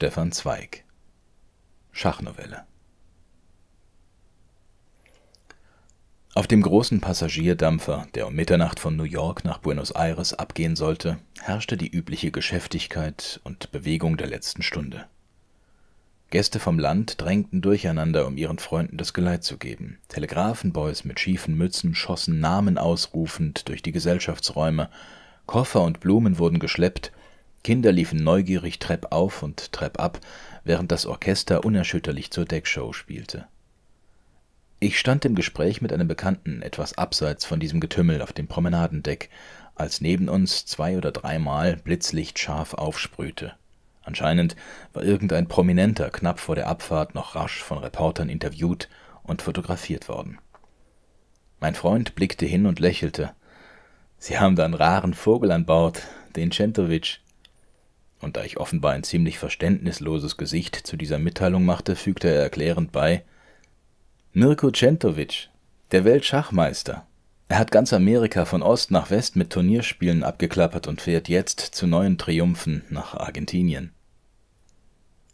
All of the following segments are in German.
Stefan Zweig. Schachnovelle. Auf dem großen Passagierdampfer, der um Mitternacht von New York nach Buenos Aires abgehen sollte, herrschte die übliche Geschäftigkeit und Bewegung der letzten Stunde. Gäste vom Land drängten durcheinander, um ihren Freunden das Geleit zu geben. Telegrafenboys mit schiefen Mützen schossen Namen ausrufend durch die Gesellschaftsräume, Koffer und Blumen wurden geschleppt, Kinder liefen neugierig treppauf und treppab, während das Orchester unerschütterlich zur Deckshow spielte. Ich stand im Gespräch mit einem Bekannten etwas abseits von diesem Getümmel auf dem Promenadendeck, als neben uns zwei- oder dreimal Blitzlicht scharf aufsprühte. Anscheinend war irgendein Prominenter knapp vor der Abfahrt noch rasch von Reportern interviewt und fotografiert worden. Mein Freund blickte hin und lächelte. »Sie haben da einen raren Vogel an Bord, den Czentovic.« Und da ich offenbar ein ziemlich verständnisloses Gesicht zu dieser Mitteilung machte, fügte er erklärend bei: »Mirko Czentovic, der Weltschachmeister. Er hat ganz Amerika von Ost nach West mit Turnierspielen abgeklappert und fährt jetzt zu neuen Triumphen nach Argentinien.«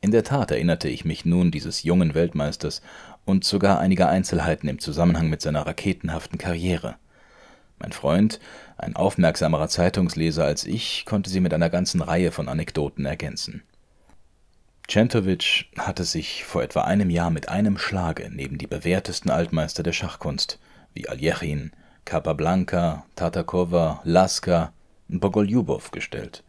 In der Tat erinnerte ich mich nun dieses jungen Weltmeisters und sogar einiger Einzelheiten im Zusammenhang mit seiner raketenhaften Karriere. Mein Freund, ein aufmerksamerer Zeitungsleser als ich, konnte sie mit einer ganzen Reihe von Anekdoten ergänzen. Czentovic hatte sich vor etwa einem Jahr mit einem Schlage neben die bewährtesten Altmeister der Schachkunst, wie Aljechin, Capablanca, Tartakova, Lasker und Bogoljubow gestellt.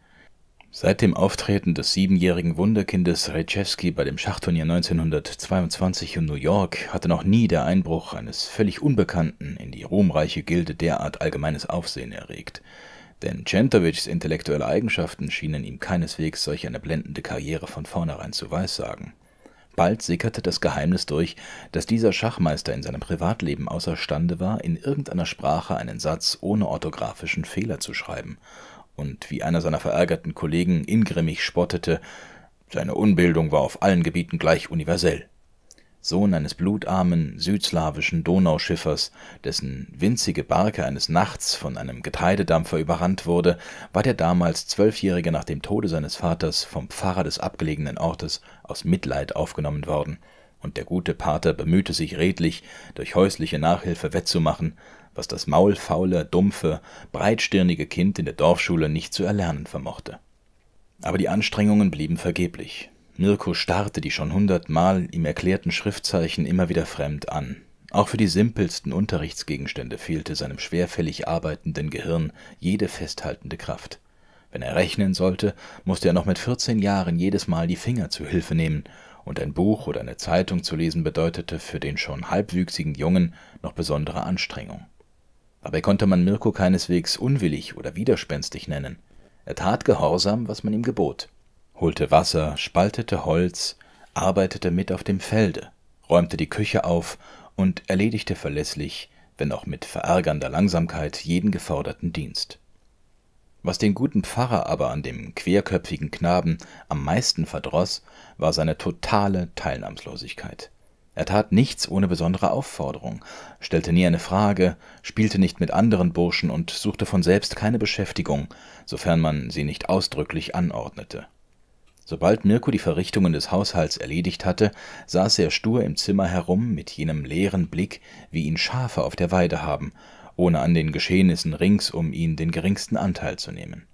Seit dem Auftreten des 7-jährigen Wunderkindes Reshevsky bei dem Schachturnier 1922 in New York hatte noch nie der Einbruch eines völlig Unbekannten in die ruhmreiche Gilde derart allgemeines Aufsehen erregt, denn Czentovics intellektuelle Eigenschaften schienen ihm keineswegs solch eine blendende Karriere von vornherein zu weissagen. Bald sickerte das Geheimnis durch, dass dieser Schachmeister in seinem Privatleben außerstande war, in irgendeiner Sprache einen Satz ohne orthografischen Fehler zu schreiben, und wie einer seiner verärgerten Kollegen ingrimmig spottete, seine Unbildung war auf allen Gebieten gleich universell. Sohn eines blutarmen, südslawischen Donauschiffers, dessen winzige Barke eines Nachts von einem Getreidedampfer überrannt wurde, war der damals 12-Jährige nach dem Tode seines Vaters vom Pfarrer des abgelegenen Ortes aus Mitleid aufgenommen worden, und der gute Pater bemühte sich redlich, durch häusliche Nachhilfe wettzumachen, was das maulfaule, dumpfe, breitstirnige Kind in der Dorfschule nicht zu erlernen vermochte. Aber die Anstrengungen blieben vergeblich. Mirko starrte die schon 100-mal ihm erklärten Schriftzeichen immer wieder fremd an. Auch für die simpelsten Unterrichtsgegenstände fehlte seinem schwerfällig arbeitenden Gehirn jede festhaltende Kraft. Wenn er rechnen sollte, musste er noch mit 14 Jahren jedes Mal die Finger zu Hilfe nehmen, und ein Buch oder eine Zeitung zu lesen bedeutete für den schon halbwüchsigen Jungen noch besondere Anstrengung. Dabei konnte man Mirko keineswegs unwillig oder widerspenstig nennen. Er tat gehorsam, was man ihm gebot, holte Wasser, spaltete Holz, arbeitete mit auf dem Felde, räumte die Küche auf und erledigte verlässlich, wenn auch mit verärgernder Langsamkeit, jeden geforderten Dienst. Was den guten Pfarrer aber an dem querköpfigen Knaben am meisten verdross, war seine totale Teilnahmslosigkeit. Er tat nichts ohne besondere Aufforderung, stellte nie eine Frage, spielte nicht mit anderen Burschen und suchte von selbst keine Beschäftigung, sofern man sie nicht ausdrücklich anordnete. Sobald Mirko die Verrichtungen des Haushalts erledigt hatte, saß er stur im Zimmer herum mit jenem leeren Blick, wie ihn Schafe auf der Weide haben, ohne an den Geschehnissen rings um ihn den geringsten Anteil zu nehmen.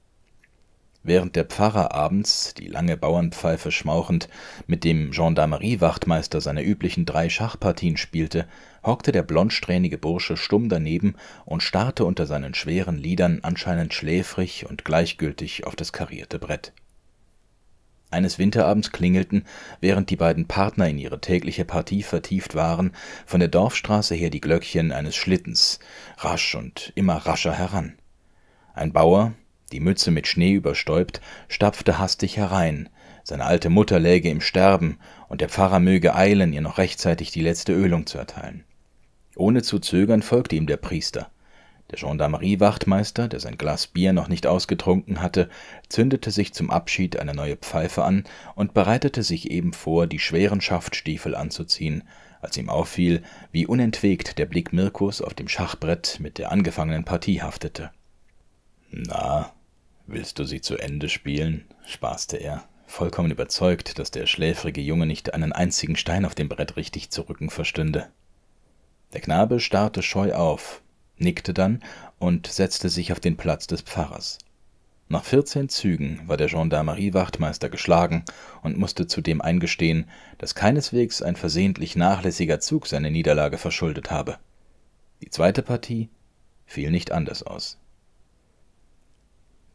Während der Pfarrer abends, die lange Bauernpfeife schmauchend, mit dem Gendarmeriewachtmeister seine üblichen 3 Schachpartien spielte, hockte der blondsträhnige Bursche stumm daneben und starrte unter seinen schweren Lidern anscheinend schläfrig und gleichgültig auf das karierte Brett. Eines Winterabends klingelten, während die beiden Partner in ihre tägliche Partie vertieft waren, von der Dorfstraße her die Glöckchen eines Schlittens, rasch und immer rascher heran. Ein Bauer, die Mütze mit Schnee überstäubt, stapfte hastig herein. Seine alte Mutter läge im Sterben, und der Pfarrer möge eilen, ihr noch rechtzeitig die letzte Ölung zu erteilen. Ohne zu zögern folgte ihm der Priester. Der Gendarmeriewachtmeister, der sein Glas Bier noch nicht ausgetrunken hatte, zündete sich zum Abschied eine neue Pfeife an und bereitete sich eben vor, die schweren Schaftstiefel anzuziehen, als ihm auffiel, wie unentwegt der Blick Mirkos auf dem Schachbrett mit der angefangenen Partie haftete. »Na, willst du sie zu Ende spielen?« spaßte er, vollkommen überzeugt, dass der schläfrige Junge nicht einen einzigen Stein auf dem Brett richtig zu rücken verstünde. Der Knabe starrte scheu auf, nickte dann und setzte sich auf den Platz des Pfarrers. Nach 14 Zügen war der Gendarmeriewachtmeister geschlagen und musste zudem eingestehen, dass keineswegs ein versehentlich nachlässiger Zug seine Niederlage verschuldet habe. Die zweite Partie fiel nicht anders aus.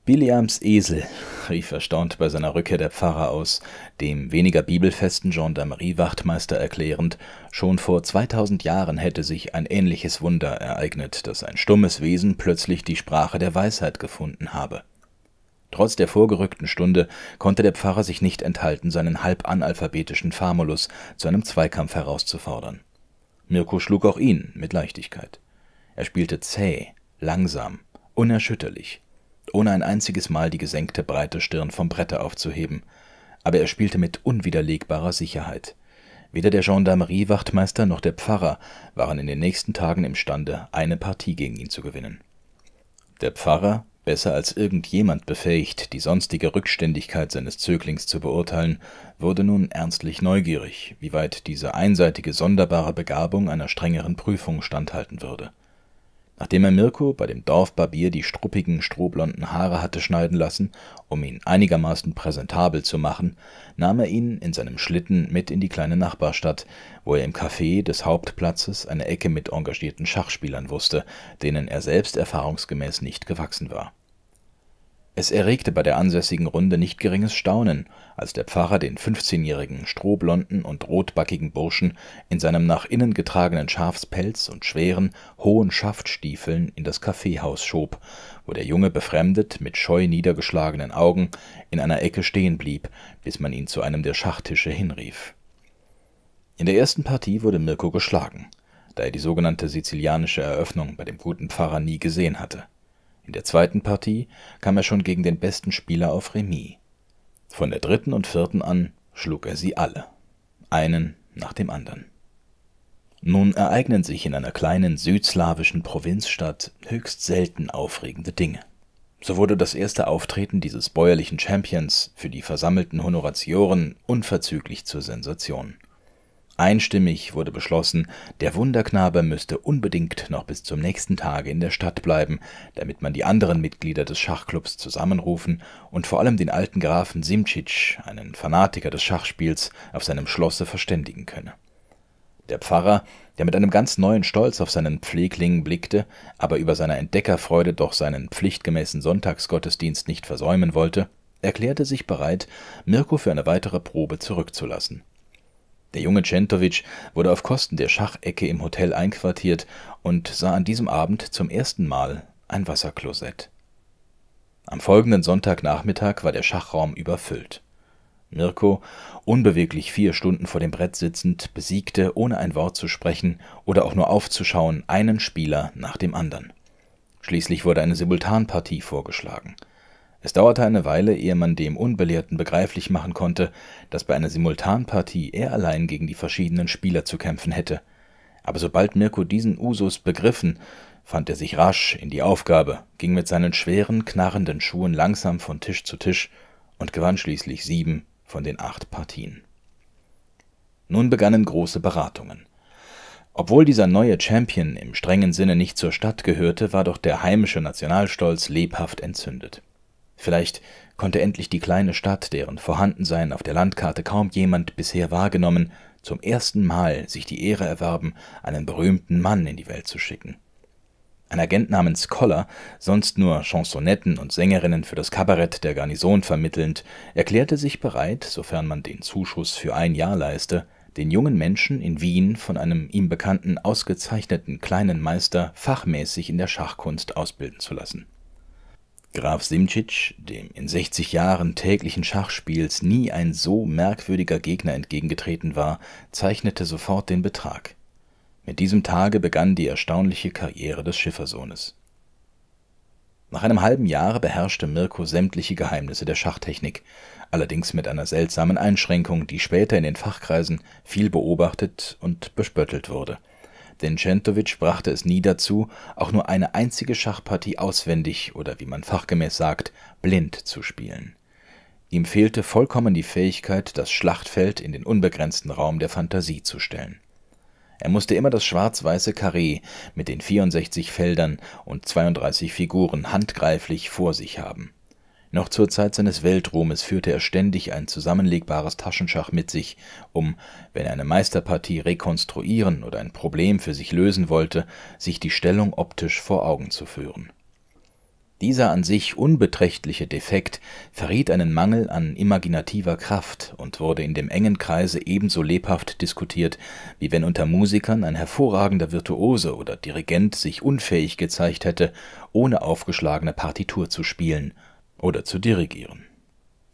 »Biliams Esel«, rief erstaunt bei seiner Rückkehr der Pfarrer aus, dem weniger bibelfesten Gendarmeriewachtmeister erklärend, schon vor 2000 Jahren hätte sich ein ähnliches Wunder ereignet, dass ein stummes Wesen plötzlich die Sprache der Weisheit gefunden habe. Trotz der vorgerückten Stunde konnte der Pfarrer sich nicht enthalten, seinen halb analphabetischen Famulus zu einem Zweikampf herauszufordern. Mirko schlug auch ihn mit Leichtigkeit. Er spielte zäh, langsam, unerschütterlich, ohne ein einziges Mal die gesenkte breite Stirn vom Brette aufzuheben, aber er spielte mit unwiderlegbarer Sicherheit. Weder der Gendarmeriewachtmeister noch der Pfarrer waren in den nächsten Tagen imstande, eine Partie gegen ihn zu gewinnen. Der Pfarrer, besser als irgendjemand befähigt, die sonstige Rückständigkeit seines Zöglings zu beurteilen, wurde nun ernstlich neugierig, wie weit diese einseitige, sonderbare Begabung einer strengeren Prüfung standhalten würde. Nachdem er Mirko bei dem Dorfbarbier die struppigen, strohblonden Haare hatte schneiden lassen, um ihn einigermaßen präsentabel zu machen, nahm er ihn in seinem Schlitten mit in die kleine Nachbarstadt, wo er im Café des Hauptplatzes eine Ecke mit engagierten Schachspielern wusste, denen er selbst erfahrungsgemäß nicht gewachsen war. Es erregte bei der ansässigen Runde nicht geringes Staunen, als der Pfarrer den 15-jährigen, strohblonden und rotbackigen Burschen in seinem nach innen getragenen Schafspelz und schweren, hohen Schaftstiefeln in das Kaffeehaus schob, wo der Junge befremdet, mit scheu niedergeschlagenen Augen, in einer Ecke stehen blieb, bis man ihn zu einem der Schachtische hinrief. In der ersten Partie wurde Mirko geschlagen, da er die sogenannte sizilianische Eröffnung bei dem guten Pfarrer nie gesehen hatte. In der zweiten Partie kam er schon gegen den besten Spieler auf Remis. Von der dritten und vierten an schlug er sie alle, einen nach dem anderen. Nun ereignen sich in einer kleinen südslawischen Provinzstadt höchst selten aufregende Dinge. So wurde das erste Auftreten dieses bäuerlichen Champions für die versammelten Honoratioren unverzüglich zur Sensation. Einstimmig wurde beschlossen, der Wunderknabe müsste unbedingt noch bis zum nächsten Tage in der Stadt bleiben, damit man die anderen Mitglieder des Schachclubs zusammenrufen und vor allem den alten Grafen Simčić, einen Fanatiker des Schachspiels, auf seinem Schlosse verständigen könne. Der Pfarrer, der mit einem ganz neuen Stolz auf seinen Pflegling blickte, aber über seiner Entdeckerfreude doch seinen pflichtgemäßen Sonntagsgottesdienst nicht versäumen wollte, erklärte sich bereit, Mirko für eine weitere Probe zurückzulassen. Der junge Czentovic wurde auf Kosten der Schachecke im Hotel einquartiert und sah an diesem Abend zum ersten Mal ein Wasserklosett. Am folgenden Sonntagnachmittag war der Schachraum überfüllt. Mirko, unbeweglich 4 Stunden vor dem Brett sitzend, besiegte, ohne ein Wort zu sprechen oder auch nur aufzuschauen, einen Spieler nach dem anderen. Schließlich wurde eine Simultanpartie vorgeschlagen. Es dauerte eine Weile, ehe man dem Unbelehrten begreiflich machen konnte, dass bei einer Simultanpartie er allein gegen die verschiedenen Spieler zu kämpfen hätte. Aber sobald Mirko diesen Usus begriffen, fand er sich rasch in die Aufgabe, ging mit seinen schweren, knarrenden Schuhen langsam von Tisch zu Tisch und gewann schließlich 7 von den 8 Partien. Nun begannen große Beratungen. Obwohl dieser neue Champion im strengen Sinne nicht zur Stadt gehörte, war doch der heimische Nationalstolz lebhaft entzündet. Vielleicht konnte endlich die kleine Stadt, deren Vorhandensein auf der Landkarte kaum jemand bisher wahrgenommen, zum ersten Mal sich die Ehre erwerben, einen berühmten Mann in die Welt zu schicken. Ein Agent namens Koller, sonst nur Chansonetten und Sängerinnen für das Kabarett der Garnison vermittelnd, erklärte sich bereit, sofern man den Zuschuss für ein Jahr leiste, den jungen Menschen in Wien von einem ihm bekannten, ausgezeichneten kleinen Meister fachmäßig in der Schachkunst ausbilden zu lassen. Graf Simčić, dem in 60 Jahren täglichen Schachspiels nie ein so merkwürdiger Gegner entgegengetreten war, zeichnete sofort den Betrag. Mit diesem Tage begann die erstaunliche Karriere des Schiffersohnes. Nach einem halben Jahre beherrschte Mirko sämtliche Geheimnisse der Schachtechnik, allerdings mit einer seltsamen Einschränkung, die später in den Fachkreisen viel beobachtet und bespöttelt wurde. Denn Czentovic brachte es nie dazu, auch nur eine einzige Schachpartie auswendig oder, wie man fachgemäß sagt, blind zu spielen. Ihm fehlte vollkommen die Fähigkeit, das Schlachtfeld in den unbegrenzten Raum der Fantasie zu stellen. Er musste immer das schwarz-weiße Karree mit den 64 Feldern und 32 Figuren handgreiflich vor sich haben. Noch zur Zeit seines Weltruhmes führte er ständig ein zusammenlegbares Taschenschach mit sich, um, wenn er eine Meisterpartie rekonstruieren oder ein Problem für sich lösen wollte, sich die Stellung optisch vor Augen zu führen. Dieser an sich unbeträchtliche Defekt verriet einen Mangel an imaginativer Kraft und wurde in dem engen Kreise ebenso lebhaft diskutiert, wie wenn unter Musikern ein hervorragender Virtuose oder Dirigent sich unfähig gezeigt hätte, ohne aufgeschlagene Partitur zu spielen oder zu dirigieren.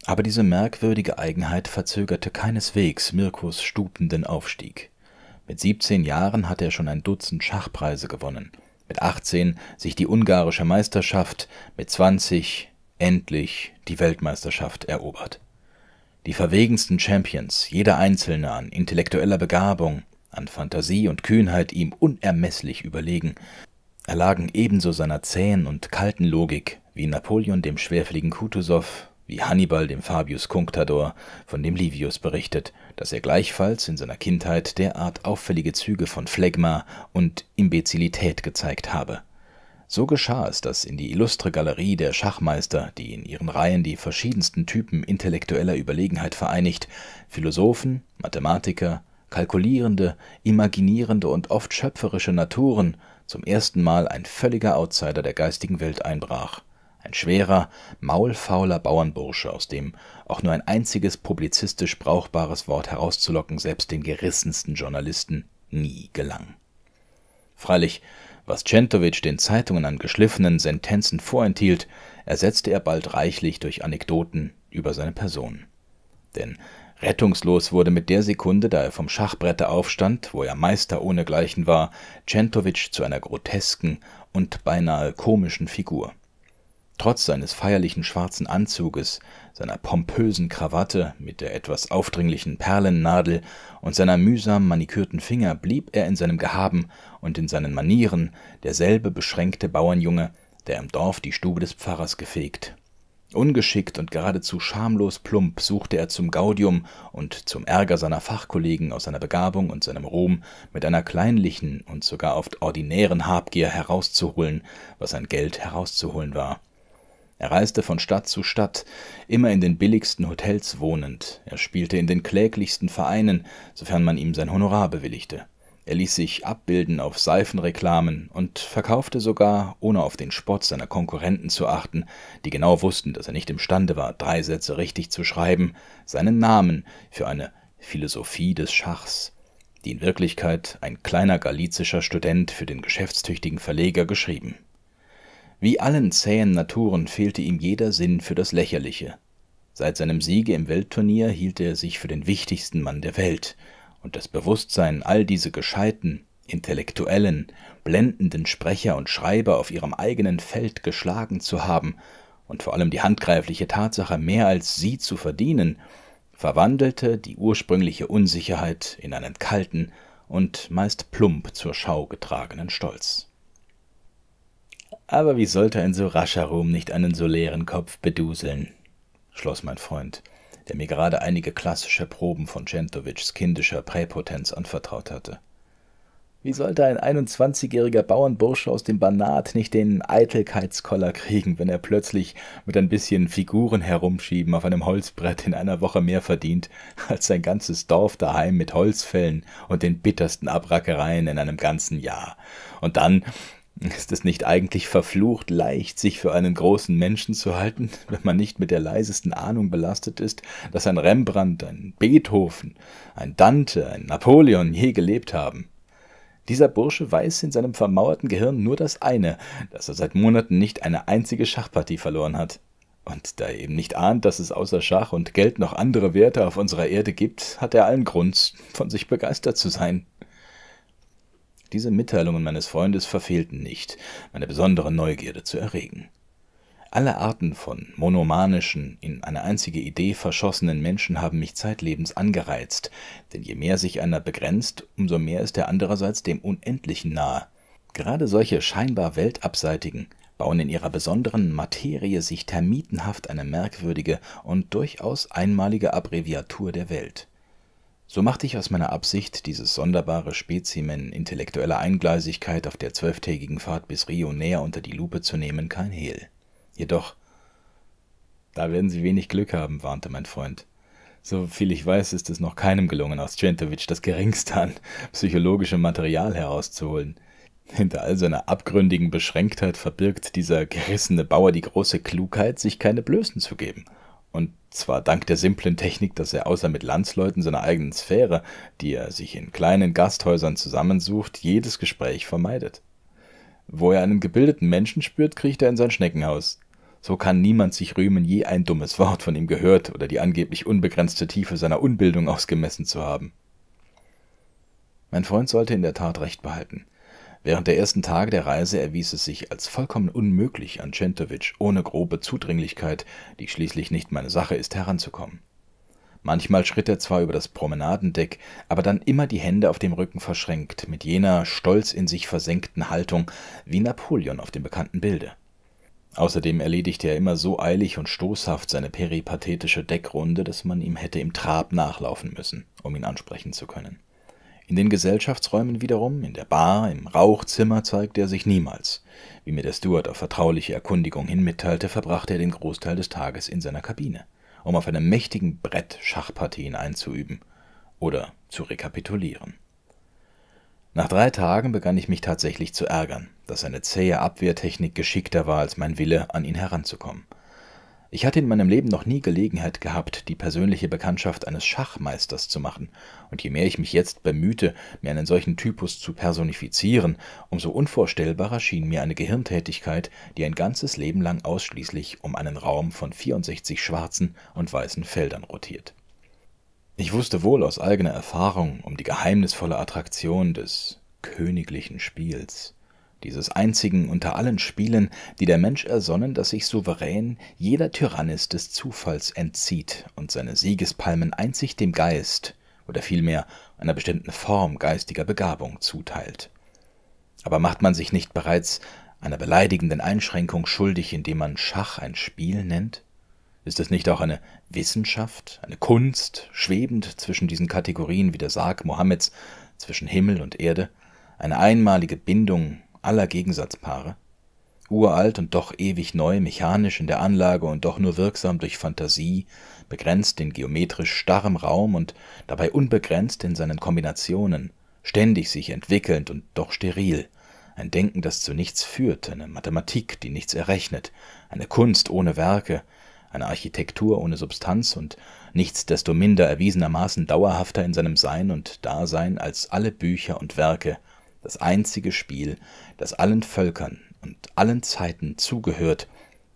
Aber diese merkwürdige Eigenheit verzögerte keineswegs Mirkos stupenden Aufstieg. Mit 17 Jahren hatte er schon ein Dutzend Schachpreise gewonnen, mit 18 sich die ungarische Meisterschaft, mit 20 endlich die Weltmeisterschaft erobert. Die verwegensten Champions, jeder Einzelne an intellektueller Begabung, an Fantasie und Kühnheit ihm unermesslich überlegen, erlagen ebenso seiner zähen und kalten Logik wie Napoleon dem schwerfälligen Kutusow, wie Hannibal dem Fabius Cunctador, von dem Livius berichtet, dass er gleichfalls in seiner Kindheit derart auffällige Züge von Phlegma und Imbezilität gezeigt habe. So geschah es, dass in die illustre Galerie der Schachmeister, die in ihren Reihen die verschiedensten Typen intellektueller Überlegenheit vereinigt, Philosophen, Mathematiker, kalkulierende, imaginierende und oft schöpferische Naturen, zum ersten Mal ein völliger Outsider der geistigen Welt einbrach. Ein schwerer, maulfauler Bauernbursche, aus dem auch nur ein einziges publizistisch brauchbares Wort herauszulocken, selbst den gerissensten Journalisten nie gelang. Freilich, was Czentovic den Zeitungen an geschliffenen Sentenzen vorenthielt, ersetzte er bald reichlich durch Anekdoten über seine Person. Denn rettungslos wurde mit der Sekunde, da er vom Schachbrette aufstand, wo er Meister ohnegleichen war, Czentovic zu einer grotesken und beinahe komischen Figur. Trotz seines feierlichen schwarzen Anzuges, seiner pompösen Krawatte mit der etwas aufdringlichen Perlennadel und seiner mühsam manikürten Finger blieb er in seinem Gehaben und in seinen Manieren derselbe beschränkte Bauernjunge, der im Dorf die Stube des Pfarrers gefegt. Ungeschickt und geradezu schamlos plump suchte er zum Gaudium und zum Ärger seiner Fachkollegen aus seiner Begabung und seinem Ruhm mit einer kleinlichen und sogar oft ordinären Habgier herauszuholen, was an Geld herauszuholen war. Er reiste von Stadt zu Stadt, immer in den billigsten Hotels wohnend. Er spielte in den kläglichsten Vereinen, sofern man ihm sein Honorar bewilligte. Er ließ sich abbilden auf Seifenreklamen und verkaufte sogar, ohne auf den Spott seiner Konkurrenten zu achten, die genau wussten, dass er nicht imstande war, 3 Sätze richtig zu schreiben, seinen Namen für eine Philosophie des Schachs, die in Wirklichkeit ein kleiner galizischer Student für den geschäftstüchtigen Verleger geschrieben. Wie allen zähen Naturen fehlte ihm jeder Sinn für das Lächerliche. Seit seinem Siege im Weltturnier hielt er sich für den wichtigsten Mann der Welt, und das Bewusstsein, all diese gescheiten, intellektuellen, blendenden Sprecher und Schreiber auf ihrem eigenen Feld geschlagen zu haben und vor allem die handgreifliche Tatsache, mehr als sie zu verdienen, verwandelte die ursprüngliche Unsicherheit in einen kalten und meist plump zur Schau getragenen Stolz. Aber wie sollte ein so rascher Ruhm nicht einen so leeren Kopf beduseln, schloss mein Freund, der mir gerade einige klassische Proben von Czentovics kindischer Präpotenz anvertraut hatte. Wie sollte ein 21-jähriger Bauernbursche aus dem Banat nicht den Eitelkeitskoller kriegen, wenn er plötzlich mit ein bisschen Figuren herumschieben auf einem Holzbrett in einer Woche mehr verdient, als sein ganzes Dorf daheim mit Holzfällen und den bittersten Abrackereien in einem ganzen Jahr. Und dann ist es nicht eigentlich verflucht leicht, sich für einen großen Menschen zu halten, wenn man nicht mit der leisesten Ahnung belastet ist, dass ein Rembrandt, ein Beethoven, ein Dante, ein Napoleon je gelebt haben? Dieser Bursche weiß in seinem vermauerten Gehirn nur das eine, dass er seit Monaten nicht eine einzige Schachpartie verloren hat. Und da er eben nicht ahnt, dass es außer Schach und Geld noch andere Werte auf unserer Erde gibt, hat er allen Grund, von sich begeistert zu sein. Diese Mitteilungen meines Freundes verfehlten nicht, meine besondere Neugierde zu erregen. Alle Arten von monomanischen, in eine einzige Idee verschossenen Menschen haben mich zeitlebens angereizt, denn je mehr sich einer begrenzt, umso mehr ist er andererseits dem Unendlichen nahe. Gerade solche scheinbar weltabseitigen, bauen in ihrer besonderen Materie sich termitenhaft eine merkwürdige und durchaus einmalige Abbreviatur der Welt. So machte ich aus meiner Absicht, dieses sonderbare Spezimen intellektueller Eingleisigkeit auf der 12-tägigen Fahrt bis Rio näher unter die Lupe zu nehmen, kein Hehl. Jedoch, da werden Sie wenig Glück haben, warnte mein Freund. Soviel ich weiß, ist es noch keinem gelungen, aus Czentovic das Geringste an psychologischem Material herauszuholen. Hinter all seiner abgründigen Beschränktheit verbirgt dieser gerissene Bauer die große Klugheit, sich keine Blößen zu geben. Und zwar dank der simplen Technik, dass er außer mit Landsleuten seiner eigenen Sphäre, die er sich in kleinen Gasthäusern zusammensucht, jedes Gespräch vermeidet. Wo er einen gebildeten Menschen spürt, kriecht er in sein Schneckenhaus. So kann niemand sich rühmen, je ein dummes Wort von ihm gehört oder die angeblich unbegrenzte Tiefe seiner Unbildung ausgemessen zu haben. Mein Freund sollte in der Tat recht behalten. Während der ersten Tage der Reise erwies es sich als vollkommen unmöglich, an Czentovic ohne grobe Zudringlichkeit, die schließlich nicht meine Sache ist, heranzukommen. Manchmal schritt er zwar über das Promenadendeck, aber dann immer die Hände auf dem Rücken verschränkt, mit jener stolz in sich versenkten Haltung wie Napoleon auf dem bekannten Bilde. Außerdem erledigte er immer so eilig und stoßhaft seine peripathetische Deckrunde, dass man ihm hätte im Trab nachlaufen müssen, um ihn ansprechen zu können. In den Gesellschaftsräumen wiederum, in der Bar, im Rauchzimmer, zeigte er sich niemals. Wie mir der Steward auf vertrauliche Erkundigung hin mitteilte, verbrachte er den Großteil des Tages in seiner Kabine, um auf einem mächtigen Brett Schachpartien einzuüben oder zu rekapitulieren. Nach 3 Tagen begann ich mich tatsächlich zu ärgern, dass seine zähe Abwehrtechnik geschickter war als mein Wille, an ihn heranzukommen. Ich hatte in meinem Leben noch nie Gelegenheit gehabt, die persönliche Bekanntschaft eines Schachmeisters zu machen, und je mehr ich mich jetzt bemühte, mir einen solchen Typus zu personifizieren, umso unvorstellbarer schien mir eine Gehirntätigkeit, die ein ganzes Leben lang ausschließlich um einen Raum von 64 schwarzen und weißen Feldern rotiert. Ich wusste wohl aus eigener Erfahrung um die geheimnisvolle Attraktion des königlichen Spiels, dieses einzigen unter allen Spielen, die der Mensch ersonnen, das sich souverän jeder Tyrannis des Zufalls entzieht und seine Siegespalmen einzig dem Geist oder vielmehr einer bestimmten Form geistiger Begabung zuteilt. Aber macht man sich nicht bereits einer beleidigenden Einschränkung schuldig, indem man Schach ein Spiel nennt? Ist es nicht auch eine Wissenschaft, eine Kunst, schwebend zwischen diesen Kategorien wie der Sarg Mohammeds, zwischen Himmel und Erde, eine einmalige Bindung aller Gegensatzpaare, uralt und doch ewig neu, mechanisch in der Anlage und doch nur wirksam durch Fantasie, begrenzt in geometrisch starrem Raum und dabei unbegrenzt in seinen Kombinationen, ständig sich entwickelnd und doch steril, ein Denken, das zu nichts führt, eine Mathematik, die nichts errechnet, eine Kunst ohne Werke, eine Architektur ohne Substanz und nichtsdestominder erwiesenermaßen dauerhafter in seinem Sein und Dasein als alle Bücher und Werke, das einzige Spiel, das allen Völkern und allen Zeiten zugehört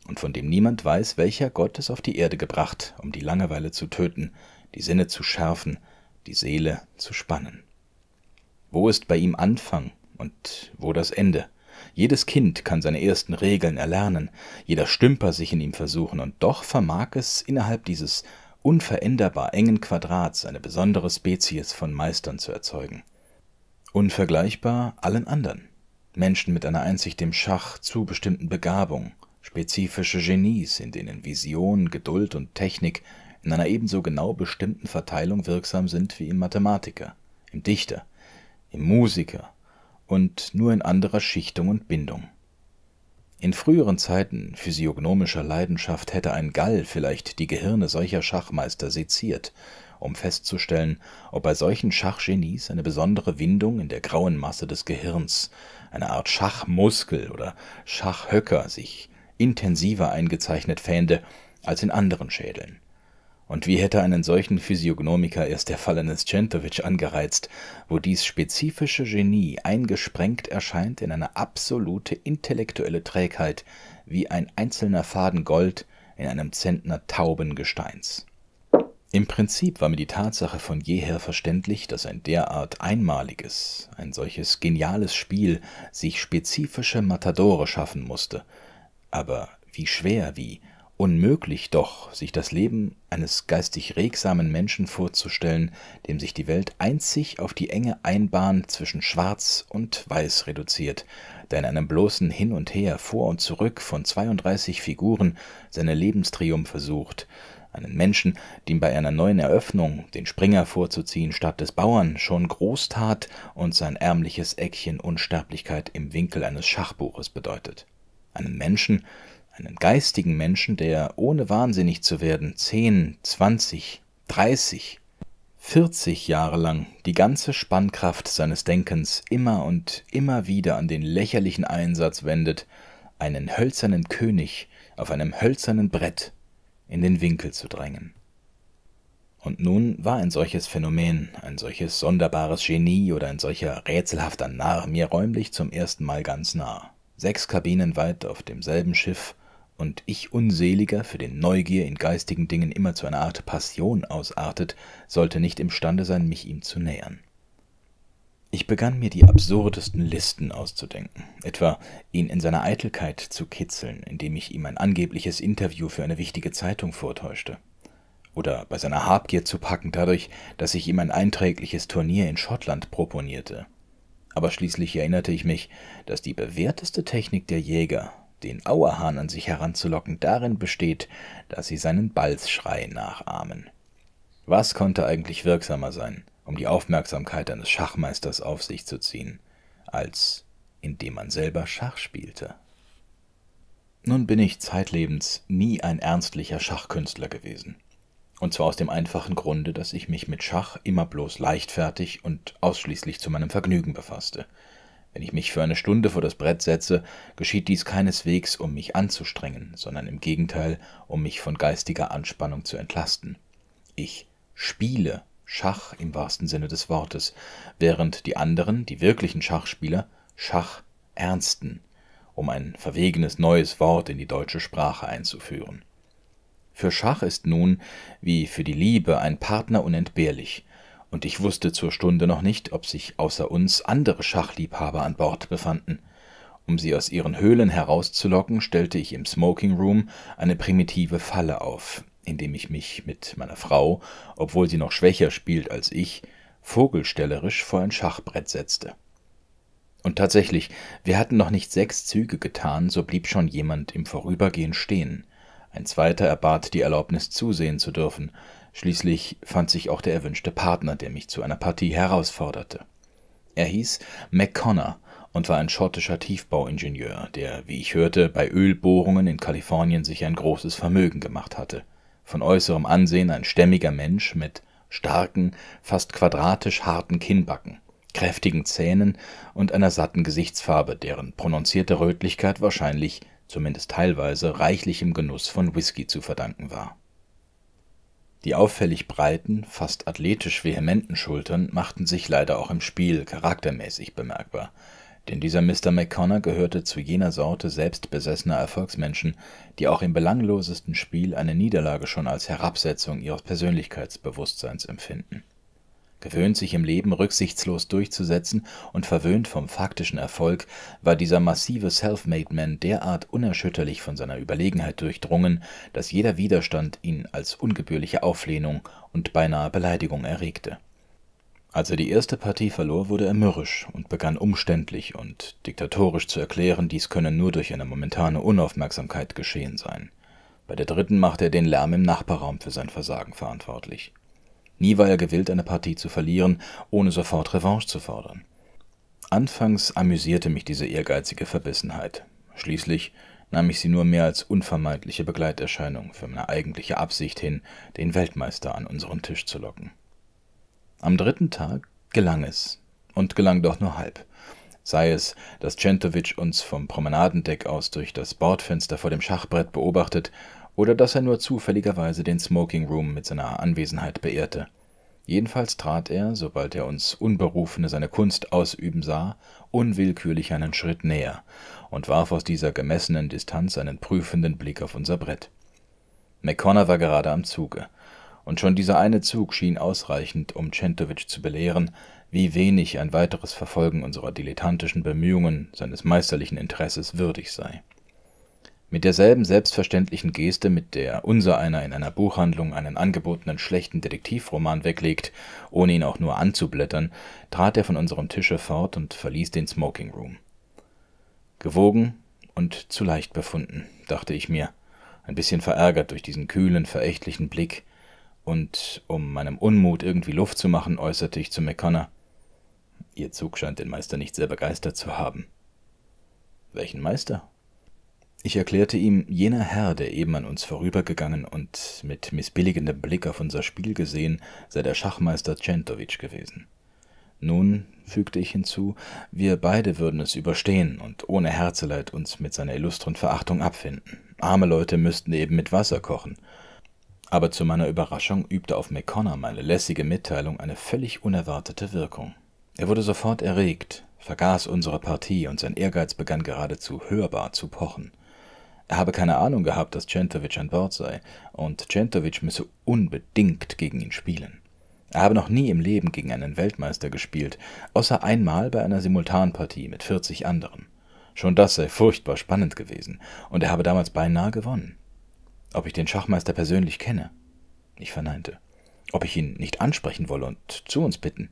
und von dem niemand weiß, welcher Gott es auf die Erde gebracht, um die Langeweile zu töten, die Sinne zu schärfen, die Seele zu spannen. Wo ist bei ihm Anfang und wo das Ende? Jedes Kind kann seine ersten Regeln erlernen, jeder Stümper sich in ihm versuchen, und doch vermag es, innerhalb dieses unveränderbar engen Quadrats eine besondere Spezies von Meistern zu erzeugen. Unvergleichbar allen anderen, Menschen mit einer einzig dem Schach zubestimmten Begabung, spezifische Genies, in denen Vision, Geduld und Technik in einer ebenso genau bestimmten Verteilung wirksam sind wie im Mathematiker, im Dichter, im Musiker und nur in anderer Schichtung und Bindung. In früheren Zeiten physiognomischer Leidenschaft hätte ein Gall vielleicht die Gehirne solcher Schachmeister seziert, um festzustellen, ob bei solchen Schachgenies eine besondere Windung in der grauen Masse des Gehirns, eine Art Schachmuskel oder Schachhöcker, sich intensiver eingezeichnet fände als in anderen Schädeln. Und wie hätte einen solchen Physiognomiker erst der Fall eines Czentovic angereizt, wo dies spezifische Genie eingesprengt erscheint in eine absolute intellektuelle Trägheit, wie ein einzelner Faden Gold in einem Zentner tauben Gesteins. Im Prinzip war mir die Tatsache von jeher verständlich, dass ein derart einmaliges, ein solches geniales Spiel sich spezifische Matadore schaffen musste, aber wie schwer, wie Unmöglich doch, sich das Leben eines geistig regsamen Menschen vorzustellen, dem sich die Welt einzig auf die enge Einbahn zwischen Schwarz und Weiß reduziert, der in einem bloßen Hin und Her, vor und zurück von 32 Figuren seine Lebenstriumphe sucht, einen Menschen, dem bei einer neuen Eröffnung den Springer vorzuziehen statt des Bauern schon Großtat und sein ärmliches Eckchen Unsterblichkeit im Winkel eines Schachbuches bedeutet. Einen Menschen, einen geistigen Menschen, der, ohne wahnsinnig zu werden, 10, 20, 30, 40 Jahre lang die ganze Spannkraft seines Denkens immer und immer wieder an den lächerlichen Einsatz wendet, einen hölzernen König auf einem hölzernen Brett in den Winkel zu drängen. Und nun war ein solches Phänomen, ein solches sonderbares Genie oder ein solcher rätselhafter Narr mir räumlich zum ersten Mal ganz nah, 6 Kabinen weit auf demselben Schiff, und ich unseliger, für den Neugier in geistigen Dingen immer zu einer Art Passion ausartet, sollte nicht imstande sein, mich ihm zu nähern. Ich begann mir die absurdesten Listen auszudenken, etwa ihn in seiner Eitelkeit zu kitzeln, indem ich ihm ein angebliches Interview für eine wichtige Zeitung vortäuschte, oder bei seiner Habgier zu packen dadurch, dass ich ihm ein einträgliches Turnier in Schottland proponierte. Aber schließlich erinnerte ich mich, dass die bewährteste Technik der Jäger, den Auerhahn an sich heranzulocken, darin besteht, dass sie seinen Balzschrei nachahmen. Was konnte eigentlich wirksamer sein, um die Aufmerksamkeit eines Schachmeisters auf sich zu ziehen, als indem man selber Schach spielte? Nun bin ich zeitlebens nie ein ernstlicher Schachkünstler gewesen, und zwar aus dem einfachen Grunde, dass ich mich mit Schach immer bloß leichtfertig und ausschließlich zu meinem Vergnügen befasste. Wenn ich mich für eine Stunde vor das Brett setze, geschieht dies keineswegs, um mich anzustrengen, sondern im Gegenteil, um mich von geistiger Anspannung zu entlasten. Ich spiele Schach im wahrsten Sinne des Wortes, während die anderen, die wirklichen Schachspieler, Schach ernsten, um ein verwegenes neues Wort in die deutsche Sprache einzuführen. Für Schach ist nun, wie für die Liebe, ein Partner unentbehrlich, und ich wusste zur Stunde noch nicht, ob sich außer uns andere Schachliebhaber an Bord befanden. Um sie aus ihren Höhlen herauszulocken, stellte ich im Smoking Room eine primitive Falle auf, indem ich mich mit meiner Frau, obwohl sie noch schwächer spielt als ich, vogelstellerisch vor ein Schachbrett setzte. Und tatsächlich, wir hatten noch nicht 6 Züge getan, so blieb schon jemand im Vorübergehen stehen. Ein zweiter erbat die Erlaubnis, zusehen zu dürfen. Schließlich fand sich auch der erwünschte Partner, der mich zu einer Partie herausforderte. Er hieß McConnor und war ein schottischer Tiefbauingenieur, der, wie ich hörte, bei Ölbohrungen in Kalifornien sich ein großes Vermögen gemacht hatte. Von äußerem Ansehen ein stämmiger Mensch mit starken, fast quadratisch harten Kinnbacken, kräftigen Zähnen und einer satten Gesichtsfarbe, deren prononcierte Rötlichkeit wahrscheinlich, zumindest teilweise, reichlichem Genuss von Whisky zu verdanken war. Die auffällig breiten, fast athletisch vehementen Schultern machten sich leider auch im Spiel charaktermäßig bemerkbar, denn dieser Mr. McConnor gehörte zu jener Sorte selbstbesessener Erfolgsmenschen, die auch im belanglosesten Spiel eine Niederlage schon als Herabsetzung ihres Persönlichkeitsbewusstseins empfinden. Gewöhnt, sich im Leben rücksichtslos durchzusetzen und verwöhnt vom faktischen Erfolg, war dieser massive Self-Made-Man derart unerschütterlich von seiner Überlegenheit durchdrungen, dass jeder Widerstand ihn als ungebührliche Auflehnung und beinahe Beleidigung erregte. Als er die erste Partie verlor, wurde er mürrisch und begann umständlich und diktatorisch zu erklären, dies könne nur durch eine momentane Unaufmerksamkeit geschehen sein. Bei der dritten machte er den Lärm im Nachbarraum für sein Versagen verantwortlich. Nie war er gewillt, eine Partie zu verlieren, ohne sofort Revanche zu fordern. Anfangs amüsierte mich diese ehrgeizige Verbissenheit. Schließlich nahm ich sie nur mehr als unvermeidliche Begleiterscheinung für meine eigentliche Absicht hin, den Weltmeister an unseren Tisch zu locken. Am dritten Tag gelang es, und gelang doch nur halb. Sei es, dass Czentovic uns vom Promenadendeck aus durch das Bordfenster vor dem Schachbrett beobachtet, oder dass er nur zufälligerweise den Smoking Room mit seiner Anwesenheit beehrte. Jedenfalls trat er, sobald er uns Unberufene seine Kunst ausüben sah, unwillkürlich einen Schritt näher und warf aus dieser gemessenen Distanz einen prüfenden Blick auf unser Brett. McConnor war gerade am Zuge, und schon dieser eine Zug schien ausreichend, um Czentovic zu belehren, wie wenig ein weiteres Verfolgen unserer dilettantischen Bemühungen seines meisterlichen Interesses würdig sei. Mit derselben selbstverständlichen Geste, mit der unsereiner in einer Buchhandlung einen angebotenen schlechten Detektivroman weglegt, ohne ihn auch nur anzublättern, trat er von unserem Tische fort und verließ den Smoking Room. Gewogen und zu leicht befunden, dachte ich mir, ein bisschen verärgert durch diesen kühlen, verächtlichen Blick, und um meinem Unmut irgendwie Luft zu machen, äußerte ich zu McConnor: »Ihr Zug scheint den Meister nicht sehr begeistert zu haben.« »Welchen Meister?« Ich erklärte ihm, jener Herr, der eben an uns vorübergegangen und mit missbilligendem Blick auf unser Spiel gesehen, sei der Schachmeister Czentovic gewesen. Nun, fügte ich hinzu, wir beide würden es überstehen und ohne Herzeleid uns mit seiner illustren Verachtung abfinden. Arme Leute müssten eben mit Wasser kochen. Aber zu meiner Überraschung übte auf McConnor meine lässige Mitteilung eine völlig unerwartete Wirkung. Er wurde sofort erregt, vergaß unsere Partie und sein Ehrgeiz begann geradezu hörbar zu pochen. Er habe keine Ahnung gehabt, dass Czentovic an Bord sei, und Czentovic müsse unbedingt gegen ihn spielen. Er habe noch nie im Leben gegen einen Weltmeister gespielt, außer einmal bei einer Simultanpartie mit 40 anderen. Schon das sei furchtbar spannend gewesen, und er habe damals beinahe gewonnen. Ob ich den Schachmeister persönlich kenne? Ich verneinte. Ob ich ihn nicht ansprechen wolle und zu uns bitten?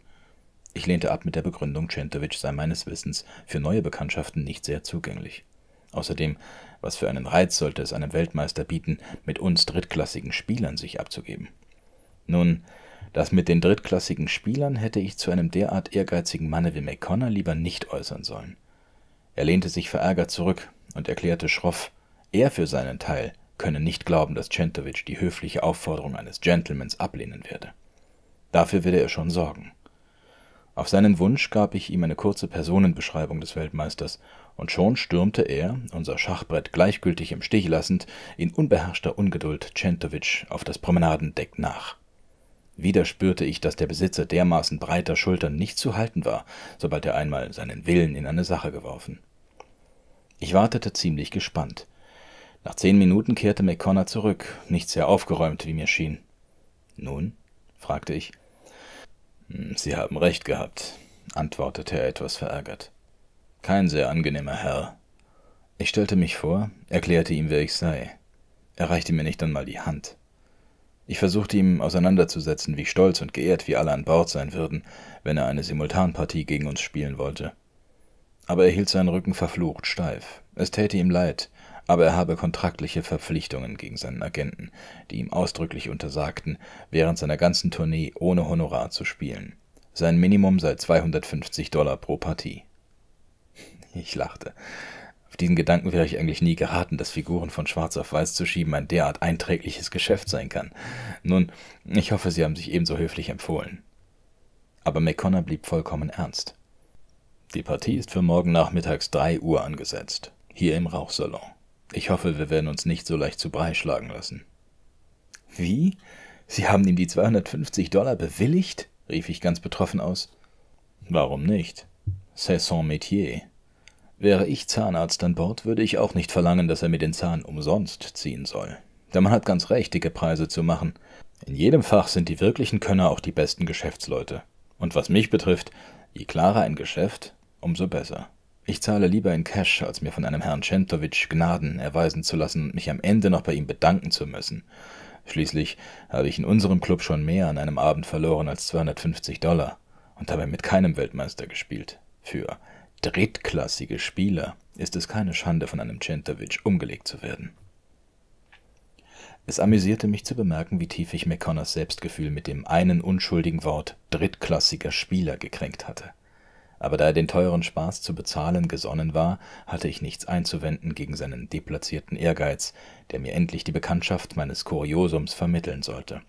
Ich lehnte ab mit der Begründung, Czentovic sei meines Wissens für neue Bekanntschaften nicht sehr zugänglich. Außerdem, was für einen Reiz sollte es einem Weltmeister bieten, mit uns drittklassigen Spielern sich abzugeben? Nun, das mit den drittklassigen Spielern hätte ich zu einem derart ehrgeizigen Manne wie McConnor lieber nicht äußern sollen. Er lehnte sich verärgert zurück und erklärte schroff, er für seinen Teil könne nicht glauben, dass Czentovic die höfliche Aufforderung eines Gentlemans ablehnen werde. Dafür werde er schon sorgen. Auf seinen Wunsch gab ich ihm eine kurze Personenbeschreibung des Weltmeisters, und schon stürmte er, unser Schachbrett gleichgültig im Stich lassend, in unbeherrschter Ungeduld Czentovic auf das Promenadendeck nach. Wieder spürte ich, dass der Besitzer dermaßen breiter Schultern nicht zu halten war, sobald er einmal seinen Willen in eine Sache geworfen. Ich wartete ziemlich gespannt. Nach 10 Minuten kehrte McConnor zurück, nicht sehr aufgeräumt, wie mir schien. »Nun?« fragte ich. »Sie haben recht gehabt«, antwortete er etwas verärgert. »Kein sehr angenehmer Herr.« Ich stellte mich vor, erklärte ihm, wer ich sei. Er reichte mir nicht einmal die Hand. Ich versuchte ihm auseinanderzusetzen, wie stolz und geehrt wir alle an Bord sein würden, wenn er eine Simultanpartie gegen uns spielen wollte. Aber er hielt seinen Rücken verflucht steif. Es täte ihm leid, aber er habe kontraktliche Verpflichtungen gegen seinen Agenten, die ihm ausdrücklich untersagten, während seiner ganzen Tournee ohne Honorar zu spielen. Sein Minimum sei $250 pro Partie. Ich lachte. Auf diesen Gedanken wäre ich eigentlich nie geraten, dass Figuren von schwarz auf weiß zu schieben ein derart einträgliches Geschäft sein kann. Nun, ich hoffe, Sie haben sich ebenso höflich empfohlen. Aber McConnor blieb vollkommen ernst. Die Partie ist für morgen nachmittags 3 Uhr angesetzt, hier im Rauchsalon. Ich hoffe, wir werden uns nicht so leicht zu Brei schlagen lassen. Wie? Sie haben ihm die $250 bewilligt? Rief ich ganz betroffen aus. Warum nicht? C'est son métier. Wäre ich Zahnarzt an Bord, würde ich auch nicht verlangen, dass er mir den Zahn umsonst ziehen soll. Der Mann hat ganz recht, dicke Preise zu machen. In jedem Fach sind die wirklichen Könner auch die besten Geschäftsleute. Und was mich betrifft, je klarer ein Geschäft, umso besser. Ich zahle lieber in Cash, als mir von einem Herrn Czentovic Gnaden erweisen zu lassen und mich am Ende noch bei ihm bedanken zu müssen. Schließlich habe ich in unserem Club schon mehr an einem Abend verloren als $250 und dabei mit keinem Weltmeister gespielt. Für drittklassige Spieler ist es keine Schande, von einem Czentovic umgelegt zu werden. Es amüsierte mich zu bemerken, wie tief ich McConnors Selbstgefühl mit dem einen unschuldigen Wort drittklassiger Spieler gekränkt hatte. Aber da er den teuren Spaß zu bezahlen gesonnen war, hatte ich nichts einzuwenden gegen seinen deplatzierten Ehrgeiz, der mir endlich die Bekanntschaft meines Kuriosums vermitteln sollte.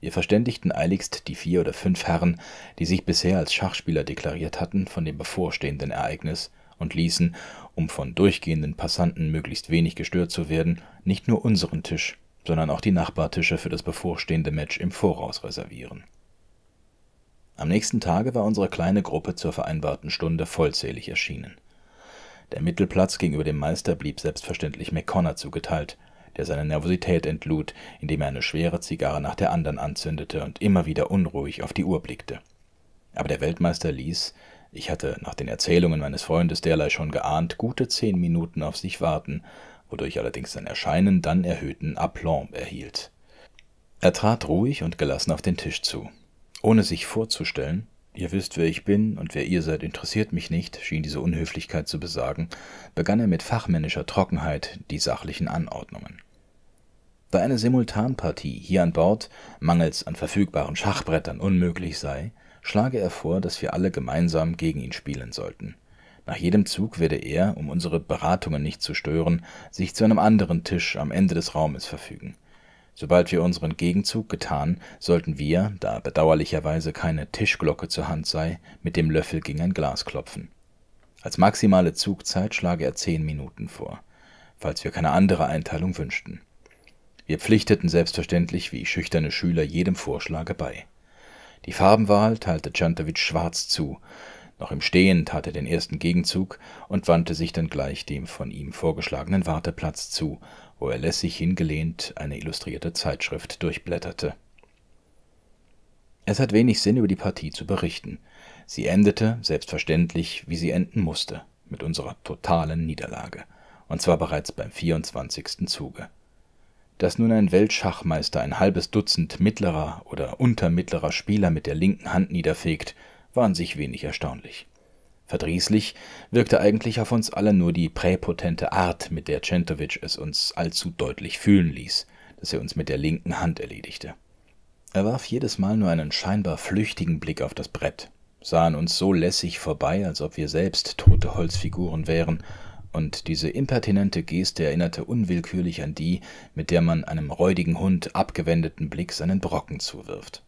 Wir verständigten eiligst die 4 oder 5 Herren, die sich bisher als Schachspieler deklariert hatten, von dem bevorstehenden Ereignis und ließen, um von durchgehenden Passanten möglichst wenig gestört zu werden, nicht nur unseren Tisch, sondern auch die Nachbartische für das bevorstehende Match im Voraus reservieren. Am nächsten Tage war unsere kleine Gruppe zur vereinbarten Stunde vollzählig erschienen. Der Mittelplatz gegenüber dem Meister blieb selbstverständlich McConnor zugeteilt, der seine Nervosität entlud, indem er eine schwere Zigarre nach der anderen anzündete und immer wieder unruhig auf die Uhr blickte. Aber der Weltmeister ließ, ich hatte nach den Erzählungen meines Freundes derlei schon geahnt, gute 10 Minuten auf sich warten, wodurch allerdings sein Erscheinen dann erhöhten Aplomb erhielt. Er trat ruhig und gelassen auf den Tisch zu. Ohne sich vorzustellen, »Ihr wisst, wer ich bin und wer ihr seid, interessiert mich nicht«, schien diese Unhöflichkeit zu besagen, begann er mit fachmännischer Trockenheit die sachlichen Anordnungen. Da eine Simultanpartie hier an Bord mangels an verfügbaren Schachbrettern unmöglich sei, schlage er vor, dass wir alle gemeinsam gegen ihn spielen sollten. Nach jedem Zug werde er, um unsere Beratungen nicht zu stören, sich zu einem anderen Tisch am Ende des Raumes verfügen. Sobald wir unseren Gegenzug getan, sollten wir, da bedauerlicherweise keine Tischglocke zur Hand sei, mit dem Löffel gegen ein Glas klopfen. Als maximale Zugzeit schlage er 10 Minuten vor, falls wir keine andere Einteilung wünschten. Wir pflichteten selbstverständlich wie schüchterne Schüler jedem Vorschlage bei. Die Farbenwahl teilte Czentovic schwarz zu, noch im Stehen tat er den ersten Gegenzug und wandte sich dann gleich dem von ihm vorgeschlagenen Warteplatz zu, wo er lässig hingelehnt eine illustrierte Zeitschrift durchblätterte. Es hat wenig Sinn, über die Partie zu berichten. Sie endete, selbstverständlich, wie sie enden musste, mit unserer totalen Niederlage, und zwar bereits beim 24. Zuge. Dass nun ein Weltschachmeister ein halbes Dutzend mittlerer oder untermittlerer Spieler mit der linken Hand niederfegt, war an sich wenig erstaunlich. Verdrießlich wirkte eigentlich auf uns alle nur die präpotente Art, mit der Czentovic es uns allzu deutlich fühlen ließ, dass er uns mit der linken Hand erledigte. Er warf jedes Mal nur einen scheinbar flüchtigen Blick auf das Brett, sah an uns so lässig vorbei, als ob wir selbst tote Holzfiguren wären, und diese impertinente Geste erinnerte unwillkürlich an die, mit der man einem räudigen Hund abgewendeten Blick seinen Brocken zuwirft.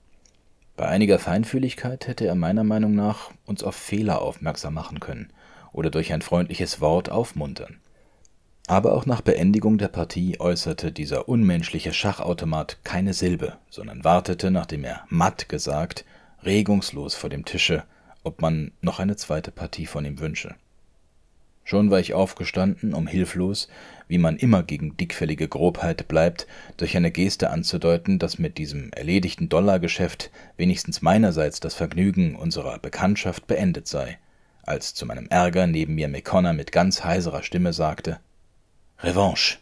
Bei einiger Feinfühligkeit hätte er meiner Meinung nach uns auf Fehler aufmerksam machen können oder durch ein freundliches Wort aufmuntern. Aber auch nach Beendigung der Partie äußerte dieser unmenschliche Schachautomat keine Silbe, sondern wartete, nachdem er matt gesagt, regungslos vor dem Tische, ob man noch eine zweite Partie von ihm wünsche. Schon war ich aufgestanden, um hilflos, wie man immer gegen dickfällige Grobheit bleibt, durch eine Geste anzudeuten, dass mit diesem erledigten Dollargeschäft wenigstens meinerseits das Vergnügen unserer Bekanntschaft beendet sei, als zu meinem Ärger neben mir McConnor mit ganz heiserer Stimme sagte, »Revanche!«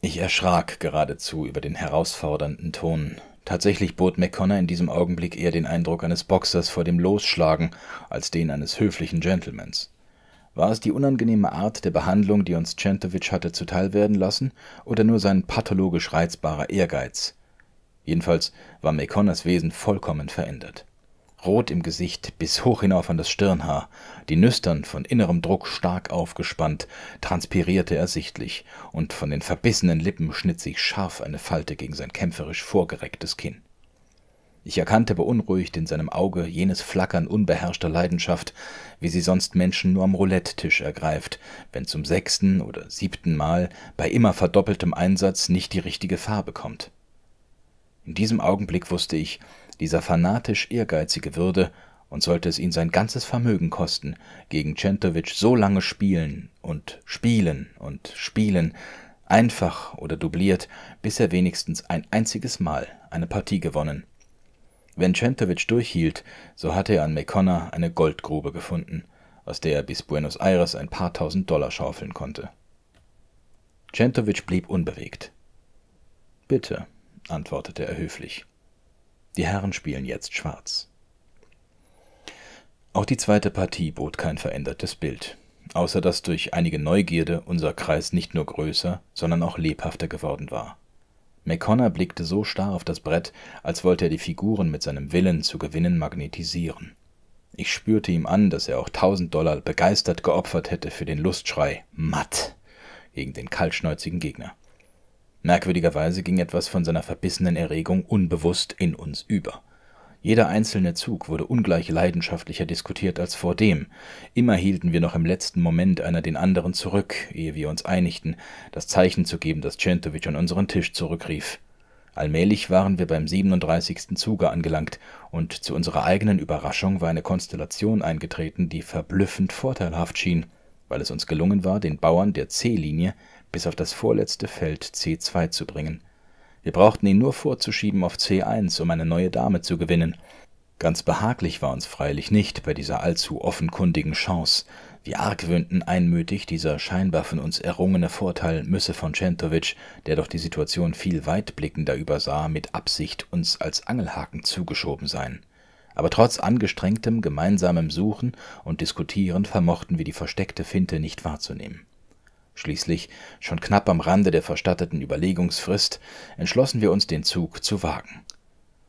Ich erschrak geradezu über den herausfordernden Ton. Tatsächlich bot McConnor in diesem Augenblick eher den Eindruck eines Boxers vor dem Losschlagen als den eines höflichen Gentlemans. War es die unangenehme Art der Behandlung, die uns Czentovic hatte zuteilwerden lassen, oder nur sein pathologisch reizbarer Ehrgeiz? Jedenfalls war McConnors Wesen vollkommen verändert. Rot im Gesicht bis hoch hinauf an das Stirnhaar, die Nüstern von innerem Druck stark aufgespannt, transpirierte er sichtlich, und von den verbissenen Lippen schnitt sich scharf eine Falte gegen sein kämpferisch vorgerecktes Kinn. Ich erkannte beunruhigt in seinem Auge jenes Flackern unbeherrschter Leidenschaft, wie sie sonst Menschen nur am Roulette-Tisch ergreift, wenn zum 6. oder 7. Mal bei immer verdoppeltem Einsatz nicht die richtige Farbe kommt. In diesem Augenblick wusste ich, dieser fanatisch Ehrgeizige würde, und sollte es ihn sein ganzes Vermögen kosten, gegen Czentovic so lange spielen und spielen und spielen, einfach oder dubliert, bis er wenigstens ein einziges Mal eine Partie gewonnen. Wenn Czentovic durchhielt, so hatte er an McConnor eine Goldgrube gefunden, aus der er bis Buenos Aires ein paar tausend Dollar schaufeln konnte. Czentovic blieb unbewegt. »Bitte«, antwortete er höflich, »die Herren spielen jetzt schwarz.« Auch die zweite Partie bot kein verändertes Bild, außer dass durch einige Neugierde unser Kreis nicht nur größer, sondern auch lebhafter geworden war. McConnor blickte so starr auf das Brett, als wollte er die Figuren mit seinem Willen zu gewinnen magnetisieren. Ich spürte ihm an, dass er auch 1000 Dollar begeistert geopfert hätte für den Lustschrei »Matt« gegen den kaltschnäuzigen Gegner. Merkwürdigerweise ging etwas von seiner verbissenen Erregung unbewusst in uns über. Jeder einzelne Zug wurde ungleich leidenschaftlicher diskutiert als vordem. Immer hielten wir noch im letzten Moment einer den anderen zurück, ehe wir uns einigten, das Zeichen zu geben, das Czentovic an unseren Tisch zurückrief. Allmählich waren wir beim 37. Zuge angelangt, und zu unserer eigenen Überraschung war eine Konstellation eingetreten, die verblüffend vorteilhaft schien, weil es uns gelungen war, den Bauern der C-Linie bis auf das vorletzte Feld C2 zu bringen. Wir brauchten ihn nur vorzuschieben auf C1, um eine neue Dame zu gewinnen. Ganz behaglich war uns freilich nicht bei dieser allzu offenkundigen Chance, Wir argwöhnten einmütig, dieser scheinbar von uns errungene Vorteil müsse von Czentovic, der doch die Situation viel weitblickender übersah, mit Absicht uns als Angelhaken zugeschoben sein. Aber trotz angestrengtem, gemeinsamem Suchen und Diskutieren vermochten wir die versteckte Finte nicht wahrzunehmen. Schließlich, schon knapp am Rande der verstatteten Überlegungsfrist, entschlossen wir uns, den Zug zu wagen.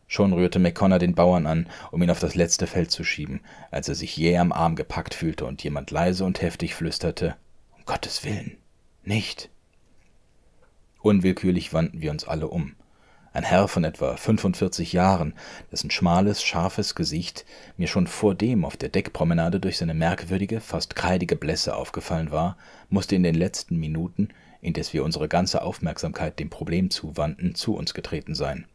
Schon rührte McConnor den Bauern an, um ihn auf das letzte Feld zu schieben, als er sich jäh am Arm gepackt fühlte und jemand leise und heftig flüsterte, »Um Gottes Willen, nicht!« Unwillkürlich wandten wir uns alle um. Ein Herr von etwa 45 Jahren, dessen schmales, scharfes Gesicht mir schon vordem auf der Deckpromenade durch seine merkwürdige, fast kreidige Blässe aufgefallen war, musste in den letzten Minuten, indes wir unsere ganze Aufmerksamkeit dem Problem zuwandten, zu uns getreten sein.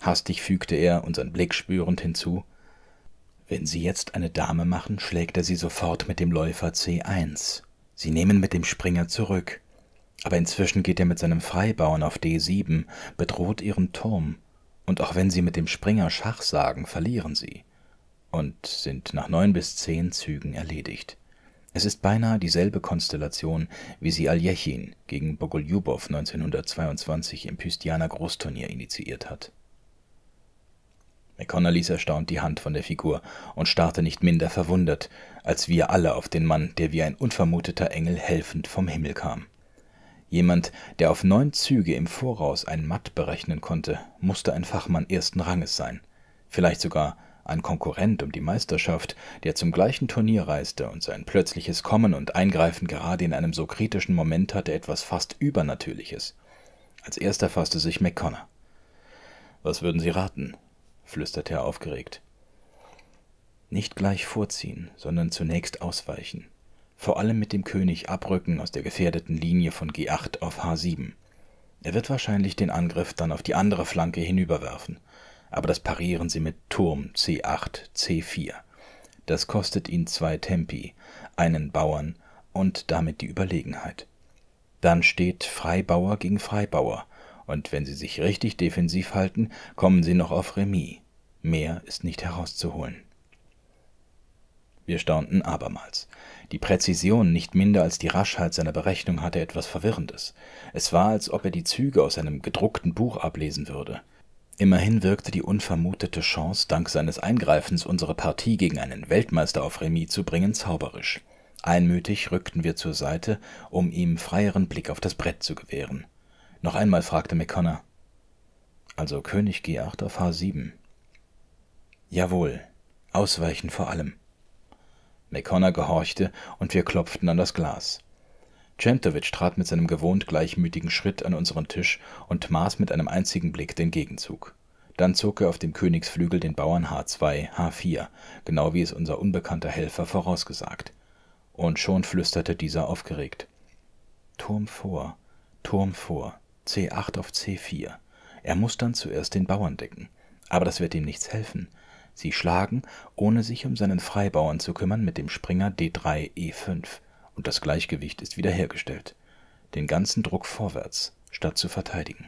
Hastig fügte er, unseren Blick spürend, hinzu, »Wenn Sie jetzt eine Dame machen, schlägt er sie sofort mit dem Läufer C1. Sie nehmen mit dem Springer zurück. Aber inzwischen geht er mit seinem Freibauern auf D7, bedroht Ihren Turm. Und auch wenn Sie mit dem Springer Schach sagen, verlieren Sie. Und sind nach 9 bis 10 Zügen erledigt. Es ist beinahe dieselbe Konstellation, wie sie Aljechin gegen Bogoljubow 1922 im Püstianer Großturnier initiiert hat.« McConnor ließ erstaunt die Hand von der Figur und starrte nicht minder verwundert, als wir alle auf den Mann, der wie ein unvermuteter Engel helfend vom Himmel kam. Jemand, der auf 9 Züge im Voraus ein Matt berechnen konnte, musste ein Fachmann ersten Ranges sein, vielleicht sogar ein Konkurrent um die Meisterschaft, der zum gleichen Turnier reiste und sein plötzliches Kommen und Eingreifen gerade in einem so kritischen Moment hatte etwas fast Übernatürliches. Als erster fasste sich McConnor. »Was würden Sie raten?« flüsterte er aufgeregt. »Nicht gleich vorziehen, sondern zunächst ausweichen. Vor allem mit dem König abrücken aus der gefährdeten Linie von G8 auf H7. Er wird wahrscheinlich den Angriff dann auf die andere Flanke hinüberwerfen, aber das parieren Sie mit Turm C8, C4. Das kostet ihn 2 Tempi, einen Bauern und damit die Überlegenheit. Dann steht Freibauer gegen Freibauer, und wenn Sie sich richtig defensiv halten, kommen Sie noch auf Remis. Mehr ist nicht herauszuholen.« Wir staunten abermals. Die Präzision nicht minder als die Raschheit seiner Berechnung hatte etwas Verwirrendes. Es war, als ob er die Züge aus einem gedruckten Buch ablesen würde. Immerhin wirkte die unvermutete Chance, dank seines Eingreifens unsere Partie gegen einen Weltmeister auf Remis zu bringen, zauberisch. Einmütig rückten wir zur Seite, um ihm freieren Blick auf das Brett zu gewähren. Noch einmal fragte McConnor, »Also König G8 auf H7.« »Jawohl, ausweichen vor allem.« McConnor gehorchte, und wir klopften an das Glas. Czentovic trat mit seinem gewohnt gleichmütigen Schritt an unseren Tisch und maß mit einem einzigen Blick den Gegenzug. Dann zog er auf dem Königsflügel den Bauern H2, H4, genau wie es unser unbekannter Helfer vorausgesagt. Und schon flüsterte dieser aufgeregt, »Turm vor, Turm vor. C8 auf C4. Er muss dann zuerst den Bauern decken. Aber das wird ihm nichts helfen. Sie schlagen, ohne sich um seinen Freibauern zu kümmern, mit dem Springer D3, E5. Und das Gleichgewicht ist wiederhergestellt. Den ganzen Druck vorwärts, statt zu verteidigen.«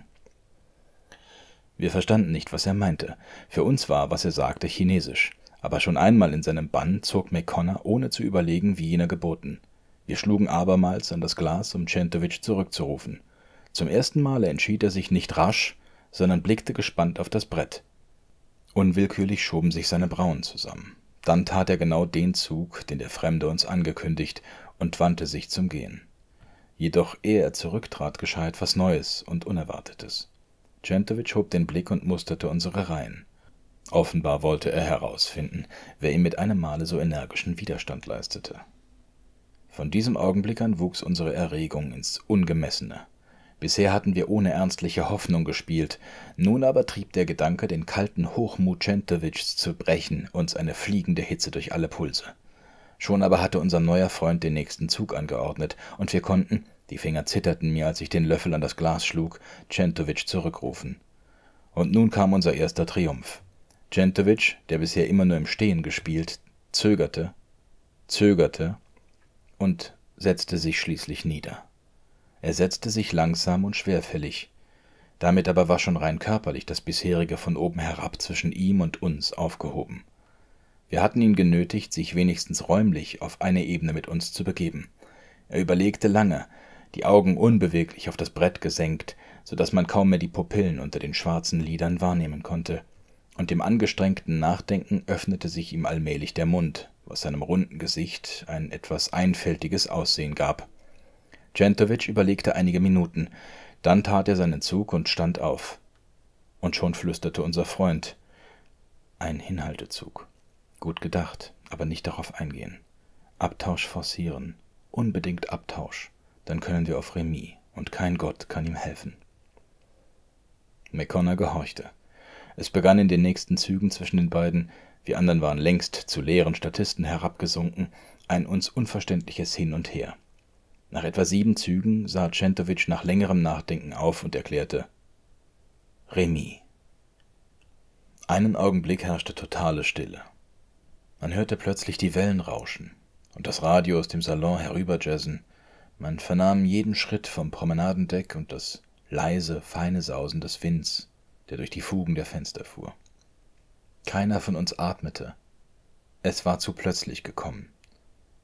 Wir verstanden nicht, was er meinte. Für uns war, was er sagte, Chinesisch. Aber schon einmal in seinem Bann zog McConnor, ohne zu überlegen, wie jener geboten. Wir schlugen abermals an das Glas, um Czentovic zurückzurufen. Zum ersten Male entschied er sich nicht rasch, sondern blickte gespannt auf das Brett. Unwillkürlich schoben sich seine Brauen zusammen. Dann tat er genau den Zug, den der Fremde uns angekündigt, und wandte sich zum Gehen. Jedoch, ehe er zurücktrat, geschah etwas Neues und Unerwartetes. Czentovic hob den Blick und musterte unsere Reihen. Offenbar wollte er herausfinden, wer ihm mit einem Male so energischen Widerstand leistete. Von diesem Augenblick an wuchs unsere Erregung ins Ungemessene. Bisher hatten wir ohne ernstliche Hoffnung gespielt, nun aber trieb der Gedanke, den kalten Hochmut Czentovics zu brechen, uns eine fliegende Hitze durch alle Pulse. Schon aber hatte unser neuer Freund den nächsten Zug angeordnet, und wir konnten, die Finger zitterten mir, als ich den Löffel an das Glas schlug, Czentovic zurückrufen. Und nun kam unser erster Triumph. Czentovic, der bisher immer nur im Stehen gespielt, zögerte und setzte sich schließlich nieder. Er setzte sich langsam und schwerfällig. Damit aber war schon rein körperlich das bisherige von oben herab zwischen ihm und uns aufgehoben. Wir hatten ihn genötigt, sich wenigstens räumlich auf eine Ebene mit uns zu begeben. Er überlegte lange, die Augen unbeweglich auf das Brett gesenkt, so dass man kaum mehr die Pupillen unter den schwarzen Lidern wahrnehmen konnte, und dem angestrengten Nachdenken öffnete sich ihm allmählich der Mund, was seinem runden Gesicht ein etwas einfältiges Aussehen gab. Czentovic überlegte einige Minuten, dann tat er seinen Zug und stand auf. Und schon flüsterte unser Freund: Ein Hinhaltezug. Gut gedacht, aber nicht darauf eingehen. Abtausch forcieren. Unbedingt Abtausch. Dann können wir auf Remis, und kein Gott kann ihm helfen. McConnor gehorchte. Es begann in den nächsten Zügen zwischen den beiden, wir anderen waren längst zu leeren Statisten herabgesunken, ein uns unverständliches Hin und Her. Nach etwa 7 Zügen sah Czentovic nach längerem Nachdenken auf und erklärte: Remis. Einen Augenblick herrschte totale Stille. Man hörte plötzlich die Wellen rauschen und das Radio aus dem Salon herüberjazzen. Man vernahm jeden Schritt vom Promenadendeck und das leise, feine Sausen des Winds, der durch die Fugen der Fenster fuhr. Keiner von uns atmete. Es war zu plötzlich gekommen,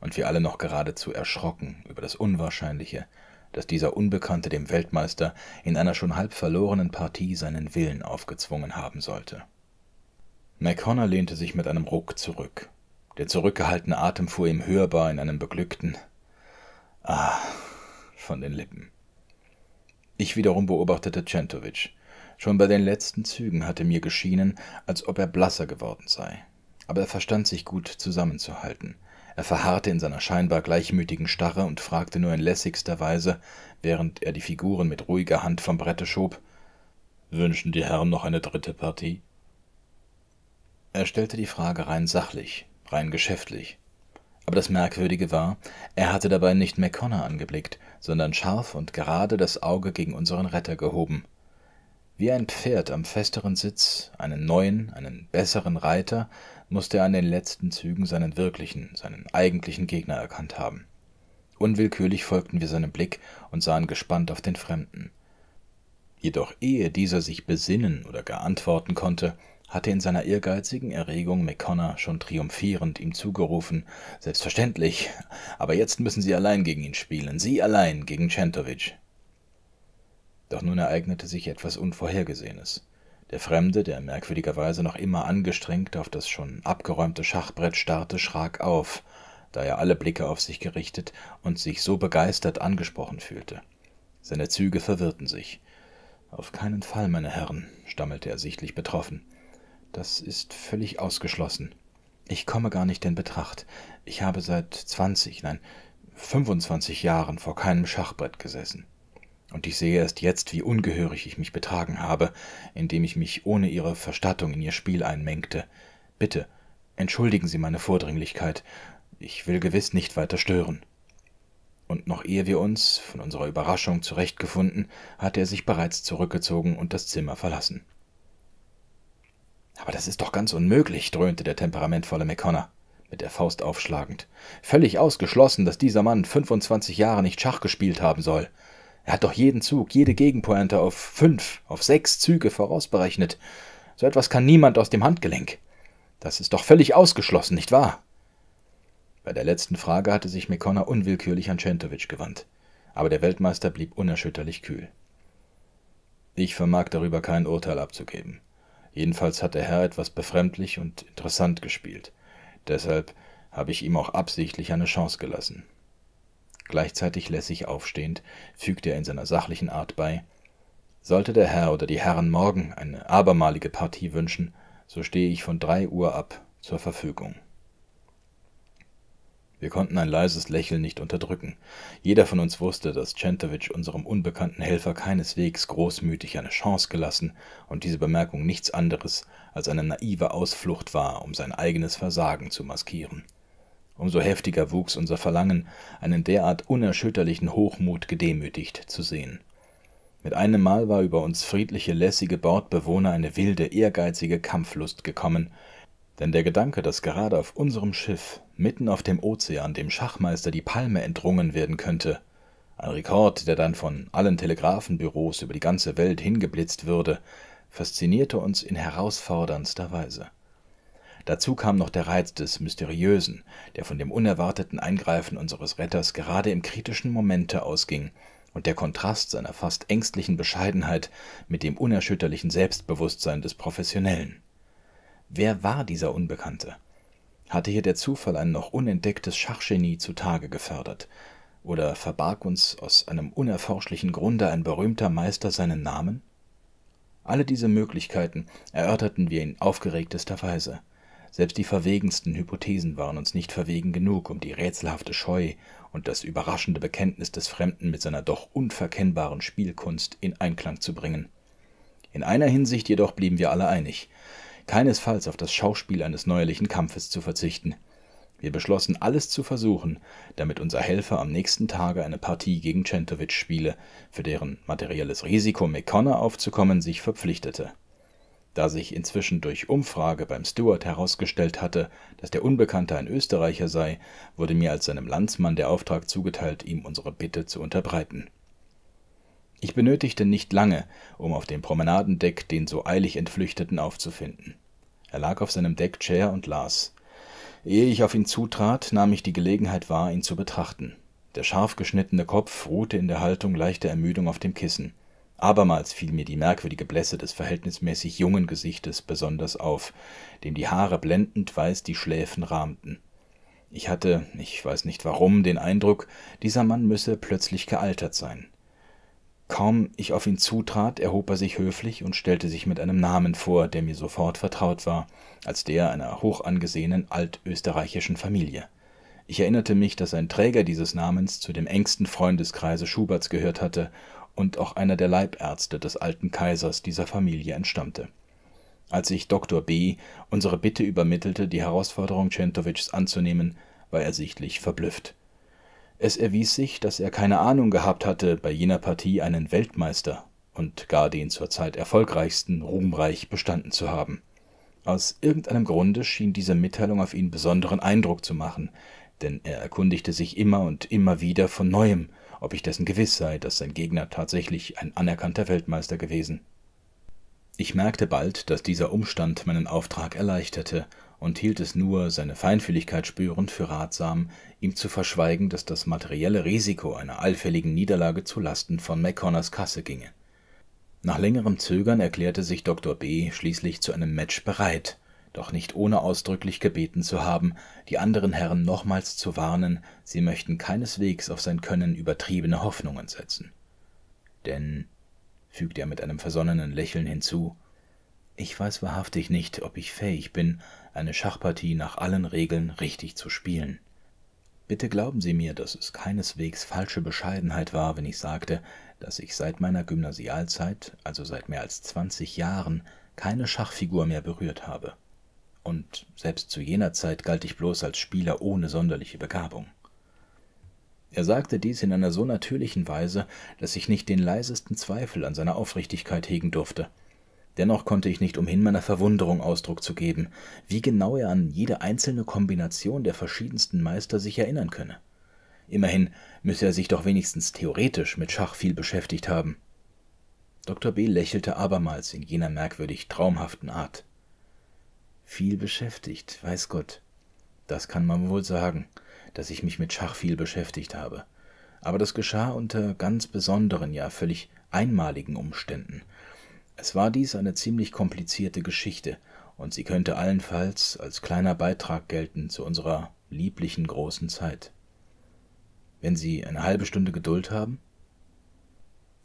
und wir alle noch geradezu erschrocken über das Unwahrscheinliche, dass dieser Unbekannte dem Weltmeister in einer schon halb verlorenen Partie seinen Willen aufgezwungen haben sollte. McConnor lehnte sich mit einem Ruck zurück. Der zurückgehaltene Atem fuhr ihm hörbar in einem beglückten »Ah« von den Lippen. Ich wiederum beobachtete Czentovic. Schon bei den letzten Zügen hatte mir geschienen, als ob er blasser geworden sei. Aber er verstand sich gut zusammenzuhalten. Er verharrte in seiner scheinbar gleichmütigen Starre und fragte nur in lässigster Weise, während er die Figuren mit ruhiger Hand vom Brette schob: »Wünschen die Herren noch eine dritte Partie?« Er stellte die Frage rein sachlich, rein geschäftlich. Aber das Merkwürdige war, er hatte dabei nicht McConnor angeblickt, sondern scharf und gerade das Auge gegen unseren Retter gehoben. Wie ein Pferd am festeren Sitz, einen neuen, einen besseren Reiter, musste er an den letzten Zügen seinen wirklichen, seinen eigentlichen Gegner erkannt haben. Unwillkürlich folgten wir seinem Blick und sahen gespannt auf den Fremden. Jedoch ehe dieser sich besinnen oder gar antworten konnte, hatte in seiner ehrgeizigen Erregung McConnor schon triumphierend ihm zugerufen: »Selbstverständlich, aber jetzt müssen Sie allein gegen ihn spielen, Sie allein gegen Czentovic.« Doch nun ereignete sich etwas Unvorhergesehenes. Der Fremde, der merkwürdigerweise noch immer angestrengt auf das schon abgeräumte Schachbrett starrte, schrak auf, da er alle Blicke auf sich gerichtet und sich so begeistert angesprochen fühlte. Seine Züge verwirrten sich. »Auf keinen Fall, meine Herren«, stammelte er sichtlich betroffen. »Das ist völlig ausgeschlossen. Ich komme gar nicht in Betracht. Ich habe seit 20, nein, 25 Jahren vor keinem Schachbrett gesessen. Und ich sehe erst jetzt, wie ungehörig ich mich betragen habe, indem ich mich ohne Ihre Verstattung in Ihr Spiel einmengte. Bitte, entschuldigen Sie meine Vordringlichkeit. Ich will gewiss nicht weiter stören.« Und noch ehe wir uns, von unserer Überraschung zurechtgefunden, hatte er sich bereits zurückgezogen und das Zimmer verlassen. »Aber das ist doch ganz unmöglich«, dröhnte der temperamentvolle McConnor, mit der Faust aufschlagend. »Völlig ausgeschlossen, dass dieser Mann 25 Jahre nicht Schach gespielt haben soll. Er hat doch jeden Zug, jede Gegenpointe auf 5, auf 6 Züge vorausberechnet. So etwas kann niemand aus dem Handgelenk. Das ist doch völlig ausgeschlossen, nicht wahr?« Bei der letzten Frage hatte sich McConnor unwillkürlich an Czentovic gewandt, aber der Weltmeister blieb unerschütterlich kühl. Ich vermag darüber kein Urteil abzugeben. Jedenfalls hat der Herr etwas befremdlich und interessant gespielt. Deshalb habe ich ihm auch absichtlich eine Chance gelassen. Gleichzeitig lässig aufstehend, fügte er in seiner sachlichen Art bei: Sollte der Herr oder die Herren morgen eine abermalige Partie wünschen, so stehe ich von 3 Uhr ab zur Verfügung. Wir konnten ein leises Lächeln nicht unterdrücken. Jeder von uns wusste, dass Czentovic unserem unbekannten Helfer keineswegs großmütig eine Chance gelassen und diese Bemerkung nichts anderes als eine naive Ausflucht war, um sein eigenes Versagen zu maskieren. Umso heftiger wuchs unser Verlangen, einen derart unerschütterlichen Hochmut gedemütigt zu sehen. Mit einem Mal war über uns friedliche, lässige Bordbewohner eine wilde, ehrgeizige Kampflust gekommen, denn der Gedanke, dass gerade auf unserem Schiff, mitten auf dem Ozean, dem Schachmeister die Palme entrungen werden könnte, ein Rekord, der dann von allen Telegrafenbüros über die ganze Welt hingeblitzt würde, faszinierte uns in herausforderndster Weise. Dazu kam noch der Reiz des Mysteriösen, der von dem unerwarteten Eingreifen unseres Retters gerade im kritischen Momente ausging, und der Kontrast seiner fast ängstlichen Bescheidenheit mit dem unerschütterlichen Selbstbewusstsein des Professionellen. Wer war dieser Unbekannte? Hatte hier der Zufall ein noch unentdecktes Schachgenie zutage gefördert? Oder verbarg uns aus einem unerforschlichen Grunde ein berühmter Meister seinen Namen? Alle diese Möglichkeiten erörterten wir in aufgeregtester Weise. Selbst die verwegensten Hypothesen waren uns nicht verwegen genug, um die rätselhafte Scheu und das überraschende Bekenntnis des Fremden mit seiner doch unverkennbaren Spielkunst in Einklang zu bringen. In einer Hinsicht jedoch blieben wir alle einig, keinesfalls auf das Schauspiel eines neuerlichen Kampfes zu verzichten. Wir beschlossen, alles zu versuchen, damit unser Helfer am nächsten Tage eine Partie gegen Czentovic spiele, für deren materielles Risiko McConnor aufzukommen sich verpflichtete. Da sich inzwischen durch Umfrage beim Steward herausgestellt hatte, dass der Unbekannte ein Österreicher sei, wurde mir als seinem Landsmann der Auftrag zugeteilt, ihm unsere Bitte zu unterbreiten. Ich benötigte nicht lange, um auf dem Promenadendeck den so eilig Entflüchteten aufzufinden. Er lag auf seinem Deckchair und las. Ehe ich auf ihn zutrat, nahm ich die Gelegenheit wahr, ihn zu betrachten. Der scharf geschnittene Kopf ruhte in der Haltung leichter Ermüdung auf dem Kissen. Abermals fiel mir die merkwürdige Blässe des verhältnismäßig jungen Gesichtes besonders auf, dem die Haare blendend weiß die Schläfen rahmten. Ich hatte, ich weiß nicht warum, den Eindruck, dieser Mann müsse plötzlich gealtert sein. Kaum ich auf ihn zutrat, erhob er sich höflich und stellte sich mit einem Namen vor, der mir sofort vertraut war, als der einer hochangesehenen altösterreichischen Familie. Ich erinnerte mich, dass ein Träger dieses Namens zu dem engsten Freundeskreise Schuberts gehört hatte und auch einer der Leibärzte des alten Kaisers dieser Familie entstammte. Als ich Dr. B. unsere Bitte übermittelte, die Herausforderung Czentovics anzunehmen, war er sichtlich verblüfft. Es erwies sich, dass er keine Ahnung gehabt hatte, bei jener Partie einen Weltmeister und gar den zur Zeit erfolgreichsten ruhmreich bestanden zu haben. Aus irgendeinem Grunde schien diese Mitteilung auf ihn besonderen Eindruck zu machen, denn er erkundigte sich immer und immer wieder von Neuem, ob ich dessen gewiss sei, dass sein Gegner tatsächlich ein anerkannter Weltmeister gewesen. Ich merkte bald, dass dieser Umstand meinen Auftrag erleichterte und hielt es nur, seine Feinfühligkeit spürend, für ratsam, ihm zu verschweigen, dass das materielle Risiko einer allfälligen Niederlage zulasten von McConnors Kasse ginge. Nach längerem Zögern erklärte sich Dr. B. schließlich zu einem Match bereit, doch nicht ohne ausdrücklich gebeten zu haben, die anderen Herren nochmals zu warnen, sie möchten keineswegs auf sein Können übertriebene Hoffnungen setzen. Denn, fügte er mit einem versonnenen Lächeln hinzu, ich weiß wahrhaftig nicht, ob ich fähig bin, eine Schachpartie nach allen Regeln richtig zu spielen. Bitte glauben Sie mir, dass es keineswegs falsche Bescheidenheit war, wenn ich sagte, dass ich seit meiner Gymnasialzeit, also seit mehr als 20 Jahren, keine Schachfigur mehr berührt habe. Und selbst zu jener Zeit galt ich bloß als Spieler ohne sonderliche Begabung. Er sagte dies in einer so natürlichen Weise, dass ich nicht den leisesten Zweifel an seiner Aufrichtigkeit hegen durfte. Dennoch konnte ich nicht umhin, meiner Verwunderung Ausdruck zu geben, wie genau er an jede einzelne Kombination der verschiedensten Meister sich erinnern könne. Immerhin müsse er sich doch wenigstens theoretisch mit Schach viel beschäftigt haben. Dr. B. lächelte abermals in jener merkwürdig traumhaften Art. Viel beschäftigt, weiß Gott. Das kann man wohl sagen, dass ich mich mit Schach viel beschäftigt habe. Aber das geschah unter ganz besonderen, ja völlig einmaligen Umständen. Es war dies eine ziemlich komplizierte Geschichte, und sie könnte allenfalls als kleiner Beitrag gelten zu unserer lieblichen großen Zeit. Wenn Sie eine halbe Stunde Geduld haben?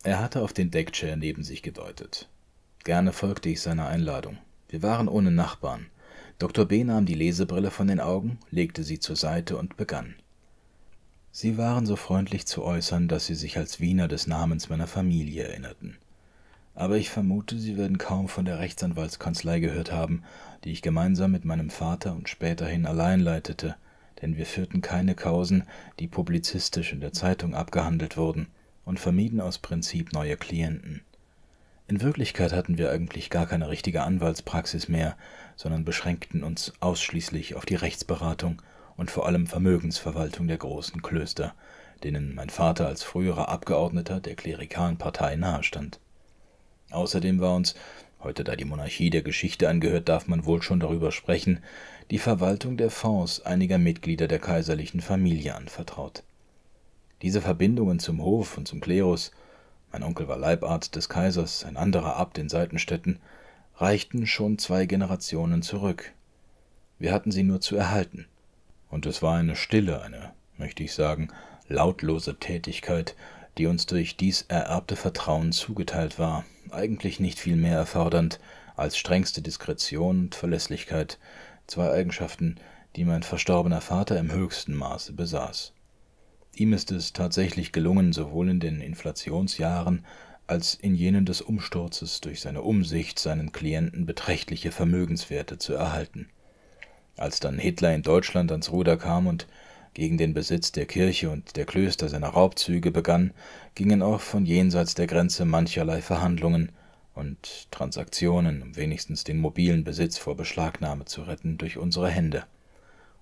Er hatte auf den Deckchair neben sich gedeutet. Gerne folgte ich seiner Einladung. Wir waren ohne Nachbarn. Dr. B. nahm die Lesebrille von den Augen, legte sie zur Seite und begann. Sie waren so freundlich zu äußern, dass Sie sich als Wiener des Namens meiner Familie erinnerten. Aber ich vermute, Sie werden kaum von der Rechtsanwaltskanzlei gehört haben, die ich gemeinsam mit meinem Vater und späterhin allein leitete, denn wir führten keine Kausen, die publizistisch in der Zeitung abgehandelt wurden, und vermieden aus Prinzip neue Klienten. In Wirklichkeit hatten wir eigentlich gar keine richtige Anwaltspraxis mehr, sondern beschränkten uns ausschließlich auf die Rechtsberatung und vor allem Vermögensverwaltung der großen Klöster, denen mein Vater als früherer Abgeordneter der klerikalen Partei nahestand. Außerdem war uns, heute da die Monarchie der Geschichte angehört, darf man wohl schon darüber sprechen, die Verwaltung der Fonds einiger Mitglieder der kaiserlichen Familie anvertraut. Diese Verbindungen zum Hof und zum Klerus, mein Onkel war Leibarzt des Kaisers, ein anderer Abt in Seitenstädten, reichten schon 2 Generationen zurück. Wir hatten sie nur zu erhalten. Und es war eine stille, eine, möchte ich sagen, lautlose Tätigkeit, die uns durch dies ererbte Vertrauen zugeteilt war, eigentlich nicht viel mehr erfordernd als strengste Diskretion und Verlässlichkeit, 2 Eigenschaften, die mein verstorbener Vater im höchsten Maße besaß. Ihm ist es tatsächlich gelungen, sowohl in den Inflationsjahren als in jenen des Umsturzes durch seine Umsicht seinen Klienten beträchtliche Vermögenswerte zu erhalten. Als dann Hitler in Deutschland ans Ruder kam und gegen den Besitz der Kirche und der Klöster seiner Raubzüge begann, gingen auch von jenseits der Grenze mancherlei Verhandlungen und Transaktionen, um wenigstens den mobilen Besitz vor Beschlagnahme zu retten, durch unsere Hände.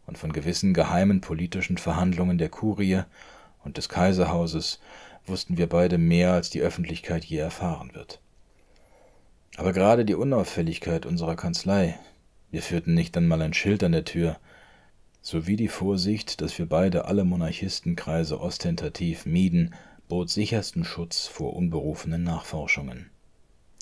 Und von gewissen geheimen politischen Verhandlungen der Kurie und des Kaiserhauses wussten wir beide mehr, als die Öffentlichkeit je erfahren wird. Aber gerade die Unauffälligkeit unserer Kanzlei, wir führten nicht einmal ein Schild an der Tür, sowie die Vorsicht, dass wir beide alle Monarchistenkreise ostentativ mieden, bot sichersten Schutz vor unberufenen Nachforschungen.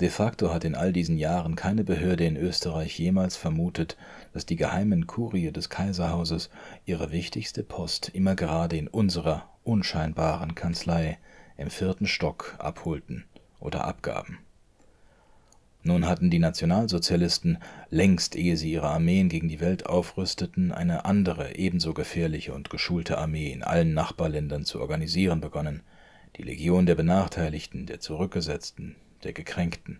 De facto hat in all diesen Jahren keine Behörde in Österreich jemals vermutet, dass die geheimen Kurie des Kaiserhauses ihre wichtigste Post immer gerade in unserer unscheinbaren Kanzlei im 4. Stock abholten oder abgaben. Nun hatten die Nationalsozialisten, längst ehe sie ihre Armeen gegen die Welt aufrüsteten, eine andere, ebenso gefährliche und geschulte Armee in allen Nachbarländern zu organisieren begonnen, die Legion der Benachteiligten, der Zurückgesetzten, der Gekränkten.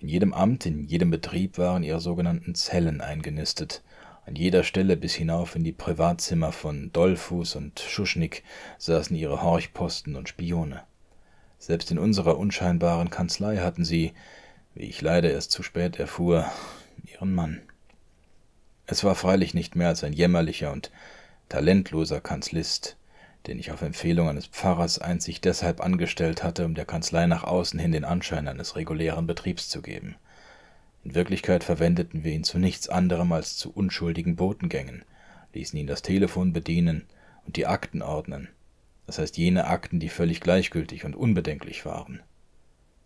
In jedem Amt, in jedem Betrieb waren ihre sogenannten Zellen eingenistet, an jeder Stelle bis hinauf in die Privatzimmer von Dollfuß und Schuschnigg saßen ihre Horchposten und Spione. Selbst in unserer unscheinbaren Kanzlei hatten sie, wie ich leider erst zu spät erfuhr, ihren Mann. Es war freilich nicht mehr als ein jämmerlicher und talentloser Kanzlist, den ich auf Empfehlung eines Pfarrers einzig deshalb angestellt hatte, um der Kanzlei nach außen hin den Anschein eines regulären Betriebs zu geben. In Wirklichkeit verwendeten wir ihn zu nichts anderem als zu unschuldigen Botengängen, ließen ihn das Telefon bedienen und die Akten ordnen, das heißt jene Akten, die völlig gleichgültig und unbedenklich waren.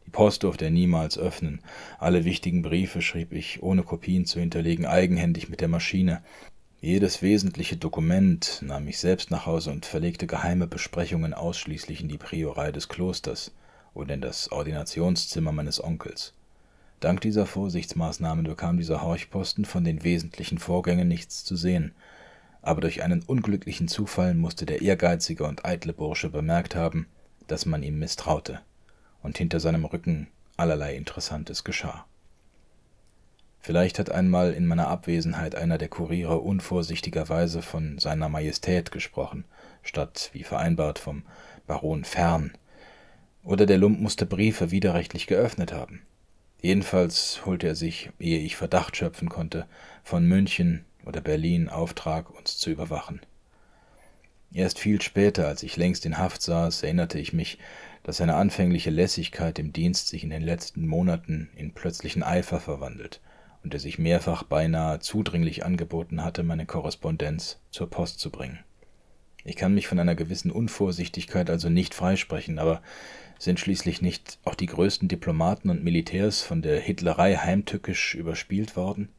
Die Post durfte er niemals öffnen, alle wichtigen Briefe schrieb ich, ohne Kopien zu hinterlegen, eigenhändig mit der Maschine. Jedes wesentliche Dokument nahm ich selbst nach Hause und verlegte geheime Besprechungen ausschließlich in die Priorei des Klosters oder in das Ordinationszimmer meines Onkels. Dank dieser Vorsichtsmaßnahmen bekam dieser Horchposten von den wesentlichen Vorgängen nichts zu sehen, aber durch einen unglücklichen Zufall musste der ehrgeizige und eitle Bursche bemerkt haben, dass man ihm misstraute und hinter seinem Rücken allerlei Interessantes geschah. Vielleicht hat einmal in meiner Abwesenheit einer der Kuriere unvorsichtigerweise von seiner Majestät gesprochen, statt, wie vereinbart, vom Baron Fern. Oder der Lump musste Briefe widerrechtlich geöffnet haben. Jedenfalls holte er sich, ehe ich Verdacht schöpfen konnte, von München oder Berlin Auftrag, uns zu überwachen. Erst viel später, als ich längst in Haft saß, erinnerte ich mich, dass seine anfängliche Lässigkeit im Dienst sich in den letzten Monaten in plötzlichen Eifer verwandelt und er sich mehrfach beinahe zudringlich angeboten hatte, meine Korrespondenz zur Post zu bringen. Ich kann mich von einer gewissen Unvorsichtigkeit also nicht freisprechen, aber sind schließlich nicht auch die größten Diplomaten und Militärs von der Hitlerei heimtückisch überspielt worden?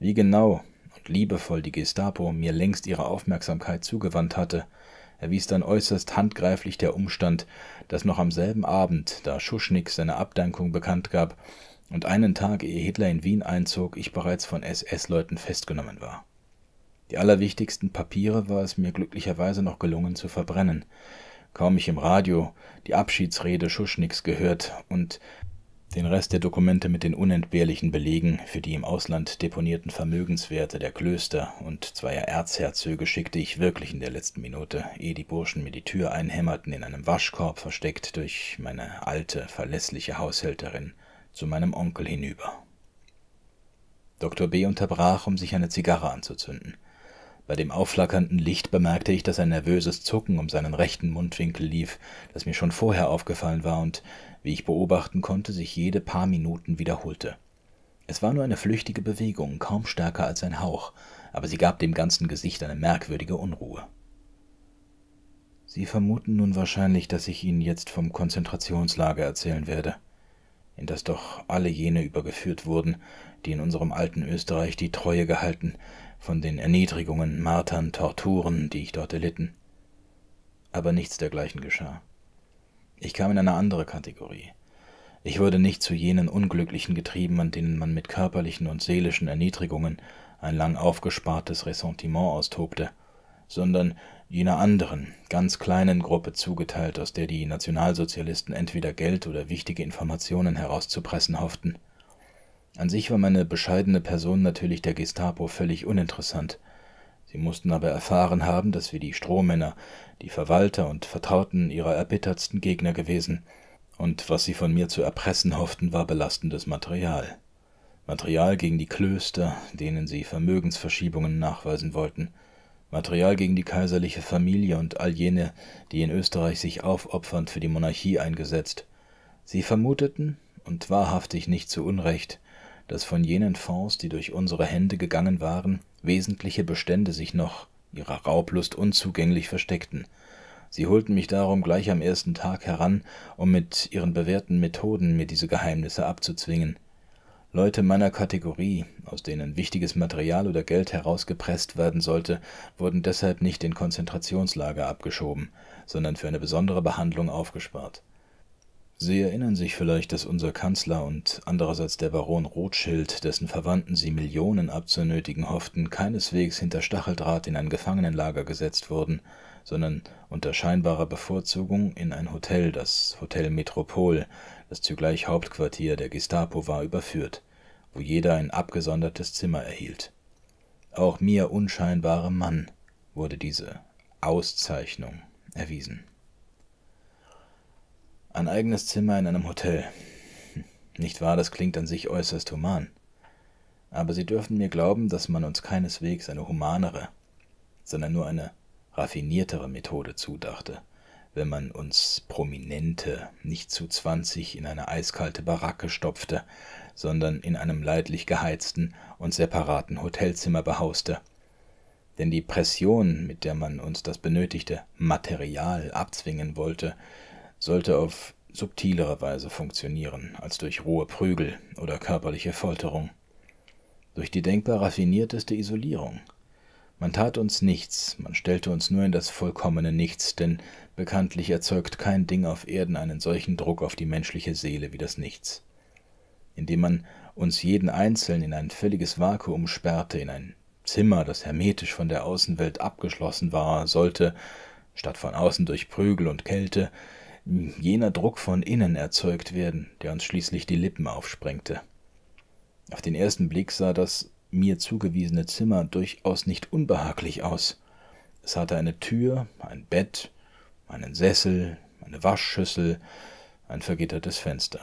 Wie genau und liebevoll die Gestapo mir längst ihre Aufmerksamkeit zugewandt hatte, erwies dann äußerst handgreiflich der Umstand, dass noch am selben Abend, da Schuschnigg seine Abdankung bekannt gab, und einen Tag, ehe Hitler in Wien einzog, ich bereits von SS-Leuten festgenommen war. Die allerwichtigsten Papiere war es mir glücklicherweise noch gelungen zu verbrennen. Kaum ich im Radio die Abschiedsrede Schuschniggs gehört und den Rest der Dokumente mit den unentbehrlichen Belegen für die im Ausland deponierten Vermögenswerte der Klöster und zweier Erzherzöge schickte ich wirklich in der letzten Minute, ehe die Burschen mir die Tür einhämmerten, in einem Waschkorb versteckt durch meine alte, verlässliche Haushälterin, zu meinem Onkel hinüber. Dr. B. unterbrach, um sich eine Zigarre anzuzünden. Bei dem aufflackernden Licht bemerkte ich, dass ein nervöses Zucken um seinen rechten Mundwinkel lief, das mir schon vorher aufgefallen war und, wie ich beobachten konnte, sich jede paar Minuten wiederholte. Es war nur eine flüchtige Bewegung, kaum stärker als ein Hauch, aber sie gab dem ganzen Gesicht eine merkwürdige Unruhe. »Sie vermuten nun wahrscheinlich, dass ich Ihnen jetzt vom Konzentrationslager erzählen werde, in das doch alle jene übergeführt wurden, die in unserem alten Österreich die Treue gehalten, von den Erniedrigungen, Martern, Torturen, die ich dort erlitten. Aber nichts dergleichen geschah. Ich kam in eine andere Kategorie. Ich wurde nicht zu jenen Unglücklichen getrieben, an denen man mit körperlichen und seelischen Erniedrigungen ein lang aufgespartes Ressentiment austobte, sondern jener anderen, ganz kleinen Gruppe zugeteilt, aus der die Nationalsozialisten entweder Geld oder wichtige Informationen herauszupressen hofften. An sich war meine bescheidene Person natürlich der Gestapo völlig uninteressant. Sie mussten aber erfahren haben, dass wir die Strohmänner, die Verwalter und Vertrauten ihrer erbittertsten Gegner gewesen, und was sie von mir zu erpressen hofften, war belastendes Material. Material gegen die Klöster, denen sie Vermögensverschiebungen nachweisen wollten, Material gegen die kaiserliche Familie und all jene, die in Österreich sich aufopfernd für die Monarchie eingesetzt. Sie vermuteten, und wahrhaftig nicht zu Unrecht, dass von jenen Fonds, die durch unsere Hände gegangen waren, wesentliche Bestände sich noch ihrer Raublust unzugänglich versteckten. Sie holten mich darum gleich am ersten Tag heran, um mit ihren bewährten Methoden mir diese Geheimnisse abzuzwingen. Leute meiner Kategorie, aus denen wichtiges Material oder Geld herausgepresst werden sollte, wurden deshalb nicht in Konzentrationslager abgeschoben, sondern für eine besondere Behandlung aufgespart. Sie erinnern sich vielleicht, dass unser Kanzler und andererseits der Baron Rothschild, dessen Verwandten sie Millionen abzunötigen hofften, keineswegs hinter Stacheldraht in ein Gefangenenlager gesetzt wurden, sondern unter scheinbarer Bevorzugung in ein Hotel, das Hotel Metropol, das zugleich Hauptquartier der Gestapo war, überführt, wo jeder ein abgesondertes Zimmer erhielt. Auch mir, unscheinbarem Mann, wurde diese Auszeichnung erwiesen. Ein eigenes Zimmer in einem Hotel. Nicht wahr, das klingt an sich äußerst human. Aber Sie dürfen mir glauben, dass man uns keineswegs eine humanere, sondern nur eine raffiniertere Methode zudachte, wenn man uns Prominente nicht zu 20 in eine eiskalte Baracke stopfte, sondern in einem leidlich geheizten und separaten Hotelzimmer behauste. Denn die Pression, mit der man uns das benötigte Material abzwingen wollte, sollte auf subtilere Weise funktionieren als durch rohe Prügel oder körperliche Folterung. Durch die denkbar raffinierteste Isolierung. Man tat uns nichts, man stellte uns nur in das vollkommene Nichts, denn bekanntlich erzeugt kein Ding auf Erden einen solchen Druck auf die menschliche Seele wie das Nichts. Indem man uns jeden Einzelnen in ein völliges Vakuum sperrte, in ein Zimmer, das hermetisch von der Außenwelt abgeschlossen war, sollte, statt von außen durch Prügel und Kälte, jener Druck von innen erzeugt werden, der uns schließlich die Lippen aufsprengte. Auf den ersten Blick sah das mir zugewiesene Zimmer durchaus nicht unbehaglich aus. Es hatte eine Tür, ein Bett, einen Sessel, eine Waschschüssel, ein vergittertes Fenster.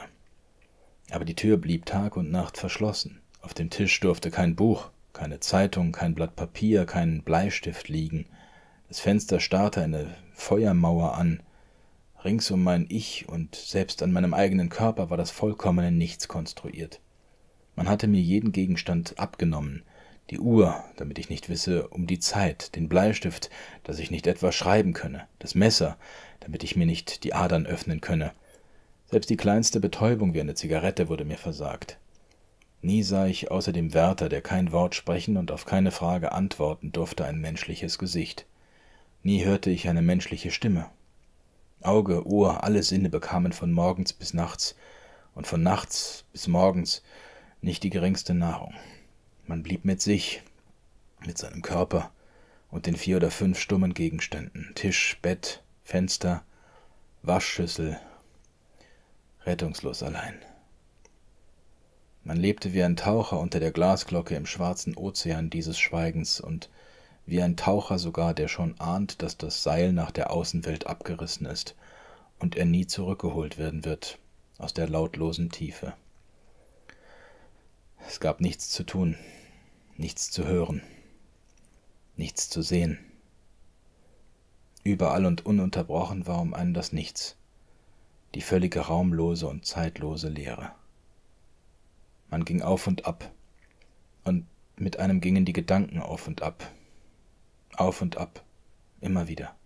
Aber die Tür blieb Tag und Nacht verschlossen. Auf dem Tisch durfte kein Buch, keine Zeitung, kein Blatt Papier, kein Bleistift liegen. Das Fenster starrte eine Feuermauer an. Rings um mein Ich und selbst an meinem eigenen Körper war das vollkommene Nichts konstruiert. Man hatte mir jeden Gegenstand abgenommen, die Uhr, damit ich nicht wisse, um die Zeit, den Bleistift, dass ich nicht etwas schreiben könne, das Messer, damit ich mir nicht die Adern öffnen könne. Selbst die kleinste Betäubung wie eine Zigarette wurde mir versagt. Nie sah ich außer dem Wärter, der kein Wort sprechen und auf keine Frage antworten durfte, ein menschliches Gesicht. Nie hörte ich eine menschliche Stimme. Auge, Ohr, alle Sinne bekamen von morgens bis nachts und von nachts bis morgens nicht die geringste Nahrung. Man blieb mit sich, mit seinem Körper und den 4 oder 5 stummen Gegenständen, Tisch, Bett, Fenster, Waschschüssel, rettungslos allein. Man lebte wie ein Taucher unter der Glasglocke im schwarzen Ozean dieses Schweigens und wie ein Taucher sogar, der schon ahnt, dass das Seil nach der Außenwelt abgerissen ist und er nie zurückgeholt werden wird aus der lautlosen Tiefe. Es gab nichts zu tun, nichts zu hören, nichts zu sehen. Überall und ununterbrochen war um einen das Nichts, die völlige raumlose und zeitlose Leere. Man ging auf und ab, und mit einem gingen die Gedanken auf und ab, immer wieder.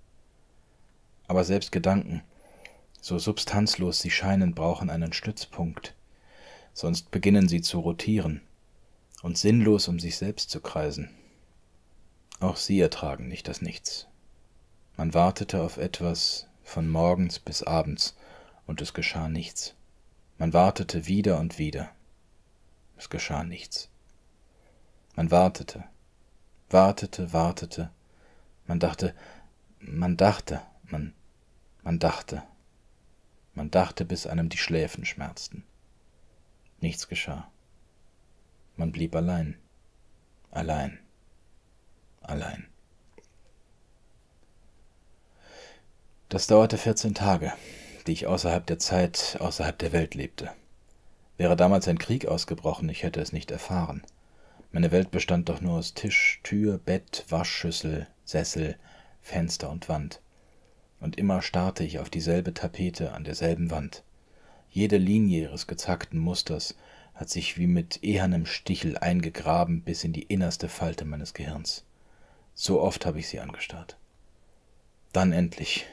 Aber selbst Gedanken, so substanzlos sie scheinen, brauchen einen Stützpunkt, sonst beginnen sie zu rotieren und sinnlos um sich selbst zu kreisen. Auch sie ertragen nicht das Nichts. Man wartete auf etwas von morgens bis abends, und es geschah nichts. Man wartete wieder und wieder. Es geschah nichts. Man wartete, wartete, wartete. Man dachte, man dachte, man dachte. Man dachte, bis einem die Schläfen schmerzten. Nichts geschah. Man blieb allein, allein, allein. Das dauerte 14 Tage, die ich außerhalb der Zeit, außerhalb der Welt lebte. Wäre damals ein Krieg ausgebrochen, ich hätte es nicht erfahren. Meine Welt bestand doch nur aus Tisch, Tür, Bett, Waschschüssel, Sessel, Fenster und Wand. Und immer starrte ich auf dieselbe Tapete an derselben Wand. Jede Linie ihres gezackten Musters hat sich wie mit ehernem Stichel eingegraben bis in die innerste Falte meines Gehirns. So oft habe ich sie angestarrt. Dann endlich,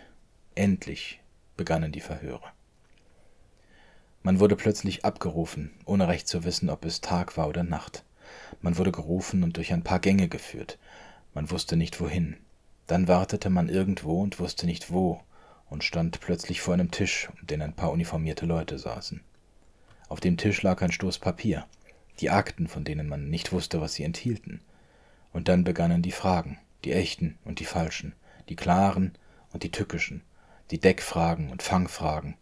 endlich begannen die Verhöre. Man wurde plötzlich abgerufen, ohne recht zu wissen, ob es Tag war oder Nacht. Man wurde gerufen und durch ein paar Gänge geführt. Man wusste nicht, wohin. Dann wartete man irgendwo und wusste nicht, wo, und stand plötzlich vor einem Tisch, um den ein paar uniformierte Leute saßen. Auf dem Tisch lag ein Stoß Papier, die Akten, von denen man nicht wusste, was sie enthielten. Und dann begannen die Fragen, die echten und die falschen, die klaren und die tückischen, die Deckfragen und Fangfragen,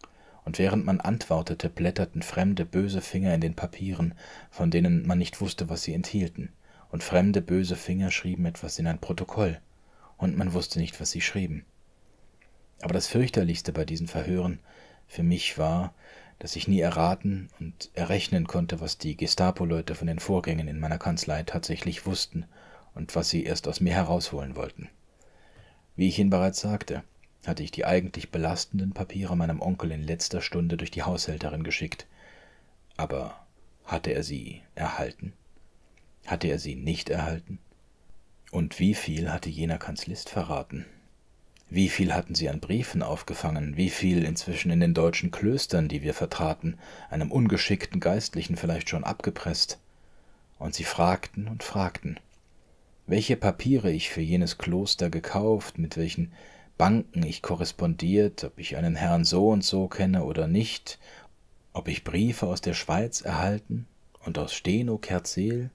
und während man antwortete, blätterten fremde, böse Finger in den Papieren, von denen man nicht wusste, was sie enthielten, und fremde, böse Finger schrieben etwas in ein Protokoll, und man wusste nicht, was sie schrieben. Aber das Fürchterlichste bei diesen Verhören für mich war, dass ich nie erraten und errechnen konnte, was die Gestapo-Leute von den Vorgängen in meiner Kanzlei tatsächlich wussten und was sie erst aus mir herausholen wollten. Wie ich Ihnen bereits sagte, hatte ich die eigentlich belastenden Papiere meinem Onkel in letzter Stunde durch die Haushälterin geschickt. Aber hatte er sie erhalten? Hatte er sie nicht erhalten? Und wie viel hatte jener Kanzlist verraten? Wie viel hatten sie an Briefen aufgefangen? Wie viel inzwischen in den deutschen Klöstern, die wir vertraten, einem ungeschickten Geistlichen vielleicht schon abgepresst? Und sie fragten und fragten, welche Papiere ich für jenes Kloster gekauft, mit welchen Banken ich korrespondiert, ob ich einen Herrn so und so kenne oder nicht, ob ich Briefe aus der Schweiz erhalten und aus Steno Kerzeel.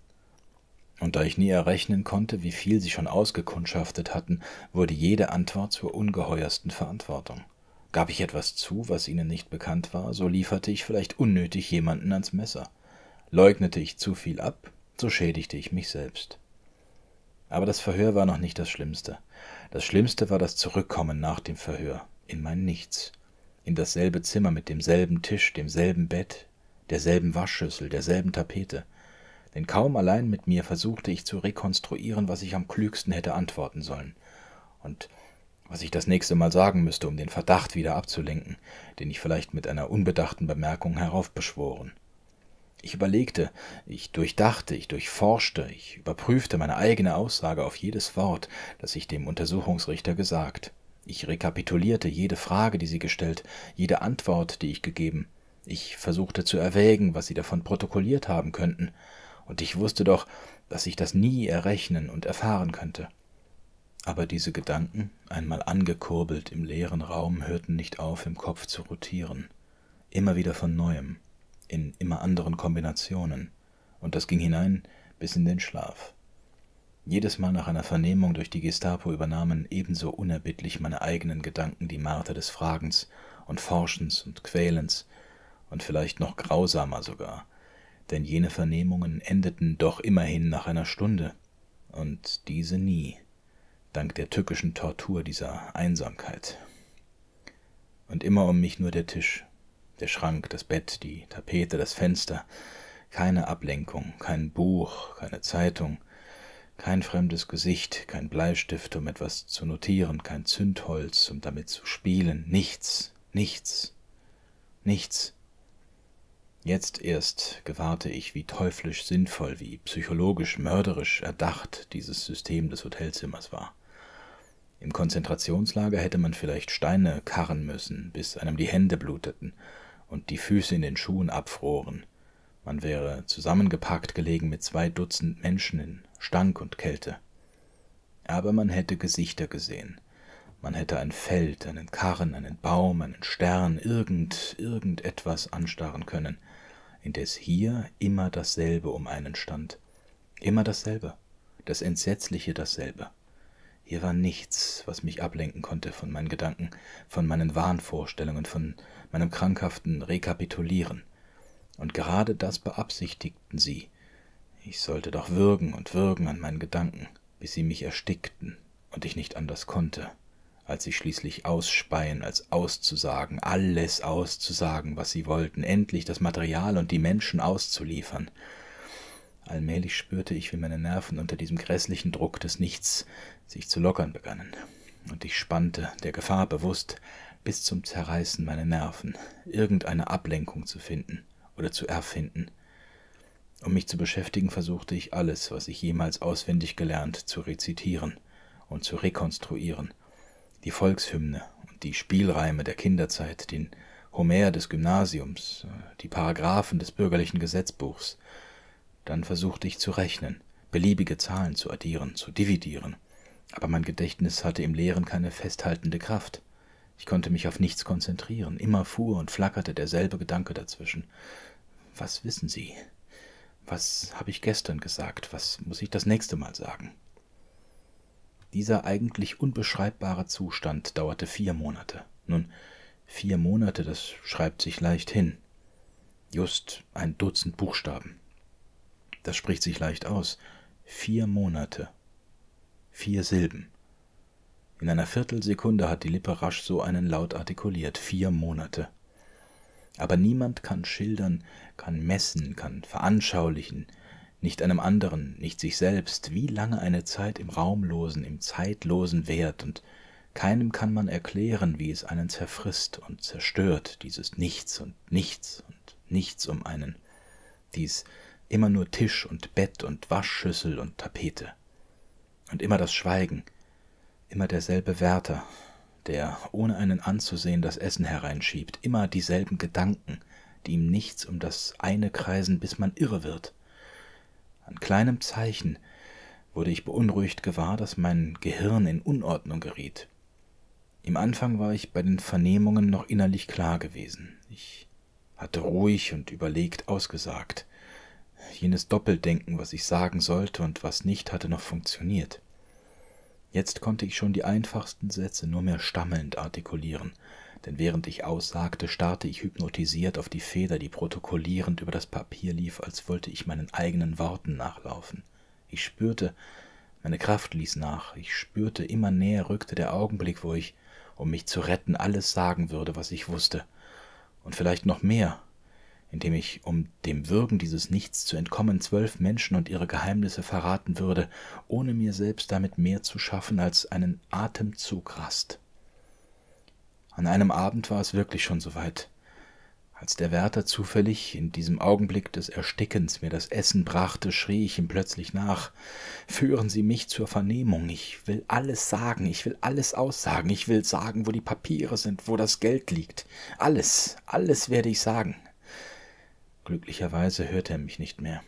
Und da ich nie errechnen konnte, wie viel sie schon ausgekundschaftet hatten, wurde jede Antwort zur ungeheuersten Verantwortung. Gab ich etwas zu, was ihnen nicht bekannt war, so lieferte ich vielleicht unnötig jemanden ans Messer. Leugnete ich zu viel ab, so schädigte ich mich selbst. Aber das Verhör war noch nicht das Schlimmste. Das Schlimmste war das Zurückkommen nach dem Verhör, in mein Nichts, in dasselbe Zimmer mit demselben Tisch, demselben Bett, derselben Waschschüssel, derselben Tapete. Denn kaum allein mit mir versuchte ich zu rekonstruieren, was ich am klügsten hätte antworten sollen und was ich das nächste Mal sagen müsste, um den Verdacht wieder abzulenken, den ich vielleicht mit einer unbedachten Bemerkung heraufbeschworen. Ich überlegte, ich durchdachte, ich durchforschte, ich überprüfte meine eigene Aussage auf jedes Wort, das ich dem Untersuchungsrichter gesagt. Ich rekapitulierte jede Frage, die sie gestellt, jede Antwort, die ich gegeben. Ich versuchte zu erwägen, was sie davon protokolliert haben könnten, und ich wusste doch, dass ich das nie errechnen und erfahren könnte. Aber diese Gedanken, einmal angekurbelt im leeren Raum, hörten nicht auf, im Kopf zu rotieren, immer wieder von Neuem, in immer anderen Kombinationen, und das ging hinein bis in den Schlaf. Jedes Mal nach einer Vernehmung durch die Gestapo übernahmen ebenso unerbittlich meine eigenen Gedanken die Marter des Fragens und Forschens und Quälens, und vielleicht noch grausamer sogar, denn jene Vernehmungen endeten doch immerhin nach einer Stunde, und diese nie, dank der tückischen Tortur dieser Einsamkeit. Und immer um mich nur der Tisch, der Schrank, das Bett, die Tapete, das Fenster, keine Ablenkung, kein Buch, keine Zeitung, Kein fremdes Gesicht, kein Bleistift, um etwas zu notieren, kein Zündholz, um damit zu spielen, nichts, nichts, nichts. Jetzt erst gewahrte ich, wie teuflisch sinnvoll, wie psychologisch mörderisch erdacht dieses System des Hotelzimmers war. Im Konzentrationslager hätte man vielleicht Steine karren müssen, bis einem die Hände bluteten und die Füße in den Schuhen abfroren. Man wäre zusammengepackt gelegen mit 2 Dutzend Menschen in Stank und Kälte. Aber man hätte Gesichter gesehen. Man hätte ein Feld, einen Karren, einen Baum, einen Stern, irgendetwas anstarren können, indes hier immer dasselbe um einen stand. Immer dasselbe, das Entsetzliche dasselbe. Hier war nichts, was mich ablenken konnte von meinen Gedanken, von meinen Wahnvorstellungen, von meinem krankhaften Rekapitulieren. Und gerade das beabsichtigten sie. Ich sollte doch würgen und würgen an meinen Gedanken, bis sie mich erstickten und ich nicht anders konnte, als sie schließlich ausspeien, als auszusagen, alles auszusagen, was sie wollten, endlich das Material und die Menschen auszuliefern. Allmählich spürte ich, wie meine Nerven unter diesem grässlichen Druck des Nichts sich zu lockern begannen, und ich spannte, der Gefahr bewusst, bis zum Zerreißen meine Nerven, irgendeine Ablenkung zu finden oder zu erfinden. Um mich zu beschäftigen, versuchte ich alles, was ich jemals auswendig gelernt, zu rezitieren und zu rekonstruieren, die Volkshymne und die Spielreime der Kinderzeit, den Homer des Gymnasiums, die Paragraphen des bürgerlichen Gesetzbuchs. Dann versuchte ich zu rechnen, beliebige Zahlen zu addieren, zu dividieren, aber mein Gedächtnis hatte im Leeren keine festhaltende Kraft. Ich konnte mich auf nichts konzentrieren, immer fuhr und flackerte derselbe Gedanke dazwischen. Was wissen Sie? Was habe ich gestern gesagt? Was muss ich das nächste Mal sagen? Dieser eigentlich unbeschreibbare Zustand dauerte 4 Monate. Nun, 4 Monate, das schreibt sich leicht hin. Just 1 Dutzend Buchstaben. Das spricht sich leicht aus. 4 Monate. 4 Silben. In einer Viertelsekunde hat die Lippe rasch so einen Laut artikuliert. 4 Monate. Aber niemand kann schildern, kann messen, kann veranschaulichen, nicht einem anderen, nicht sich selbst, wie lange eine Zeit im Raumlosen, im Zeitlosen währt, und keinem kann man erklären, wie es einen zerfrisst und zerstört, dieses Nichts und Nichts und Nichts um einen, dies immer nur Tisch und Bett und Waschschüssel und Tapete. Und immer das Schweigen, immer derselbe Wärter, der, ohne einen anzusehen, das Essen hereinschiebt, immer dieselben Gedanken, die ihm nichts um das eine kreisen, bis man irre wird. An kleinem Zeichen wurde ich beunruhigt gewahr, dass mein Gehirn in Unordnung geriet. Im Anfang war ich bei den Vernehmungen noch innerlich klar gewesen. Ich hatte ruhig und überlegt ausgesagt. Jenes Doppeldenken, was ich sagen sollte und was nicht, hatte noch funktioniert. Jetzt konnte ich schon die einfachsten Sätze nur mehr stammelnd artikulieren, denn während ich aussagte, starrte ich hypnotisiert auf die Feder, die protokollierend über das Papier lief, als wollte ich meinen eigenen Worten nachlaufen. Ich spürte, meine Kraft ließ nach, ich spürte, immer näher rückte der Augenblick, wo ich, um mich zu retten, alles sagen würde, was ich wusste, und vielleicht noch mehr, indem ich, um dem Würgen dieses Nichts zu entkommen, 12 Menschen und ihre Geheimnisse verraten würde, ohne mir selbst damit mehr zu schaffen als einen Atemzug Rast. An einem Abend war es wirklich schon soweit, als der Wärter zufällig in diesem Augenblick des Erstickens mir das Essen brachte, schrie ich ihm plötzlich nach: »Führen Sie mich zur Vernehmung, ich will alles sagen, ich will alles aussagen, ich will sagen, wo die Papiere sind, wo das Geld liegt, alles, alles werde ich sagen.« Glücklicherweise hörte er mich nicht mehr.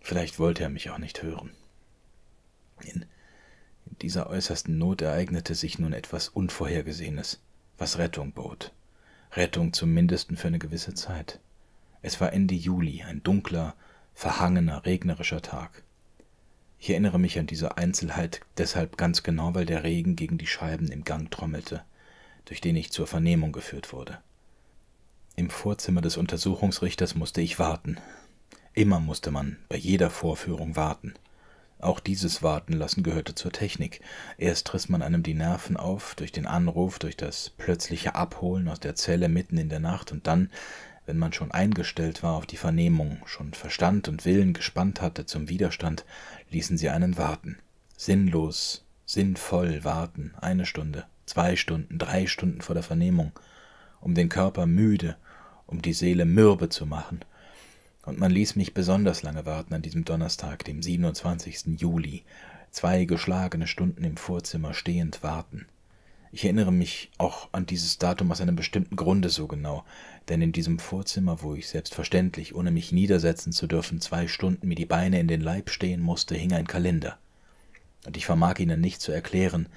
Vielleicht wollte er mich auch nicht hören. In dieser äußersten Not ereignete sich nun etwas Unvorhergesehenes, was Rettung bot. Rettung zumindest für eine gewisse Zeit. Es war Ende Juli, ein dunkler, verhangener, regnerischer Tag. Ich erinnere mich an diese Einzelheit deshalb ganz genau, weil der Regen gegen die Scheiben im Gang trommelte, durch den ich zur Vernehmung geführt wurde. Im Vorzimmer des Untersuchungsrichters musste ich warten. Immer musste man bei jeder Vorführung warten. Auch dieses Wartenlassen gehörte zur Technik. Erst riss man einem die Nerven auf durch den Anruf, durch das plötzliche Abholen aus der Zelle mitten in der Nacht, und dann, wenn man schon eingestellt war auf die Vernehmung, schon Verstand und Willen gespannt hatte zum Widerstand, ließen sie einen warten. Sinnlos, sinnvoll warten, 1 Stunde, 2 Stunden, 3 Stunden vor der Vernehmung, um den Körper müde, um die Seele mürbe zu machen. Und man ließ mich besonders lange warten an diesem Donnerstag, dem 27. Juli, 2 geschlagene Stunden im Vorzimmer stehend warten. Ich erinnere mich auch an dieses Datum aus einem bestimmten Grunde so genau, denn in diesem Vorzimmer, wo ich selbstverständlich, ohne mich niedersetzen zu dürfen, 2 Stunden mir die Beine in den Leib stehen musste, hing ein Kalender. Und ich vermag Ihnen nicht zu erklären,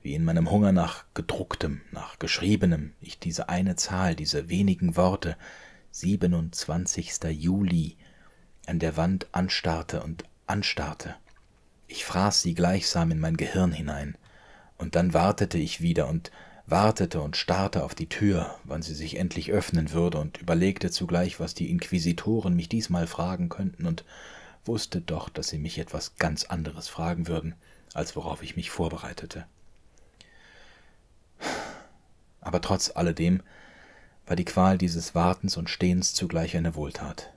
wie in meinem Hunger nach Gedrucktem, nach Geschriebenem, ich diese eine Zahl, diese wenigen Worte, 27. Juli, an der Wand anstarrte und anstarrte. Ich fraß sie gleichsam in mein Gehirn hinein. Und dann wartete ich wieder und wartete und starrte auf die Tür, wann sie sich endlich öffnen würde, und überlegte zugleich, was die Inquisitoren mich diesmal fragen könnten, und wusste doch, dass sie mich etwas ganz anderes fragen würden, als worauf ich mich vorbereitete. Aber trotz alledem war die Qual dieses Wartens und Stehens zugleich eine Wohltat,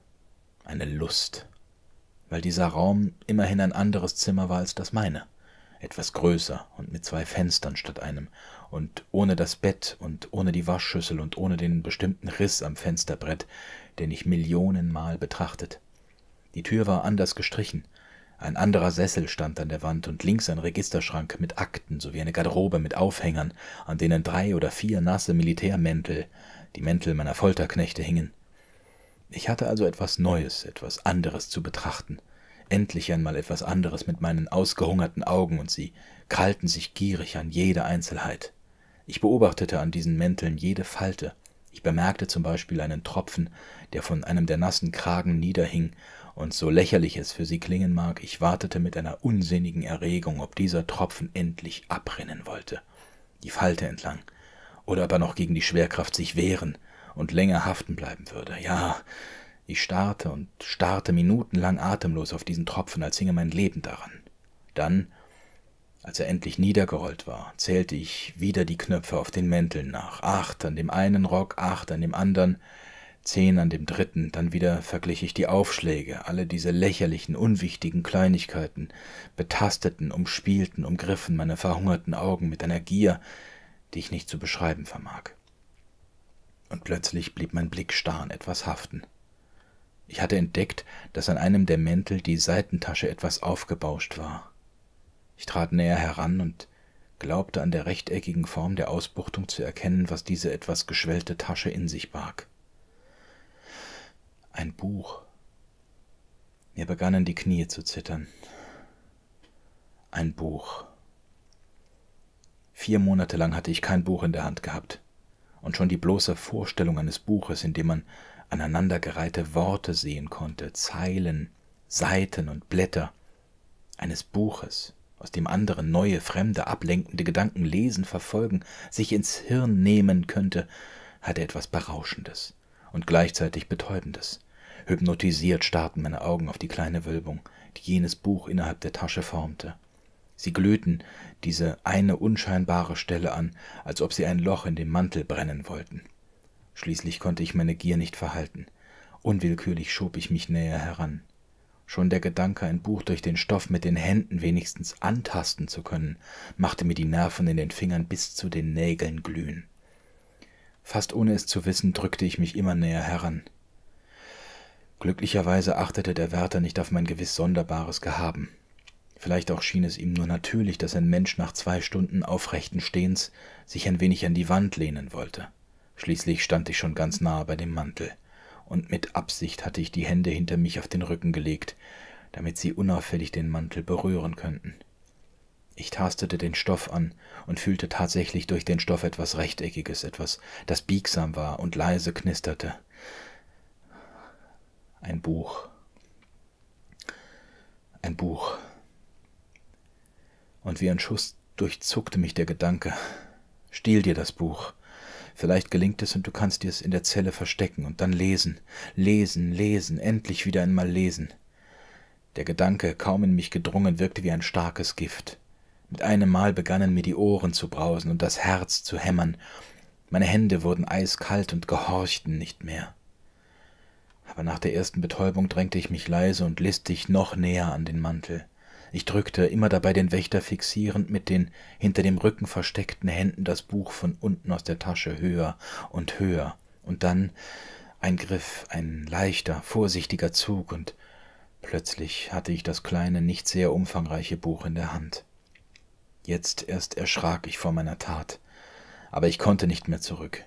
eine Lust, weil dieser Raum immerhin ein anderes Zimmer war als das meine. Etwas größer und mit 2 Fenstern statt einem, und ohne das Bett und ohne die Waschschüssel und ohne den bestimmten Riss am Fensterbrett, den ich Millionenmal betrachtet. Die Tür war anders gestrichen, ein anderer Sessel stand an der Wand und links ein Registerschrank mit Akten sowie eine Garderobe mit Aufhängern, an denen 3 oder 4 nasse Militärmäntel, die Mäntel meiner Folterknechte, hingen. Ich hatte also etwas Neues, etwas anderes zu betrachten. Endlich einmal etwas anderes mit meinen ausgehungerten Augen, und sie krallten sich gierig an jede Einzelheit. Ich beobachtete an diesen Mänteln jede Falte. Ich bemerkte zum Beispiel einen Tropfen, der von einem der nassen Kragen niederhing, und so lächerlich es für sie klingen mag, ich wartete mit einer unsinnigen Erregung, ob dieser Tropfen endlich abrinnen wollte, die Falte entlang, oder ob er noch gegen die Schwerkraft sich wehren und länger haften bleiben würde. Ja, ich starrte und starrte minutenlang atemlos auf diesen Tropfen, als hinge mein Leben daran. Dann, als er endlich niedergerollt war, zählte ich wieder die Knöpfe auf den Mänteln nach. 8 an dem einen Rock, 8 an dem anderen, 10 an dem dritten. Dann wieder verglich ich die Aufschläge, alle diese lächerlichen, unwichtigen Kleinigkeiten, betasteten, umspielten, umgriffen meine verhungerten Augen mit einer Gier, die ich nicht zu beschreiben vermag. Und plötzlich blieb mein Blick starr an etwas haften. Ich hatte entdeckt, dass an einem der Mäntel die Seitentasche etwas aufgebauscht war. Ich trat näher heran und glaubte an der rechteckigen Form der Ausbuchtung zu erkennen, was diese etwas geschwellte Tasche in sich barg. Ein Buch. Mir begannen die Knie zu zittern. Ein Buch. 4 Monate lang hatte ich kein Buch in der Hand gehabt, und schon die bloße Vorstellung eines Buches, in dem man aneinandergereihte Worte sehen konnte, Zeilen, Seiten und Blätter eines Buches, aus dem andere, neue, fremde, ablenkende Gedanken lesen, verfolgen, sich ins Hirn nehmen könnte, hatte etwas Berauschendes und gleichzeitig Betäubendes. Hypnotisiert starrten meine Augen auf die kleine Wölbung, die jenes Buch innerhalb der Tasche formte. Sie glühten diese eine unscheinbare Stelle an, als ob sie ein Loch in dem Mantel brennen wollten. Schließlich konnte ich meine Gier nicht verhalten. Unwillkürlich schob ich mich näher heran. Schon der Gedanke, ein Buch durch den Stoff mit den Händen wenigstens antasten zu können, machte mir die Nerven in den Fingern bis zu den Nägeln glühen. Fast ohne es zu wissen, drückte ich mich immer näher heran. Glücklicherweise achtete der Wärter nicht auf mein gewiss sonderbares Gehaben. Vielleicht auch schien es ihm nur natürlich, dass ein Mensch nach 2 Stunden aufrechten Stehens sich ein wenig an die Wand lehnen wollte. Schließlich stand ich schon ganz nahe bei dem Mantel, und mit Absicht hatte ich die Hände hinter mich auf den Rücken gelegt, damit sie unauffällig den Mantel berühren könnten. Ich tastete den Stoff an und fühlte tatsächlich durch den Stoff etwas Rechteckiges, etwas, das biegsam war und leise knisterte. Ein Buch. Ein Buch. Und wie ein Schuss durchzuckte mich der Gedanke, stiehl dir das Buch. Vielleicht gelingt es, und du kannst dir es in der Zelle verstecken und dann lesen, lesen, lesen, endlich wieder einmal lesen. Der Gedanke, kaum in mich gedrungen, wirkte wie ein starkes Gift. Mit einem Mal begannen mir die Ohren zu brausen und das Herz zu hämmern. Meine Hände wurden eiskalt und gehorchten nicht mehr. aber nach der ersten Betäubung drängte ich mich leise und listig noch näher an den Mantel. Ich drückte, immer dabei den Wächter fixierend, mit den hinter dem Rücken versteckten Händen das Buch von unten aus der Tasche höher und höher, und dann ein Griff, ein leichter, vorsichtiger Zug, und plötzlich hatte ich das kleine, nicht sehr umfangreiche Buch in der Hand. Jetzt erst erschrak ich vor meiner Tat, aber ich konnte nicht mehr zurück.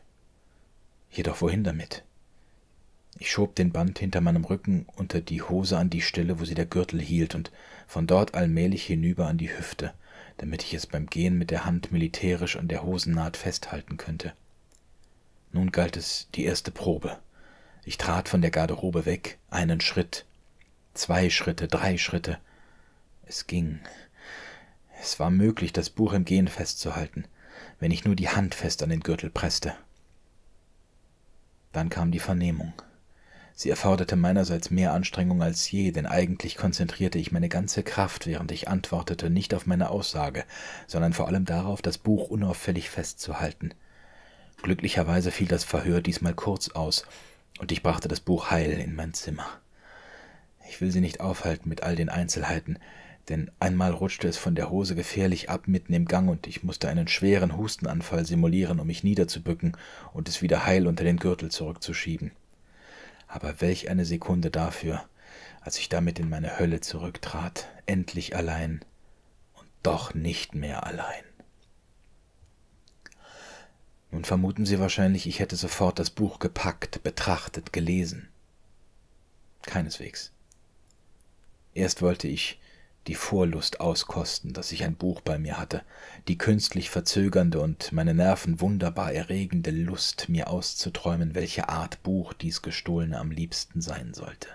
Jedoch wohin damit? Ich schob den Band hinter meinem Rücken unter die Hose an die Stelle, wo sie der Gürtel hielt, und von dort allmählich hinüber an die Hüfte, damit ich es beim Gehen mit der Hand militärisch an der Hosennaht festhalten könnte. Nun galt es die erste Probe. Ich trat von der Garderobe weg, einen Schritt, 2 Schritte, 3 Schritte. Es ging. Es war möglich, das Buch im Gehen festzuhalten, wenn ich nur die Hand fest an den Gürtel presste. Dann kam die Vernehmung. Sie erforderte meinerseits mehr Anstrengung als je, denn eigentlich konzentrierte ich meine ganze Kraft, während ich antwortete, nicht auf meine Aussage, sondern vor allem darauf, das Buch unauffällig festzuhalten. Glücklicherweise fiel das Verhör diesmal kurz aus, und ich brachte das Buch heil in mein Zimmer. Ich will Sie nicht aufhalten mit all den Einzelheiten, denn einmal rutschte es von der Hose gefährlich ab mitten im Gang, und ich musste einen schweren Hustenanfall simulieren, um mich niederzubücken und es wieder heil unter den Gürtel zurückzuschieben. Aber welch eine Sekunde dafür, als ich damit in meine Hölle zurücktrat, endlich allein und doch nicht mehr allein. Nun vermuten Sie wahrscheinlich, ich hätte sofort das Buch gepackt, betrachtet, gelesen. Keineswegs. Erst wollte ich die Vorlust auskosten, dass ich ein Buch bei mir hatte, die künstlich verzögernde und meine Nerven wunderbar erregende Lust, mir auszuträumen, welche Art Buch dies Gestohlene am liebsten sein sollte.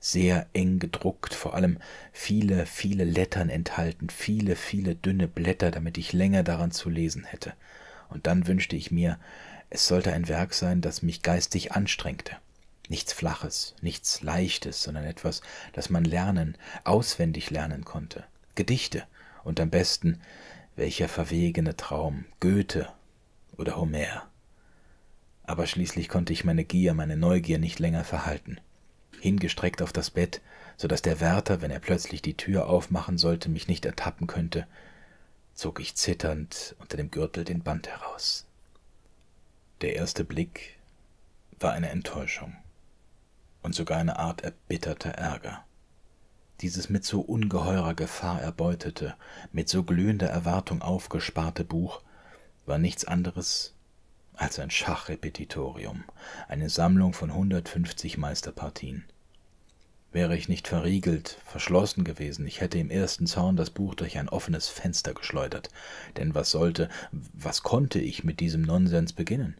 Sehr eng gedruckt, vor allem viele, viele Lettern enthalten, viele, viele dünne Blätter, damit ich länger daran zu lesen hätte. Und dann wünschte ich mir, es sollte ein Werk sein, das mich geistig anstrengte. Nichts Flaches, nichts Leichtes, sondern etwas, das man lernen, auswendig lernen konnte. Gedichte und am besten, welcher verwegene Traum, Goethe oder Homer. Aber schließlich konnte ich meine Gier, meine Neugier nicht länger verhalten. Hingestreckt auf das Bett, so dass der Wärter, wenn er plötzlich die Tür aufmachen sollte, mich nicht ertappen könnte, zog ich zitternd unter dem Gürtel den Band heraus. Der erste Blick war eine Enttäuschung und sogar eine Art erbitterter Ärger. Dieses mit so ungeheurer Gefahr erbeutete, mit so glühender Erwartung aufgesparte Buch war nichts anderes als ein Schachrepetitorium, eine Sammlung von 150 Meisterpartien. Wäre ich nicht verriegelt, verschlossen gewesen, ich hätte im ersten Zorn das Buch durch ein offenes Fenster geschleudert, denn was konnte ich mit diesem Nonsens beginnen?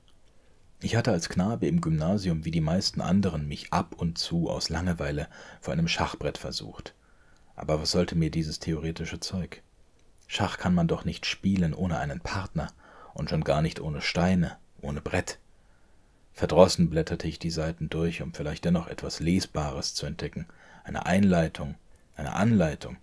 Ich hatte als Knabe im Gymnasium, wie die meisten anderen, mich ab und zu aus Langeweile vor einem Schachbrett versucht. Aber was sollte mir dieses theoretische Zeug? Schach kann man doch nicht spielen ohne einen Partner und schon gar nicht ohne Steine, ohne Brett. Verdrossen blätterte ich die Seiten durch, um vielleicht dennoch etwas Lesbares zu entdecken, eine Einleitung, eine Anleitung,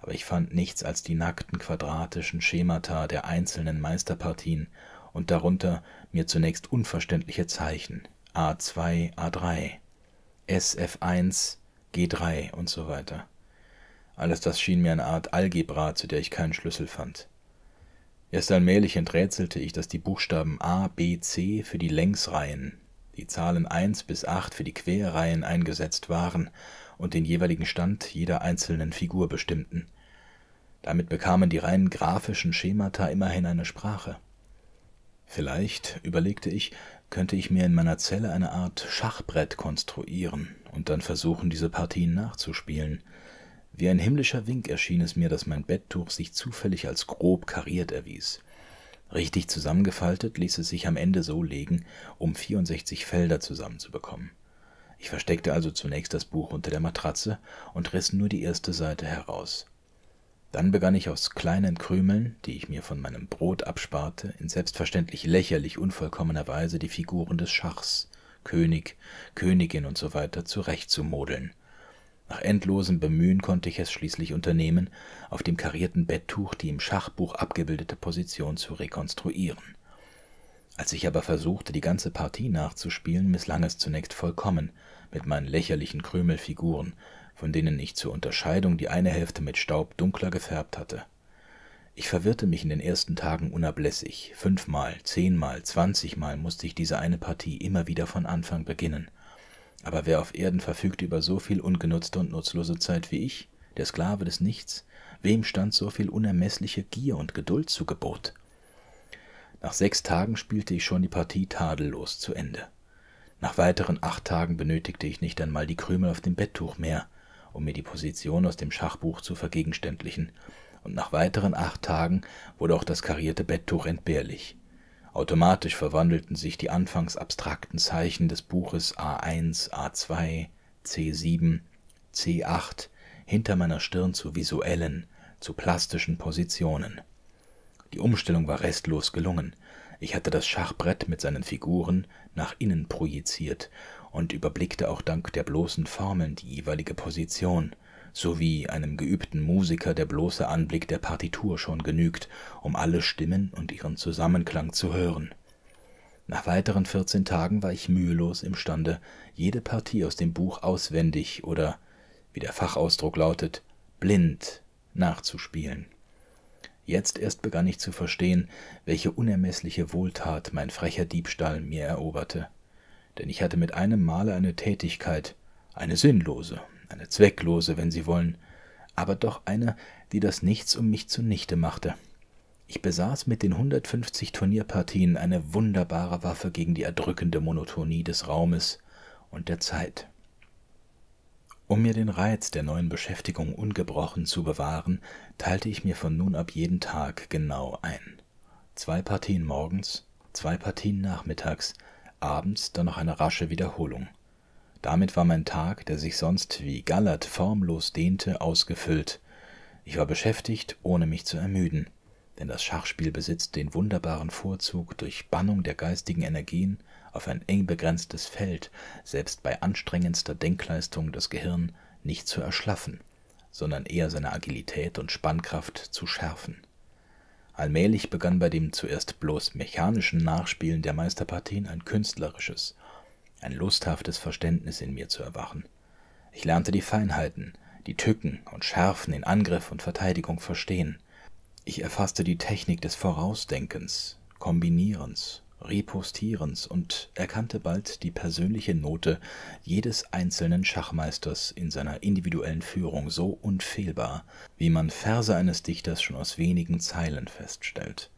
aber ich fand nichts als die nackten quadratischen Schemata der einzelnen Meisterpartien und darunter mir zunächst unverständliche Zeichen, A2, A3, SF1, G3 und so weiter. Alles das schien mir eine Art Algebra, zu der ich keinen Schlüssel fand. Erst allmählich enträtselte ich, dass die Buchstaben A, B, C für die Längsreihen, die Zahlen 1 bis 8 für die Querreihen eingesetzt waren und den jeweiligen Stand jeder einzelnen Figur bestimmten. Damit bekamen die rein grafischen Schemata immerhin eine Sprache. Vielleicht, überlegte ich, könnte ich mir in meiner Zelle eine Art Schachbrett konstruieren und dann versuchen, diese Partien nachzuspielen. Wie ein himmlischer Wink erschien es mir, dass mein Betttuch sich zufällig als grob kariert erwies. Richtig zusammengefaltet ließ es sich am Ende so legen, um 64 Felder zusammenzubekommen. Ich versteckte also zunächst das Buch unter der Matratze und riss nur die erste Seite heraus. Dann begann ich aus kleinen Krümeln, die ich mir von meinem Brot absparte, in selbstverständlich lächerlich unvollkommener Weise die Figuren des Schachs, König, Königin und so weiter, zurechtzumodeln. Nach endlosem Bemühen konnte ich es schließlich unternehmen, auf dem karierten Betttuch die im Schachbuch abgebildete Position zu rekonstruieren. Als ich aber versuchte, die ganze Partie nachzuspielen, misslang es zunächst vollkommen, mit meinen lächerlichen Krümelfiguren, von denen ich zur Unterscheidung die eine Hälfte mit Staub dunkler gefärbt hatte. Ich verwirrte mich in den ersten Tagen unablässig. 5-mal, 10-mal, 20-mal musste ich diese eine Partie immer wieder von Anfang beginnen. Aber wer auf Erden verfügt über so viel ungenutzte und nutzlose Zeit wie ich, der Sklave des Nichts, wem stand so viel unermessliche Gier und Geduld zu Gebot? Nach 6 Tagen spielte ich schon die Partie tadellos zu Ende. Nach weiteren 8 Tagen benötigte ich nicht einmal die Krümel auf dem Betttuch mehr, um mir die Position aus dem Schachbuch zu vergegenständlichen, und nach weiteren 8 Tagen wurde auch das karierte Betttuch entbehrlich. Automatisch verwandelten sich die anfangs abstrakten Zeichen des Buches A1, A2, C7, C8 hinter meiner Stirn zu visuellen, zu plastischen Positionen. Die Umstellung war restlos gelungen. Ich hatte das Schachbrett mit seinen Figuren nach innen projiziert und überblickte auch dank der bloßen Formeln die jeweilige Position, so wie einem geübten Musiker der bloße Anblick der Partitur schon genügt, um alle Stimmen und ihren Zusammenklang zu hören. Nach weiteren 14 Tagen war ich mühelos imstande, jede Partie aus dem Buch auswendig oder, wie der Fachausdruck lautet, blind nachzuspielen. Jetzt erst begann ich zu verstehen, welche unermessliche Wohltat mein frecher Diebstahl mir eroberte. Denn ich hatte mit einem Male eine Tätigkeit, eine sinnlose, eine zwecklose, wenn Sie wollen, aber doch eine, die das Nichts um mich zunichte machte. Ich besaß mit den 150 Turnierpartien eine wunderbare Waffe gegen die erdrückende Monotonie des Raumes und der Zeit. Um mir den Reiz der neuen Beschäftigung ungebrochen zu bewahren, teilte ich mir von nun ab jeden Tag genau ein. 2 Partien morgens, 2 Partien nachmittags, abends dann noch eine rasche Wiederholung. Damit war mein Tag, der sich sonst wie Gallert formlos dehnte, ausgefüllt. Ich war beschäftigt, ohne mich zu ermüden, denn das Schachspiel besitzt den wunderbaren Vorzug, durch Bannung der geistigen Energien auf ein eng begrenztes Feld, selbst bei anstrengendster Denkleistung das Gehirn nicht zu erschlaffen, sondern eher seine Agilität und Spannkraft zu schärfen. Allmählich begann bei dem zuerst bloß mechanischen Nachspielen der Meisterpartien ein künstlerisches, ein lusthaftes Verständnis in mir zu erwachen. Ich lernte die Feinheiten, die Tücken und Schärfen in Angriff und Verteidigung verstehen. Ich erfasste die Technik des Vorausdenkens, Kombinierens, Repostierens und erkannte bald die persönliche Note jedes einzelnen Schachmeisters in seiner individuellen Führung so unfehlbar, wie man Verse eines Dichters schon aus wenigen Zeilen feststellt.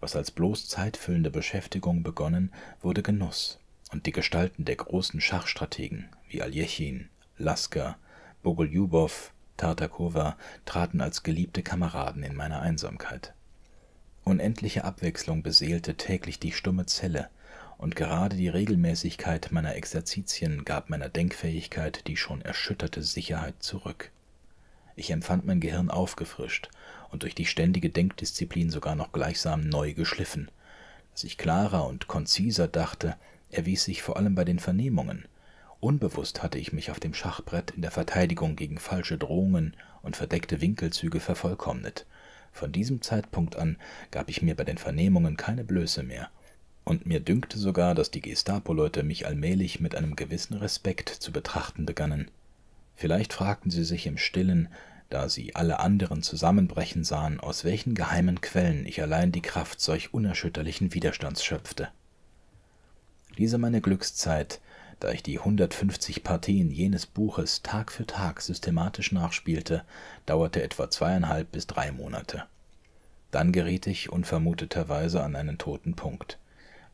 Was als bloß zeitfüllende Beschäftigung begonnen, wurde Genuss, und die Gestalten der großen Schachstrategen wie Aljechin, Lasker, Bogoljubow, Tartakova traten als geliebte Kameraden in meiner Einsamkeit. Unendliche Abwechslung beseelte täglich die stumme Zelle, und gerade die Regelmäßigkeit meiner Exerzitien gab meiner Denkfähigkeit die schon erschütterte Sicherheit zurück. Ich empfand mein Gehirn aufgefrischt und durch die ständige Denkdisziplin sogar noch gleichsam neu geschliffen. Dass ich klarer und konziser dachte, erwies sich vor allem bei den Vernehmungen. Unbewusst hatte ich mich auf dem Schachbrett in der Verteidigung gegen falsche Drohungen und verdeckte Winkelzüge vervollkommnet. Von diesem Zeitpunkt an gab ich mir bei den Vernehmungen keine Blöße mehr, und mir dünkte sogar, dass die Gestapo-Leute mich allmählich mit einem gewissen Respekt zu betrachten begannen. Vielleicht fragten sie sich im Stillen, da sie alle anderen zusammenbrechen sahen, aus welchen geheimen Quellen ich allein die Kraft solch unerschütterlichen Widerstands schöpfte. Diese meine Glückszeit, da ich die 150 Partien jenes Buches Tag für Tag systematisch nachspielte, dauerte etwa 2,5 bis 3 Monate. Dann geriet ich unvermuteterweise an einen toten Punkt.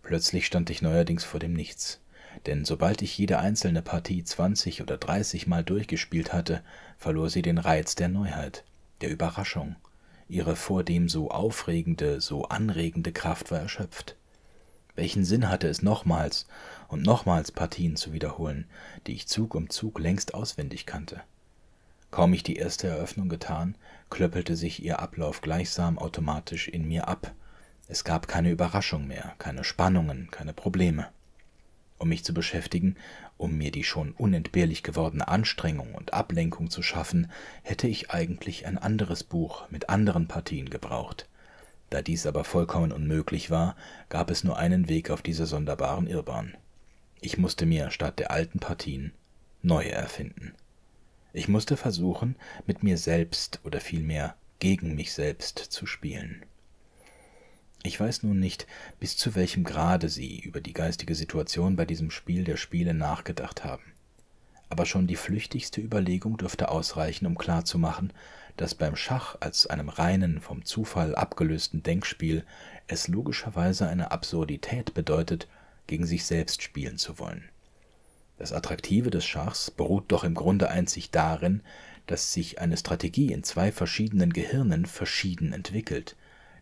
Plötzlich stand ich neuerdings vor dem Nichts, denn sobald ich jede einzelne Partie 20 oder 30 Mal durchgespielt hatte, verlor sie den Reiz der Neuheit, der Überraschung. Ihre vordem so aufregende, so anregende Kraft war erschöpft. Welchen Sinn hatte es, nochmals und nochmals Partien zu wiederholen, die ich Zug um Zug längst auswendig kannte? Kaum ich die erste Eröffnung getan, klöppelte sich ihr Ablauf gleichsam automatisch in mir ab. Es gab keine Überraschung mehr, keine Spannungen, keine Probleme. Um mich zu beschäftigen, um mir die schon unentbehrlich gewordene Anstrengung und Ablenkung zu schaffen, hätte ich eigentlich ein anderes Buch mit anderen Partien gebraucht. Da dies aber vollkommen unmöglich war, gab es nur einen Weg auf dieser sonderbaren Irrbahn. Ich musste mir statt der alten Partien neue erfinden. Ich musste versuchen, mit mir selbst oder vielmehr gegen mich selbst zu spielen. Ich weiß nun nicht, bis zu welchem Grade Sie über die geistige Situation bei diesem Spiel der Spiele nachgedacht haben. Aber schon die flüchtigste Überlegung dürfte ausreichen, um klarzumachen, dass beim Schach als einem reinen, vom Zufall abgelösten Denkspiel es logischerweise eine Absurdität bedeutet, gegen sich selbst spielen zu wollen. Das Attraktive des Schachs beruht doch im Grunde einzig darin, dass sich eine Strategie in zwei verschiedenen Gehirnen verschieden entwickelt,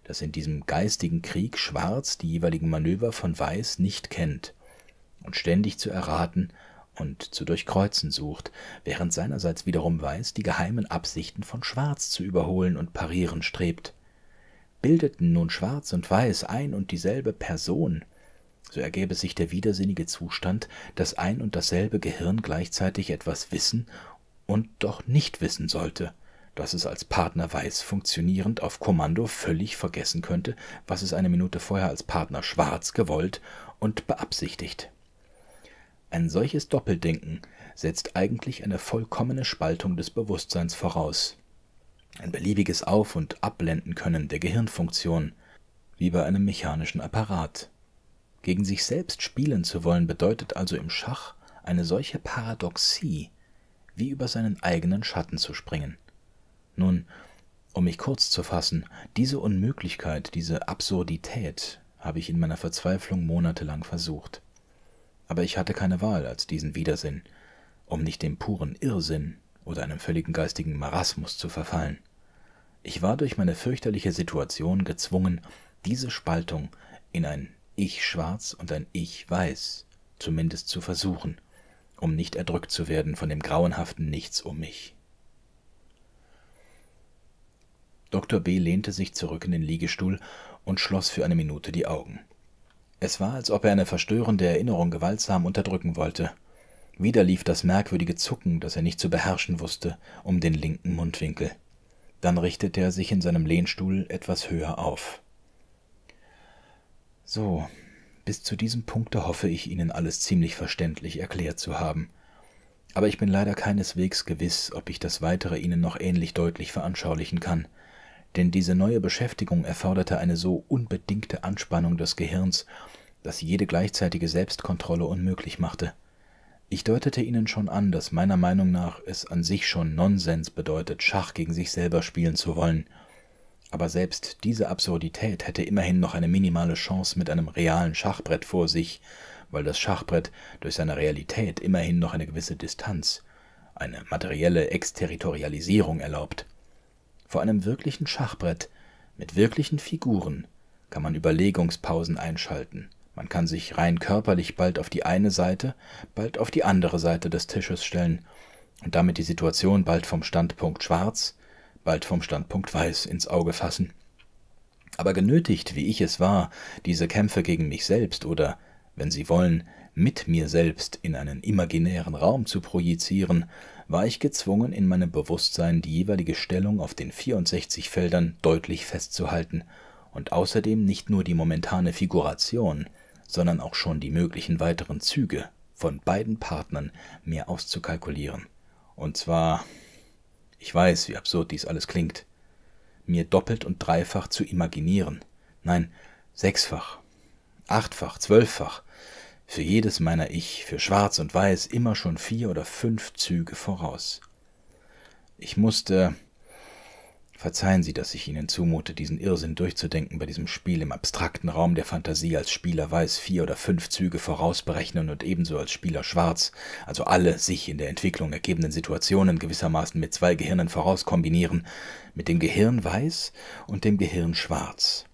dass in diesem geistigen Krieg Schwarz die jeweiligen Manöver von Weiß nicht kennt und ständig zu erraten und zu durchkreuzen sucht, während seinerseits wiederum Weiß die geheimen Absichten von Schwarz zu überholen und parieren strebt. Bildeten nun Schwarz und Weiß ein und dieselbe Person, so ergäbe sich der widersinnige Zustand, dass ein und dasselbe Gehirn gleichzeitig etwas wissen und doch nicht wissen sollte, dass es als Partner Weiß funktionierend auf Kommando völlig vergessen könnte, was es eine Minute vorher als Partner Schwarz gewollt und beabsichtigt. Ein solches Doppeldenken setzt eigentlich eine vollkommene Spaltung des Bewusstseins voraus, ein beliebiges Auf- und Abblenden können der Gehirnfunktion, wie bei einem mechanischen Apparat. Gegen sich selbst spielen zu wollen, bedeutet also im Schach eine solche Paradoxie, wie über seinen eigenen Schatten zu springen. Nun, um mich kurz zu fassen, diese Unmöglichkeit, diese Absurdität habe ich in meiner Verzweiflung monatelang versucht. Aber ich hatte keine Wahl als diesen Widersinn, um nicht dem puren Irrsinn oder einem völligen geistigen Marasmus zu verfallen. Ich war durch meine fürchterliche Situation gezwungen, diese Spaltung in ein Ich-Schwarz und ein Ich-Weiß zumindest zu versuchen, um nicht erdrückt zu werden von dem grauenhaften Nichts um mich. Dr. B. lehnte sich zurück in den Liegestuhl und schloss für eine Minute die Augen. Es war, als ob er eine verstörende Erinnerung gewaltsam unterdrücken wollte. Wieder lief das merkwürdige Zucken, das er nicht zu beherrschen wusste, um den linken Mundwinkel. Dann richtete er sich in seinem Lehnstuhl etwas höher auf. »So, bis zu diesem Punkte hoffe ich, Ihnen alles ziemlich verständlich erklärt zu haben. Aber ich bin leider keineswegs gewiss, ob ich das Weitere Ihnen noch ähnlich deutlich veranschaulichen kann.« Denn diese neue Beschäftigung erforderte eine so unbedingte Anspannung des Gehirns, dass sie jede gleichzeitige Selbstkontrolle unmöglich machte. Ich deutete Ihnen schon an, dass meiner Meinung nach es an sich schon Nonsens bedeutet, Schach gegen sich selber spielen zu wollen. Aber selbst diese Absurdität hätte immerhin noch eine minimale Chance mit einem realen Schachbrett vor sich, weil das Schachbrett durch seine Realität immerhin noch eine gewisse Distanz, eine materielle Exterritorialisierung erlaubt. Vor einem wirklichen Schachbrett mit wirklichen Figuren kann man Überlegungspausen einschalten. Man kann sich rein körperlich bald auf die eine Seite, bald auf die andere Seite des Tisches stellen und damit die Situation bald vom Standpunkt Schwarz, bald vom Standpunkt Weiß ins Auge fassen. Aber genötigt, wie ich es war, diese Kämpfe gegen mich selbst oder, wenn Sie wollen, mit mir selbst in einen imaginären Raum zu projizieren, war ich gezwungen, in meinem Bewusstsein die jeweilige Stellung auf den 64 Feldern deutlich festzuhalten und außerdem nicht nur die momentane Figuration, sondern auch schon die möglichen weiteren Züge von beiden Partnern mehr auszukalkulieren. Und zwar, ich weiß, wie absurd dies alles klingt, mir doppelt und dreifach zu imaginieren, nein, sechsfach, achtfach, zwölffach, für jedes meiner Ich, für Schwarz und Weiß, immer schon 4 oder 5 Züge voraus. Ich musste, verzeihen Sie, dass ich Ihnen zumute, diesen Irrsinn durchzudenken bei diesem Spiel im abstrakten Raum der Fantasie als Spieler Weiß 4 oder 5 Züge vorausberechnen und ebenso als Spieler Schwarz, also alle sich in der Entwicklung ergebenden Situationen gewissermaßen mit 2 Gehirnen vorauskombinieren, mit dem Gehirn Weiß und dem Gehirn Schwarz.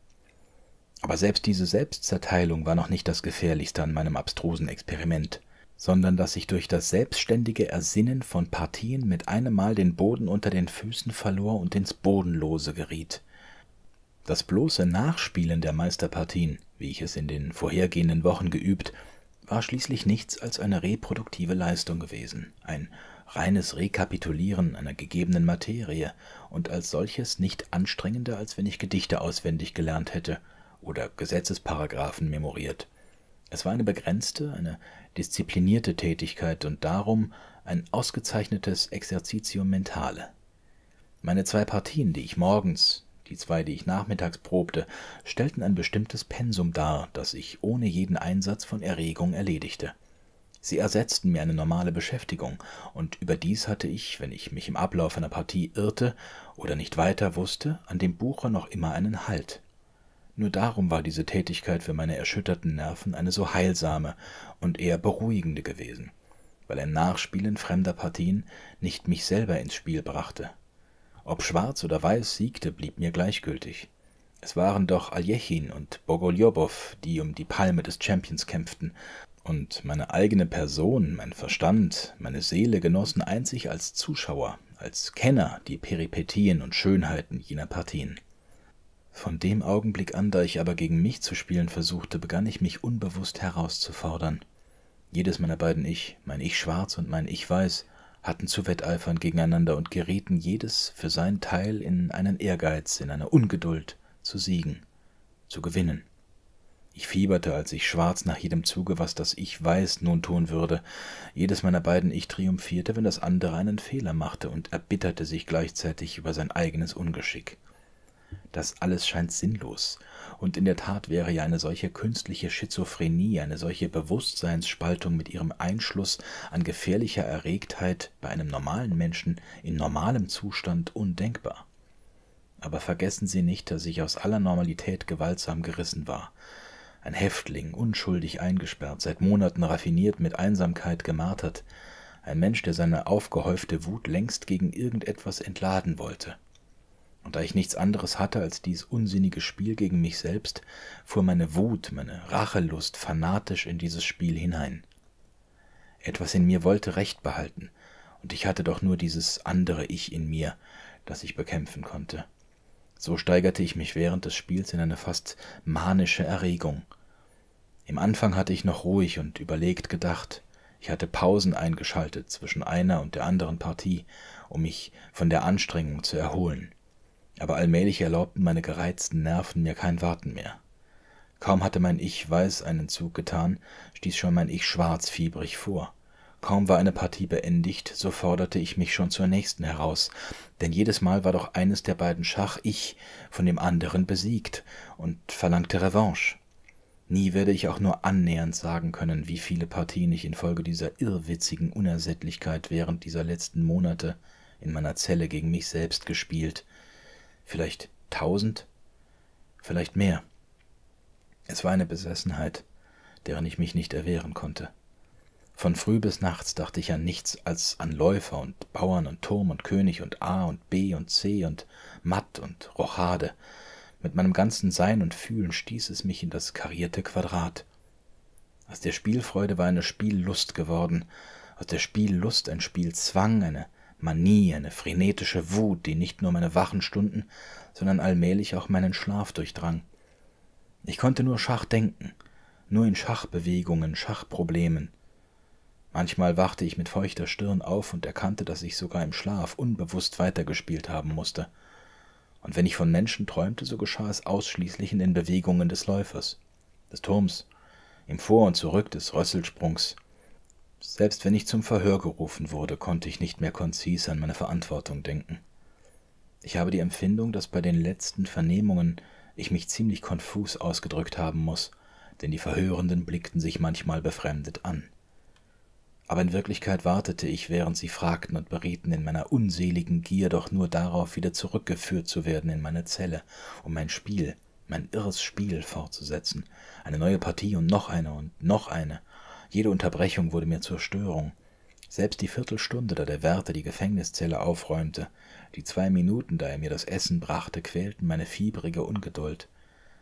Aber selbst diese Selbstzerteilung war noch nicht das Gefährlichste an meinem abstrusen Experiment, sondern dass ich durch das selbstständige Ersinnen von Partien mit einem Mal den Boden unter den Füßen verlor und ins Bodenlose geriet. Das bloße Nachspielen der Meisterpartien, wie ich es in den vorhergehenden Wochen geübt, war schließlich nichts als eine reproduktive Leistung gewesen, ein reines Rekapitulieren einer gegebenen Materie und als solches nicht anstrengender, als wenn ich Gedichte auswendig gelernt hätte oder Gesetzesparagraphen memoriert. Es war eine begrenzte, eine disziplinierte Tätigkeit und darum ein ausgezeichnetes Exercitio mentale. Meine zwei Partien, die ich morgens, die zwei, die ich nachmittags probte, stellten ein bestimmtes Pensum dar, das ich ohne jeden Einsatz von Erregung erledigte. Sie ersetzten mir eine normale Beschäftigung, und überdies hatte ich, wenn ich mich im Ablauf einer Partie irrte oder nicht weiter wusste, an dem Buche noch immer einen Halt. Nur darum war diese Tätigkeit für meine erschütterten Nerven eine so heilsame und eher beruhigende gewesen, weil ein Nachspielen fremder Partien nicht mich selber ins Spiel brachte. Ob Schwarz oder Weiß siegte, blieb mir gleichgültig. Es waren doch Aljechin und Bogoljubow, die um die Palme des Champions kämpften, und meine eigene Person, mein Verstand, meine Seele genossen einzig als Zuschauer, als Kenner die Peripetien und Schönheiten jener Partien. Von dem Augenblick an, da ich aber gegen mich zu spielen versuchte, begann ich mich unbewusst herauszufordern. Jedes meiner beiden Ich, mein Ich Schwarz und mein Ich Weiß, hatten zu Wetteifern gegeneinander und gerieten jedes für seinen Teil in einen Ehrgeiz, in eine Ungeduld, zu siegen, zu gewinnen. Ich fieberte, als Ich Schwarz, nach jedem Zuge, was das Ich Weiß nun tun würde. Jedes meiner beiden Ich triumphierte, wenn das andere einen Fehler machte, und erbitterte sich gleichzeitig über sein eigenes Ungeschick. Das alles scheint sinnlos, und in der Tat wäre ja eine solche künstliche Schizophrenie, eine solche Bewusstseinsspaltung mit ihrem Einschluss an gefährlicher Erregtheit bei einem normalen Menschen in normalem Zustand undenkbar. Aber vergessen Sie nicht, dass ich aus aller Normalität gewaltsam gerissen war. Ein Häftling, unschuldig eingesperrt, seit Monaten raffiniert, mit Einsamkeit gemartert. Ein Mensch, der seine aufgehäufte Wut längst gegen irgendetwas entladen wollte. Und da ich nichts anderes hatte als dies unsinnige Spiel gegen mich selbst, fuhr meine Wut, meine Rachelust fanatisch in dieses Spiel hinein. Etwas in mir wollte Recht behalten, und ich hatte doch nur dieses andere Ich in mir, das ich bekämpfen konnte. So steigerte ich mich während des Spiels in eine fast manische Erregung. Im Anfang hatte ich noch ruhig und überlegt gedacht. Ich hatte Pausen eingeschaltet zwischen einer und der anderen Partie, um mich von der Anstrengung zu erholen. Aber allmählich erlaubten meine gereizten Nerven mir kein Warten mehr. Kaum hatte mein Ich-Weiß einen Zug getan, stieß schon mein Ich-Schwarz fiebrig vor. Kaum war eine Partie beendigt, so forderte ich mich schon zur nächsten heraus, denn jedes Mal war doch eines der beiden Schach-Ich von dem anderen besiegt und verlangte Revanche. Nie werde ich auch nur annähernd sagen können, wie viele Partien ich infolge dieser irrwitzigen Unersättlichkeit während dieser letzten Monate in meiner Zelle gegen mich selbst gespielt. Vielleicht 1000, vielleicht mehr. Es war eine Besessenheit, deren ich mich nicht erwehren konnte. Von früh bis nachts dachte ich an nichts als an Läufer und Bauern und Turm und König und A und B und C und Matt und Rochade. Mit meinem ganzen Sein und Fühlen stieß es mich in das karierte Quadrat. Aus der Spielfreude war eine Spiellust geworden, aus der Spiellust ein Spielzwang, eine Manie, eine frenetische Wut, die nicht nur meine wachen Stunden, sondern allmählich auch meinen Schlaf durchdrang. Ich konnte nur Schach denken, nur in Schachbewegungen, Schachproblemen. Manchmal wachte ich mit feuchter Stirn auf und erkannte, dass ich sogar im Schlaf unbewusst weitergespielt haben musste. Und wenn ich von Menschen träumte, so geschah es ausschließlich in den Bewegungen des Läufers, des Turms, im Vor- und Zurück des Rösselsprungs. Selbst wenn ich zum Verhör gerufen wurde, konnte ich nicht mehr konzis an meine Verantwortung denken. Ich habe die Empfindung, dass bei den letzten Vernehmungen ich mich ziemlich konfus ausgedrückt haben muss, denn die Verhörenden blickten sich manchmal befremdet an. Aber in Wirklichkeit wartete ich, während sie fragten und berieten, in meiner unseligen Gier doch nur darauf, wieder zurückgeführt zu werden in meine Zelle, um mein Spiel, mein irres Spiel fortzusetzen, eine neue Partie und noch eine. Jede Unterbrechung wurde mir zur Störung. Selbst die Viertelstunde, da der Wärter die Gefängniszelle aufräumte, die 2 Minuten, da er mir das Essen brachte, quälten meine fiebrige Ungeduld.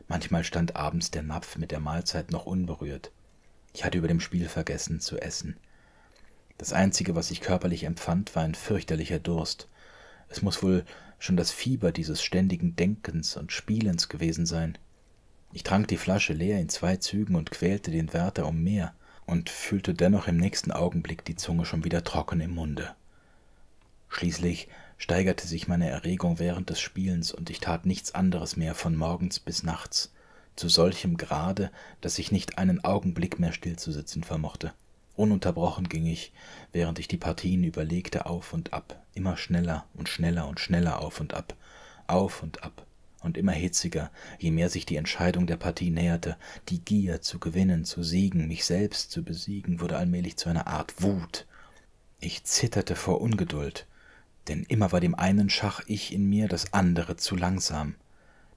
Manchmal stand abends der Napf mit der Mahlzeit noch unberührt. Ich hatte über dem Spiel vergessen zu essen. Das Einzige, was ich körperlich empfand, war ein fürchterlicher Durst. Es muss wohl schon das Fieber dieses ständigen Denkens und Spielens gewesen sein. Ich trank die Flasche leer in 2 Zügen und quälte den Wärter um mehr, und fühlte dennoch im nächsten Augenblick die Zunge schon wieder trocken im Munde. Schließlich steigerte sich meine Erregung während des Spielens, und ich tat nichts anderes mehr von morgens bis nachts, zu solchem Grade, dass ich nicht einen Augenblick mehr stillzusitzen vermochte, Ununterbrochen ging ich, während ich die Partien überlegte, auf und ab, immer schneller und schneller und schneller auf und ab und immer hitziger, je mehr sich die Entscheidung der Partie näherte. Die Gier zu gewinnen, zu siegen, mich selbst zu besiegen, wurde allmählich zu einer Art Wut. Ich zitterte vor Ungeduld, denn immer war dem einen Schach ich in mir, das andere zu langsam.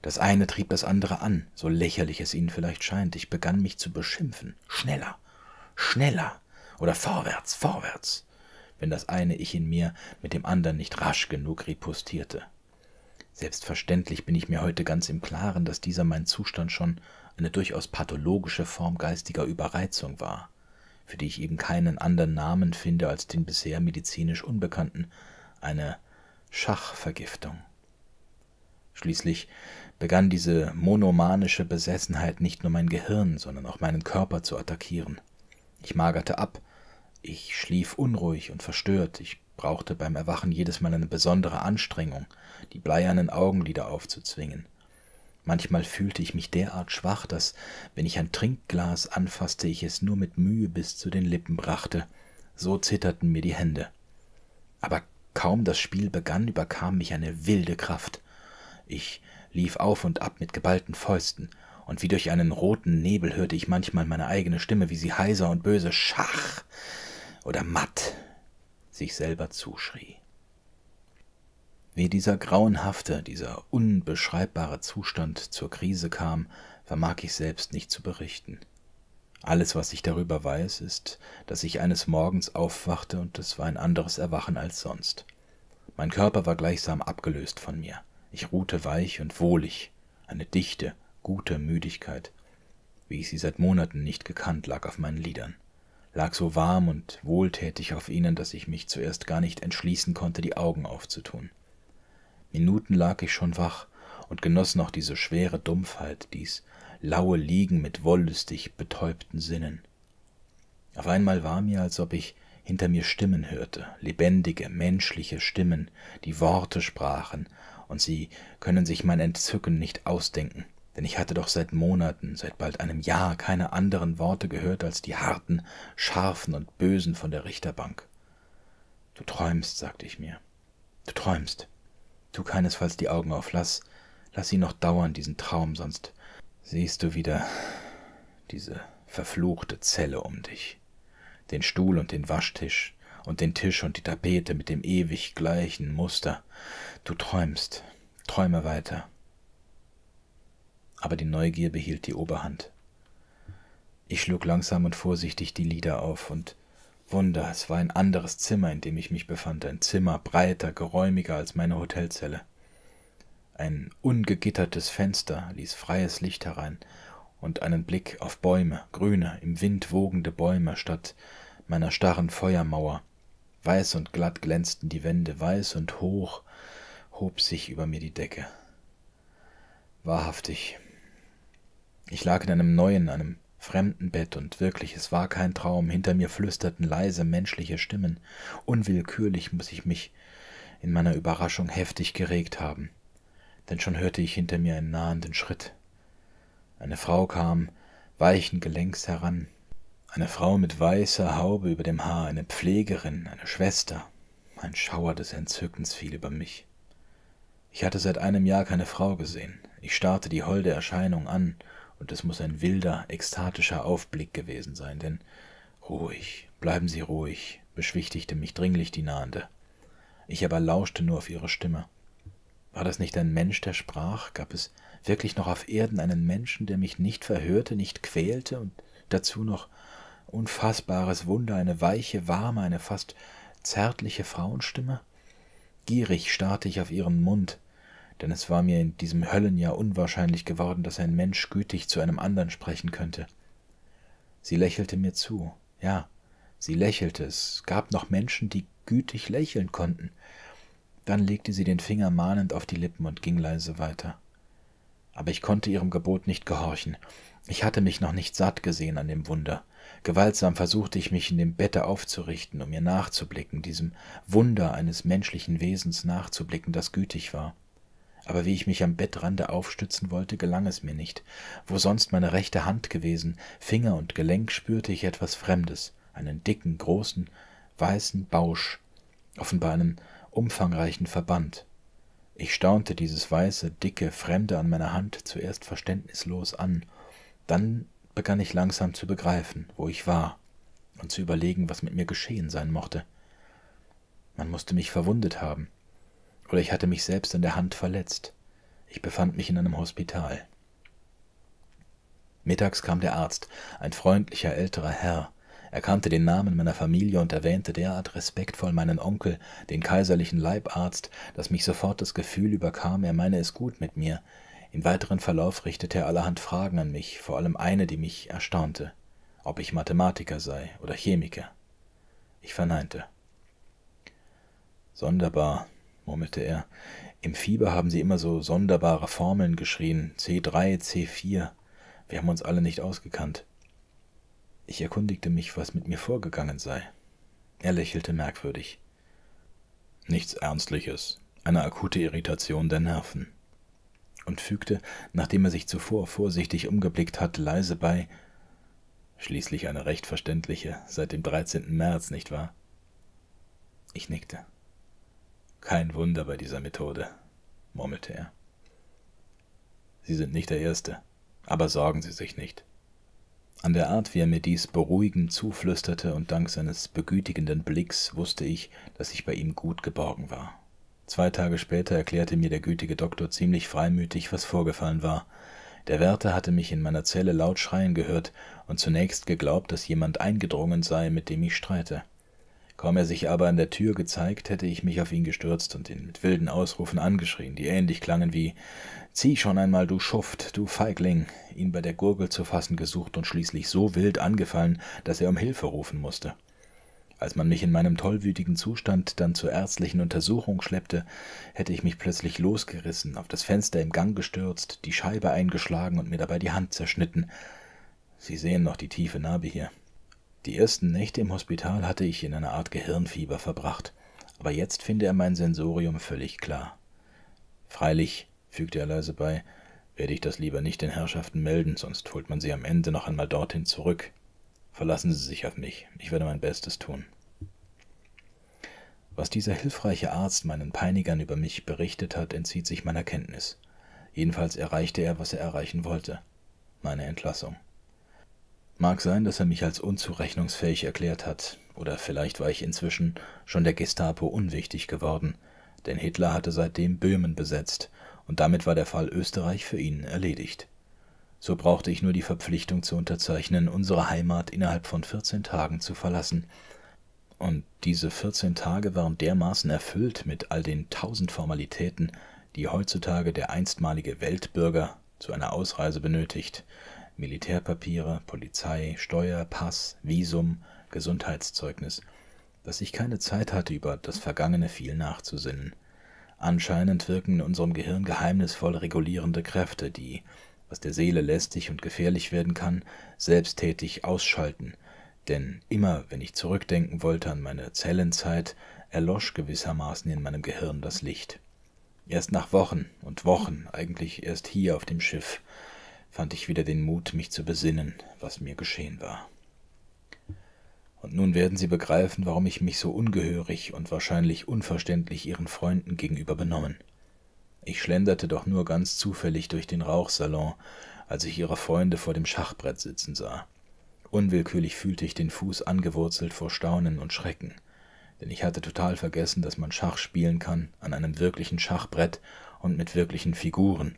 Das eine trieb das andere an, so lächerlich es Ihnen vielleicht scheint. Ich begann, mich zu beschimpfen. Schneller, schneller oder vorwärts, vorwärts, wenn das eine Ich in mir mit dem anderen nicht rasch genug ripostierte. Selbstverständlich bin ich mir heute ganz im Klaren, dass dieser mein Zustand schon eine durchaus pathologische Form geistiger Überreizung war, für die ich eben keinen anderen Namen finde als den bisher medizinisch unbekannten, eine Schachvergiftung. Schließlich begann diese monomanische Besessenheit nicht nur mein Gehirn, sondern auch meinen Körper zu attackieren. Ich magerte ab, ich schlief unruhig und verstört, ich brauchte beim Erwachen jedes Mal eine besondere Anstrengung, die bleiernen Augenlider aufzuzwingen. Manchmal fühlte ich mich derart schwach, dass, wenn ich ein Trinkglas anfasste, ich es nur mit Mühe bis zu den Lippen brachte. So zitterten mir die Hände. Aber kaum das Spiel begann, überkam mich eine wilde Kraft. Ich lief auf und ab mit geballten Fäusten, und wie durch einen roten Nebel hörte ich manchmal meine eigene Stimme, wie sie heiser und böse Schach oder Matt sich selber zuschrie. Wie dieser grauenhafte, dieser unbeschreibbare Zustand zur Krise kam, vermag ich selbst nicht zu berichten. Alles, was ich darüber weiß, ist, dass ich eines Morgens aufwachte, und es war ein anderes Erwachen als sonst. Mein Körper war gleichsam abgelöst von mir. Ich ruhte weich und wohlig, eine dichte, gute Müdigkeit, wie ich sie seit Monaten nicht gekannt, lag auf meinen Lidern, lag so warm und wohltätig auf ihnen, dass ich mich zuerst gar nicht entschließen konnte, die Augen aufzutun. Minuten lag ich schon wach und genoss noch diese schwere Dumpfheit, dies laue Liegen mit wollüstig betäubten Sinnen. Auf einmal war mir, als ob ich hinter mir Stimmen hörte, lebendige, menschliche Stimmen, die Worte sprachen, und Sie können sich mein Entzücken nicht ausdenken, denn ich hatte doch seit Monaten, seit bald einem Jahr, keine anderen Worte gehört als die harten, scharfen und bösen von der Richterbank. »Du träumst«, sagte ich mir, »du träumst. Tu keinesfalls die Augen auf, lass sie noch dauern, diesen Traum, sonst siehst du wieder diese verfluchte Zelle um dich, den Stuhl und den Waschtisch, und den Tisch und die Tapete mit dem ewig gleichen Muster. Du träumst, träume weiter.« Aber die Neugier behielt die Oberhand. Ich schlug langsam und vorsichtig die Lider auf, und Wunder, es war ein anderes Zimmer, in dem ich mich befand, ein Zimmer breiter, geräumiger als meine Hotelzelle. Ein ungegittertes Fenster ließ freies Licht herein und einen Blick auf Bäume, grüne, im Wind wogende Bäume statt meiner starren Feuermauer. Weiß und glatt glänzten die Wände, weiß und hoch hob sich über mir die Decke. Wahrhaftig, ich lag in einem neuen, einem fremden Bett, und wirklich, es war kein Traum, hinter mir flüsterten leise menschliche Stimmen. Unwillkürlich muss ich mich in meiner Überraschung heftig geregt haben, denn schon hörte ich hinter mir einen nahenden Schritt. Eine Frau kam weichen Gelenks heran, eine Frau mit weißer Haube über dem Haar, eine Pflegerin, eine Schwester. Ein Schauer des Entzückens fiel über mich. Ich hatte seit einem Jahr keine Frau gesehen. Ich starrte die holde Erscheinung an, und es muss ein wilder, ekstatischer Aufblick gewesen sein, denn »Ruhig, bleiben Sie ruhig«, beschwichtigte mich dringlich die Nahende. Ich aber lauschte nur auf ihre Stimme. War das nicht ein Mensch, der sprach? Gab es wirklich noch auf Erden einen Menschen, der mich nicht verhörte, nicht quälte, und dazu noch unfassbares Wunder, eine weiche, warme, eine fast zärtliche Frauenstimme? Gierig starrte ich auf ihren Mund, denn es war mir in diesem Höllenjahr unwahrscheinlich geworden, dass ein Mensch gütig zu einem anderen sprechen könnte. Sie lächelte mir zu, ja, sie lächelte, es gab noch Menschen, die gütig lächeln konnten. Dann legte sie den Finger mahnend auf die Lippen und ging leise weiter. Aber ich konnte ihrem Gebot nicht gehorchen. Ich hatte mich noch nicht satt gesehen an dem Wunder. Gewaltsam versuchte ich, mich in dem Bette aufzurichten, um ihr nachzublicken, diesem Wunder eines menschlichen Wesens nachzublicken, das gütig war. Aber wie ich mich am Bettrande aufstützen wollte, gelang es mir nicht. Wo sonst meine rechte Hand gewesen, Finger und Gelenk, spürte ich etwas Fremdes, einen dicken, großen, weißen Bausch, offenbar einen umfangreichen Verband. Ich staunte dieses weiße, dicke, Fremde an meiner Hand zuerst verständnislos an, dann begann ich langsam zu begreifen, wo ich war, und zu überlegen, was mit mir geschehen sein mochte. Man musste mich verwundet haben, oder ich hatte mich selbst an der Hand verletzt. Ich befand mich in einem Hospital. Mittags kam der Arzt, ein freundlicher, älterer Herr. Er kannte den Namen meiner Familie und erwähnte derart respektvoll meinen Onkel, den kaiserlichen Leibarzt, dass mich sofort das Gefühl überkam, er meine es gut mit mir. Im weiteren Verlauf richtete er allerhand Fragen an mich, vor allem eine, die mich erstaunte, ob ich Mathematiker sei oder Chemiker. Ich verneinte. »Sonderbar«, murmelte er, »im Fieber haben Sie immer so sonderbare Formeln geschrien, C3, C4. Wir haben uns alle nicht ausgekannt.« Ich erkundigte mich, was mit mir vorgegangen sei. Er lächelte merkwürdig. »Nichts Ernstliches, eine akute Irritation der Nerven.« Und fügte, nachdem er sich zuvor vorsichtig umgeblickt hatte, leise bei: »Schließlich eine recht verständliche, seit dem 13. März, nicht wahr?« Ich nickte. »Kein Wunder bei dieser Methode«, murmelte er. »Sie sind nicht der Erste, aber sorgen Sie sich nicht.« An der Art, wie er mir dies beruhigend zuflüsterte und dank seines begütigenden Blicks, wusste ich, dass ich bei ihm gut geborgen war. 2 Tage später erklärte mir der gütige Doktor ziemlich freimütig, was vorgefallen war. Der Wärter hatte mich in meiner Zelle laut schreien gehört und zunächst geglaubt, dass jemand eingedrungen sei, mit dem ich streite. Kaum er sich aber an der Tür gezeigt, hätte ich mich auf ihn gestürzt und ihn mit wilden Ausrufen angeschrien, die ähnlich klangen wie »Zieh schon einmal, du Schuft, du Feigling«, ihn bei der Gurgel zu fassen gesucht und schließlich so wild angefallen, dass er um Hilfe rufen musste. Als man mich in meinem tollwütigen Zustand dann zur ärztlichen Untersuchung schleppte, hätte ich mich plötzlich losgerissen, auf das Fenster im Gang gestürzt, die Scheibe eingeschlagen und mir dabei die Hand zerschnitten. Sie sehen noch die tiefe Narbe hier. Die ersten Nächte im Hospital hatte ich in einer Art Gehirnfieber verbracht, aber jetzt finde er mein Sensorium völlig klar. »Freilich«, fügte er leise bei, »werde ich das lieber nicht den Herrschaften melden, sonst holt man sie am Ende noch einmal dorthin zurück. Verlassen Sie sich auf mich, ich werde mein Bestes tun.« Was dieser hilfreiche Arzt meinen Peinigern über mich berichtet hat, entzieht sich meiner Kenntnis. Jedenfalls erreichte er, was er erreichen wollte: meine Entlassung. Mag sein, dass er mich als unzurechnungsfähig erklärt hat, oder vielleicht war ich inzwischen schon der Gestapo unwichtig geworden, denn Hitler hatte seitdem Böhmen besetzt, und damit war der Fall Österreich für ihn erledigt. So brauchte ich nur die Verpflichtung zu unterzeichnen, unsere Heimat innerhalb von 14 Tagen zu verlassen. Und diese 14 Tage waren dermaßen erfüllt mit all den 1000 Formalitäten, die heutzutage der einstmalige Weltbürger zu einer Ausreise benötigt: Militärpapiere, Polizei, Steuer, Pass, Visum, Gesundheitszeugnis, dass ich keine Zeit hatte, über das Vergangene viel nachzusinnen. Anscheinend wirken in unserem Gehirn geheimnisvoll regulierende Kräfte, die, was der Seele lästig und gefährlich werden kann, selbsttätig ausschalten, denn immer, wenn ich zurückdenken wollte an meine Zellenzeit, erlosch gewissermaßen in meinem Gehirn das Licht. Erst nach Wochen und Wochen, eigentlich erst hier auf dem Schiff, fand ich wieder den Mut, mich zu besinnen, was mir geschehen war. Und nun werden Sie begreifen, warum ich mich so ungehörig und wahrscheinlich unverständlich Ihren Freunden gegenüber benommen. Ich schlenderte doch nur ganz zufällig durch den Rauchsalon, als ich Ihre Freunde vor dem Schachbrett sitzen sah. Unwillkürlich fühlte ich den Fuß angewurzelt vor Staunen und Schrecken, denn ich hatte total vergessen, dass man Schach spielen kann an einem wirklichen Schachbrett und mit wirklichen Figuren.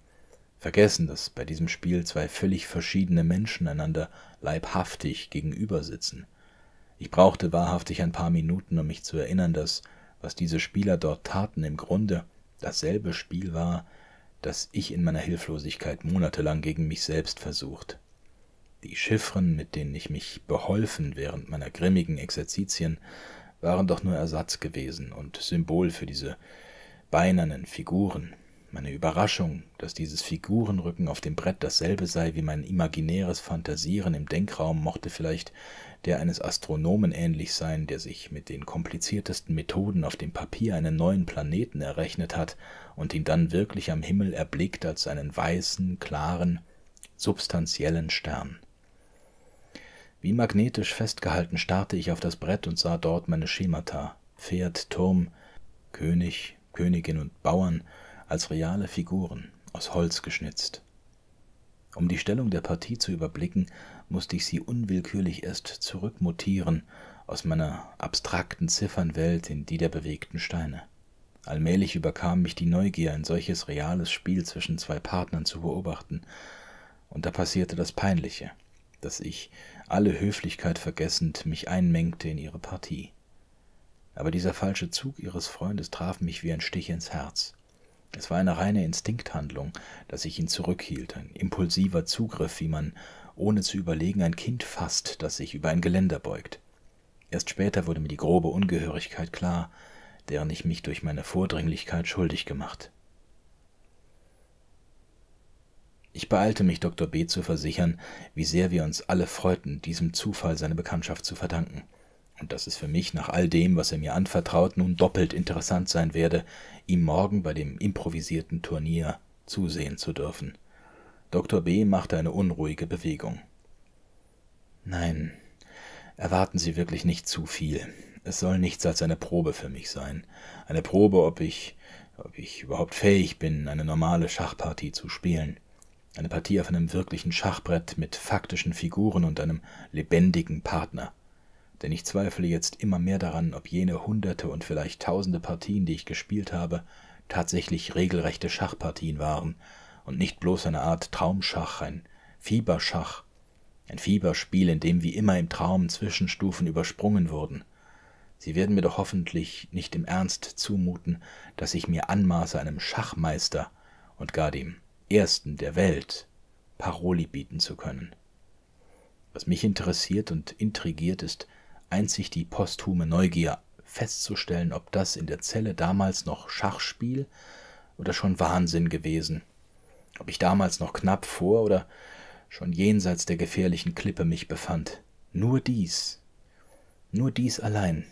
Vergessen, dass bei diesem Spiel 2 völlig verschiedene Menschen einander leibhaftig gegenüber sitzen. Ich brauchte wahrhaftig ein paar Minuten, um mich zu erinnern, dass, was diese Spieler dort taten, im Grunde dasselbe Spiel war, das ich in meiner Hilflosigkeit monatelang gegen mich selbst versucht. Die Chiffren, mit denen ich mich beholfen während meiner grimmigen Exerzitien, waren doch nur Ersatz gewesen und Symbol für diese beinernen Figuren. Meine Überraschung, dass dieses Figurenrücken auf dem Brett dasselbe sei wie mein imaginäres Fantasieren im Denkraum, mochte vielleicht der eines Astronomen ähnlich sein, der sich mit den kompliziertesten Methoden auf dem Papier einen neuen Planeten errechnet hat und ihn dann wirklich am Himmel erblickt als einen weißen, klaren, substanziellen Stern. Wie magnetisch festgehalten starrte ich auf das Brett und sah dort meine Schemata, Pferd, Turm, König, Königin und Bauern als reale Figuren, aus Holz geschnitzt. Um die Stellung der Partie zu überblicken, musste ich sie unwillkürlich erst zurückmutieren aus meiner abstrakten Ziffernwelt in die der bewegten Steine. Allmählich überkam mich die Neugier, ein solches reales Spiel zwischen zwei Partnern zu beobachten, und da passierte das Peinliche, dass ich, alle Höflichkeit vergessend, mich einmengte in ihre Partie. Aber dieser falsche Zug ihres Freundes traf mich wie ein Stich ins Herz. Es war eine reine Instinkthandlung, dass ich ihn zurückhielt, ein impulsiver Zugriff, wie man, ohne zu überlegen, ein Kind fasst, das sich über ein Geländer beugt. Erst später wurde mir die grobe Ungehörigkeit klar, deren ich mich durch meine Vordringlichkeit schuldig gemacht. Ich beeilte mich, Dr. B. zu versichern, wie sehr wir uns alle freuten, diesem Zufall seine Bekanntschaft zu verdanken, und dass es für mich nach all dem, was er mir anvertraut, nun doppelt interessant sein werde, ihm morgen bei dem improvisierten Turnier zusehen zu dürfen. Dr. B. machte eine unruhige Bewegung. »Nein, erwarten Sie wirklich nicht zu viel. Es soll nichts als eine Probe für mich sein. Eine Probe, ob ich überhaupt fähig bin, eine normale Schachpartie zu spielen. Eine Partie auf einem wirklichen Schachbrett mit faktischen Figuren und einem lebendigen Partner. Denn ich zweifle jetzt immer mehr daran, ob jene hunderte und vielleicht tausende Partien, die ich gespielt habe, tatsächlich regelrechte Schachpartien waren und nicht bloß eine Art Traumschach, ein Fieberschach, ein Fieberspiel, in dem wie immer im Traum Zwischenstufen übersprungen wurden. Sie werden mir doch hoffentlich nicht im Ernst zumuten, dass ich mir anmaße, einem Schachmeister und gar dem Ersten der Welt Paroli bieten zu können. Was mich interessiert und intrigiert, ist einzig die posthume Neugier, festzustellen, ob das in der Zelle damals noch Schachspiel oder schon Wahnsinn gewesen, ob ich damals noch knapp vor oder schon jenseits der gefährlichen Klippe mich befand. Nur dies allein.«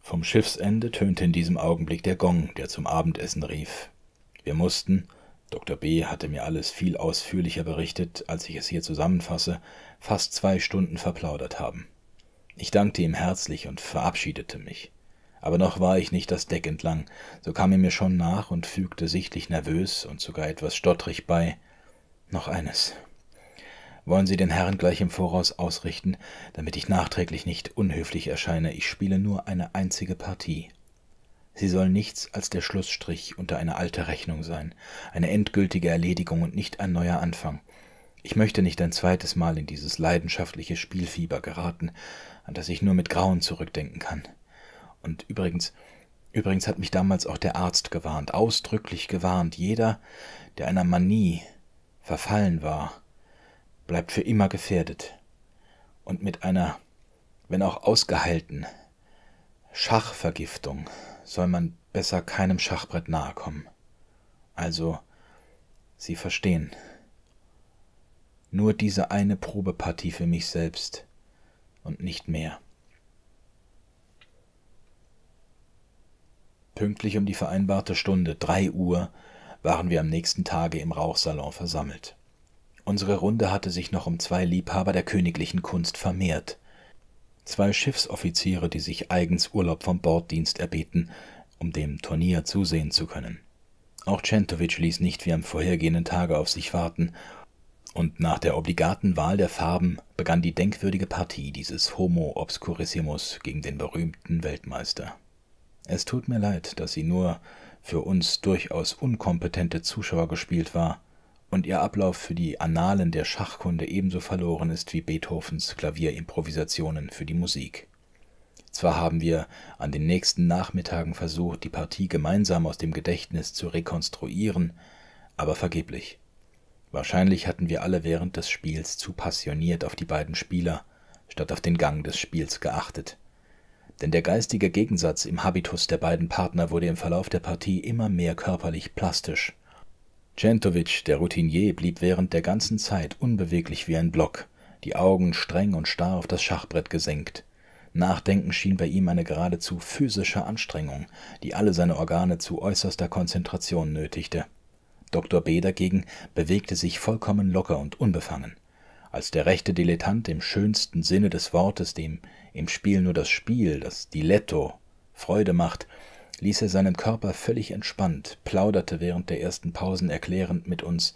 Vom Schiffsende tönte in diesem Augenblick der Gong, der zum Abendessen rief. Wir mussten, Dr. B. hatte mir alles viel ausführlicher berichtet, als ich es hier zusammenfasse, fast 2 Stunden verplaudert haben. Ich dankte ihm herzlich und verabschiedete mich. Aber noch war ich nicht das Deck entlang, so kam er mir schon nach und fügte sichtlich nervös und sogar etwas stotterig bei: »Noch eines. Wollen Sie den Herrn gleich im Voraus ausrichten, damit ich nachträglich nicht unhöflich erscheine. Ich spiele nur eine einzige Partie. Sie soll nichts als der Schlussstrich unter eine alte Rechnung sein, eine endgültige Erledigung und nicht ein neuer Anfang. Ich möchte nicht ein zweites Mal in dieses leidenschaftliche Spielfieber geraten, an das ich nur mit Grauen zurückdenken kann. Und übrigens hat mich damals auch der Arzt gewarnt, ausdrücklich gewarnt, jeder, der einer Manie verfallen war, bleibt für immer gefährdet. Und mit einer, wenn auch ausgeheilten, Schachvergiftung soll man besser keinem Schachbrett nahe kommen. Also, Sie verstehen. Nur diese eine Probepartie für mich selbst und nicht mehr.« Pünktlich um die vereinbarte Stunde, 3 Uhr, waren wir am nächsten Tage im Rauchsalon versammelt. Unsere Runde hatte sich noch um 2 Liebhaber der königlichen Kunst vermehrt. 2 Schiffsoffiziere, die sich eigens Urlaub vom Borddienst erbeten, um dem Turnier zusehen zu können. Auch Czentovic ließ nicht wie am vorhergehenden Tage auf sich warten, und nach der obligaten Wahl der Farben begann die denkwürdige Partie dieses Homo Obscurissimus gegen den berühmten Weltmeister. Es tut mir leid, dass sie nur für uns durchaus unkompetente Zuschauer gespielt war, und ihr Ablauf für die Annalen der Schachkunde ebenso verloren ist wie Beethovens Klavierimprovisationen für die Musik. Zwar haben wir an den nächsten Nachmittagen versucht, die Partie gemeinsam aus dem Gedächtnis zu rekonstruieren, aber vergeblich. Wahrscheinlich hatten wir alle während des Spiels zu passioniert auf die beiden Spieler, statt auf den Gang des Spiels geachtet. Denn der geistige Gegensatz im Habitus der beiden Partner wurde im Verlauf der Partie immer mehr körperlich plastisch. Czentovic, der Routinier, blieb während der ganzen Zeit unbeweglich wie ein Block, die Augen streng und starr auf das Schachbrett gesenkt. Nachdenken schien bei ihm eine geradezu physische Anstrengung, die alle seine Organe zu äußerster Konzentration nötigte. Dr. B. dagegen bewegte sich vollkommen locker und unbefangen. als der rechte Dilettant im schönsten Sinne des Wortes, dem im Spiel nur das Spiel, das Diletto, Freude macht, ließ er seinen Körper völlig entspannt, plauderte während der ersten Pausen erklärend mit uns,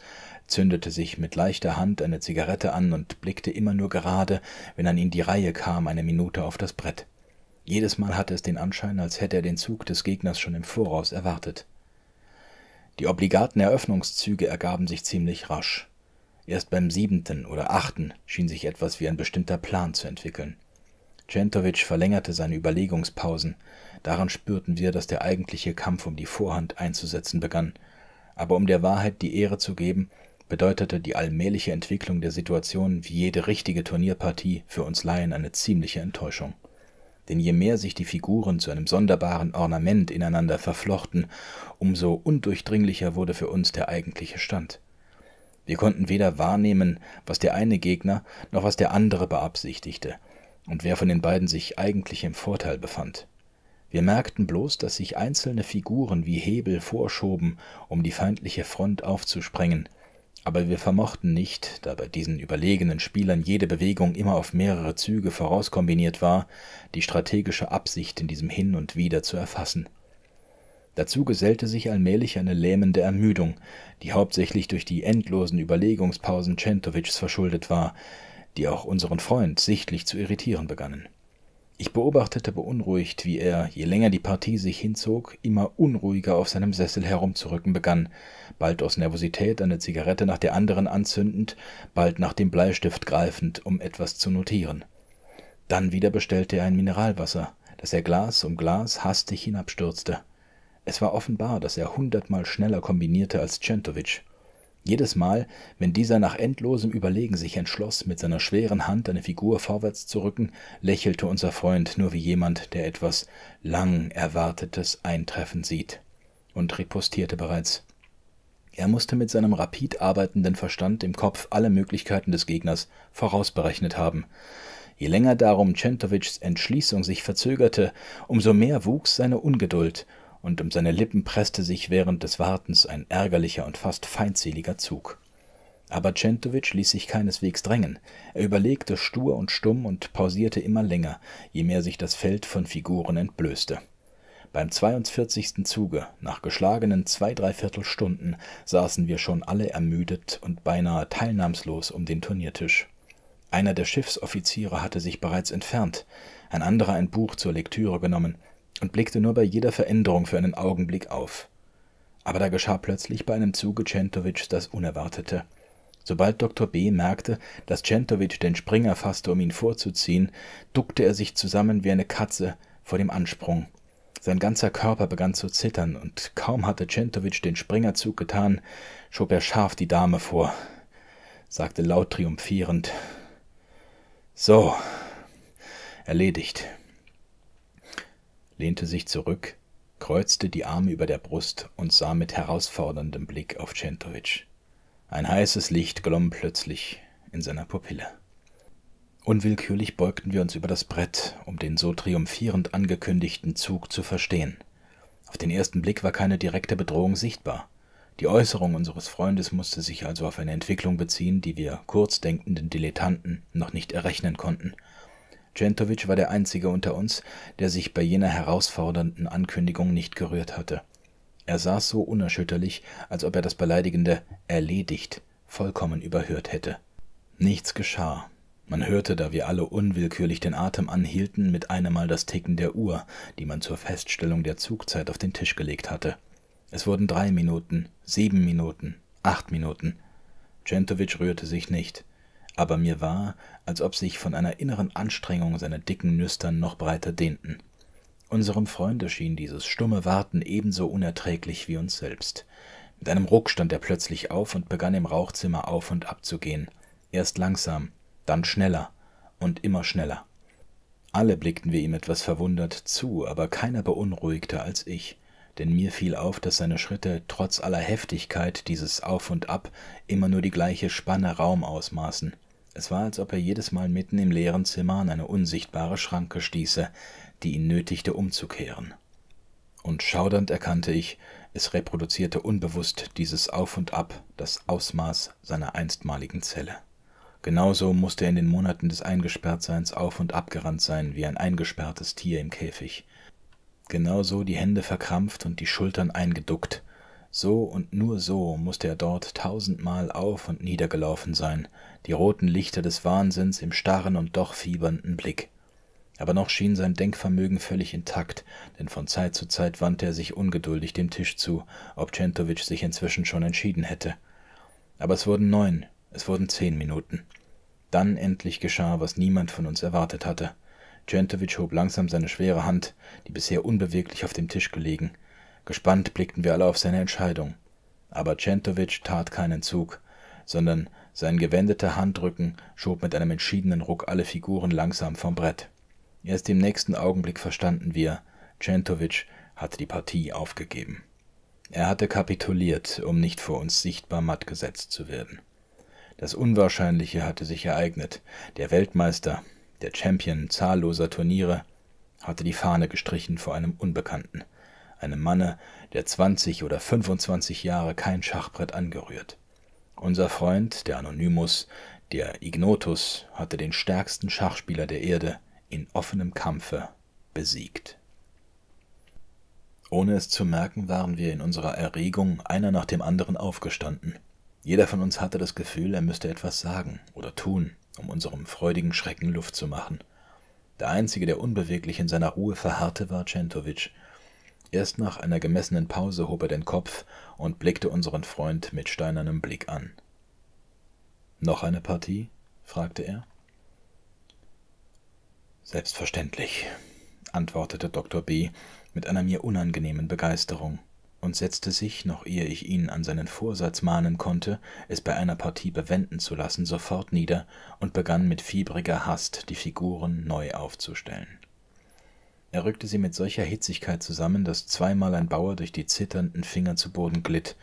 zündete sich mit leichter Hand eine Zigarette an und blickte immer nur gerade, wenn an ihn die Reihe kam, eine Minute auf das Brett. Jedes Mal hatte es den Anschein, als hätte er den Zug des Gegners schon im Voraus erwartet. Die obligaten Eröffnungszüge ergaben sich ziemlich rasch. Erst beim 7. oder 8. schien sich etwas wie ein bestimmter Plan zu entwickeln. Czentovic verlängerte seine Überlegungspausen. Daran spürten wir, dass der eigentliche Kampf um die Vorhand einzusetzen begann. Aber um der Wahrheit die Ehre zu geben, bedeutete die allmähliche Entwicklung der Situation wie jede richtige Turnierpartie für uns Laien eine ziemliche Enttäuschung. Denn je mehr sich die Figuren zu einem sonderbaren Ornament ineinander verflochten, umso undurchdringlicher wurde für uns der eigentliche Stand. Wir konnten weder wahrnehmen, was der eine Gegner noch was der andere beabsichtigte und wer von den beiden sich eigentlich im Vorteil befand. Wir merkten bloß, dass sich einzelne Figuren wie Hebel vorschoben, um die feindliche Front aufzusprengen, aber wir vermochten nicht, da bei diesen überlegenen Spielern jede Bewegung immer auf mehrere Züge vorauskombiniert war, die strategische Absicht in diesem Hin und Wider zu erfassen. Dazu gesellte sich allmählich eine lähmende Ermüdung, die hauptsächlich durch die endlosen Überlegungspausen Czentovics verschuldet war, die auch unseren Freund sichtlich zu irritieren begannen. Ich beobachtete beunruhigt, wie er, je länger die Partie sich hinzog, immer unruhiger auf seinem Sessel herumzurücken begann, bald aus Nervosität eine Zigarette nach der anderen anzündend, bald nach dem Bleistift greifend, um etwas zu notieren. Dann wieder bestellte er ein Mineralwasser, das er Glas um Glas hastig hinabstürzte. Es war offenbar, dass er 100-mal schneller kombinierte als Czentovic. Jedes Mal, wenn dieser nach endlosem Überlegen sich entschloss, mit seiner schweren Hand eine Figur vorwärts zu rücken, lächelte unser Freund nur wie jemand, der etwas lang Erwartetes eintreffen sieht, und ripostierte bereits. Er musste mit seinem rapid arbeitenden Verstand im Kopf alle Möglichkeiten des Gegners vorausberechnet haben. Je länger darum Czentovics Entschließung sich verzögerte, umso mehr wuchs seine Ungeduld, und um seine Lippen presste sich während des Wartens ein ärgerlicher und fast feindseliger Zug. Aber Czentovic ließ sich keineswegs drängen. Er überlegte stur und stumm und pausierte immer länger, je mehr sich das Feld von Figuren entblößte. Beim 42. Zuge, nach geschlagenen 2–3/4 Stunden, saßen wir schon alle ermüdet und beinahe teilnahmslos um den Turniertisch. Einer der Schiffsoffiziere hatte sich bereits entfernt, ein anderer ein Buch zur Lektüre genommen, und blickte nur bei jeder Veränderung für einen Augenblick auf. Aber da geschah plötzlich bei einem Zuge Czentovics das Unerwartete. Sobald Dr. B. merkte, dass Czentovic den Springer fasste, um ihn vorzuziehen, duckte er sich zusammen wie eine Katze vor dem Ansprung. Sein ganzer Körper begann zu zittern, und kaum hatte Czentovic den Springerzug getan, schob er scharf die Dame vor, sagte laut triumphierend: »So, erledigt«, lehnte sich zurück, kreuzte die Arme über der Brust und sah mit herausforderndem Blick auf Czentovic. Ein heißes Licht glomm plötzlich in seiner Pupille. Unwillkürlich beugten wir uns über das Brett, um den so triumphierend angekündigten Zug zu verstehen. Auf den ersten Blick war keine direkte Bedrohung sichtbar. Die Äußerung unseres Freundes musste sich also auf eine Entwicklung beziehen, die wir kurzdenkenden Dilettanten noch nicht errechnen konnten. Czentovic war der Einzige unter uns, der sich bei jener herausfordernden Ankündigung nicht gerührt hatte. Er saß so unerschütterlich, als ob er das beleidigende »erledigt« vollkommen überhört hätte. Nichts geschah. Man hörte, da wir alle unwillkürlich den Atem anhielten, mit einem Mal das Ticken der Uhr, die man zur Feststellung der Zugzeit auf den Tisch gelegt hatte. Es wurden 3 Minuten, 7 Minuten, 8 Minuten. Czentovic rührte sich nicht. Aber mir war, als ob sich von einer inneren Anstrengung seine dicken Nüstern noch breiter dehnten. Unserem Freunde schien dieses stumme Warten ebenso unerträglich wie uns selbst. Mit einem Ruck stand er plötzlich auf und begann im Rauchzimmer auf und ab zu gehen. Erst langsam, dann schneller und immer schneller. Alle blickten wir ihm etwas verwundert zu, aber keiner beunruhigter als ich, denn mir fiel auf, dass seine Schritte trotz aller Heftigkeit dieses Auf und Ab immer nur die gleiche Spanne Raum ausmaßen. Es war, als ob er jedes Mal mitten im leeren Zimmer an eine unsichtbare Schranke stieße, die ihn nötigte, umzukehren. Und schaudernd erkannte ich, es reproduzierte unbewusst dieses Auf und Ab, das Ausmaß seiner einstmaligen Zelle. Genauso musste er in den Monaten des Eingesperrtseins auf und abgerannt sein, wie ein eingesperrtes Tier im Käfig. Genauso die Hände verkrampft und die Schultern eingeduckt. So und nur so musste er dort 1000-mal auf und niedergelaufen sein, die roten Lichter des Wahnsinns im starren und doch fiebernden Blick. Aber noch schien sein Denkvermögen völlig intakt, denn von Zeit zu Zeit wandte er sich ungeduldig dem Tisch zu, ob Czentovic sich inzwischen schon entschieden hätte. Aber es wurden 9, es wurden 10 Minuten. Dann endlich geschah, was niemand von uns erwartet hatte. Czentovic hob langsam seine schwere Hand, die bisher unbeweglich auf dem Tisch gelegen. Gespannt blickten wir alle auf seine Entscheidung. Aber Czentovic tat keinen Zug, sondern sein gewendeter Handrücken schob mit einem entschiedenen Ruck alle Figuren langsam vom Brett. Erst im nächsten Augenblick verstanden wir, Czentovic hatte die Partie aufgegeben. Er hatte kapituliert, um nicht vor uns sichtbar matt gesetzt zu werden. Das Unwahrscheinliche hatte sich ereignet. Der Weltmeister, der Champion zahlloser Turniere, hatte die Fahne gestrichen vor einem Unbekannten, einem Manne, der 20 oder 25 Jahre kein Schachbrett angerührt. Unser Freund, der Anonymus, der Ignotus, hatte den stärksten Schachspieler der Erde in offenem Kampfe besiegt. Ohne es zu merken, waren wir in unserer Erregung einer nach dem anderen aufgestanden. Jeder von uns hatte das Gefühl, er müsste etwas sagen oder tun, um unserem freudigen Schrecken Luft zu machen. Der Einzige, der unbeweglich in seiner Ruhe verharrte, war Czentovic. Erst nach einer gemessenen Pause hob er den Kopf und blickte unseren Freund mit steinernem Blick an. »Noch eine Partie?« fragte er. »Selbstverständlich«, antwortete Dr. B. mit einer mir unangenehmen Begeisterung und setzte sich, noch ehe ich ihn an seinen Vorsatz mahnen konnte, es bei einer Partie bewenden zu lassen, sofort nieder und begann mit fiebriger Hast, die Figuren neu aufzustellen. Er rückte sie mit solcher Hitzigkeit zusammen, dass zweimal ein Bauer durch die zitternden Finger zu Boden glitt.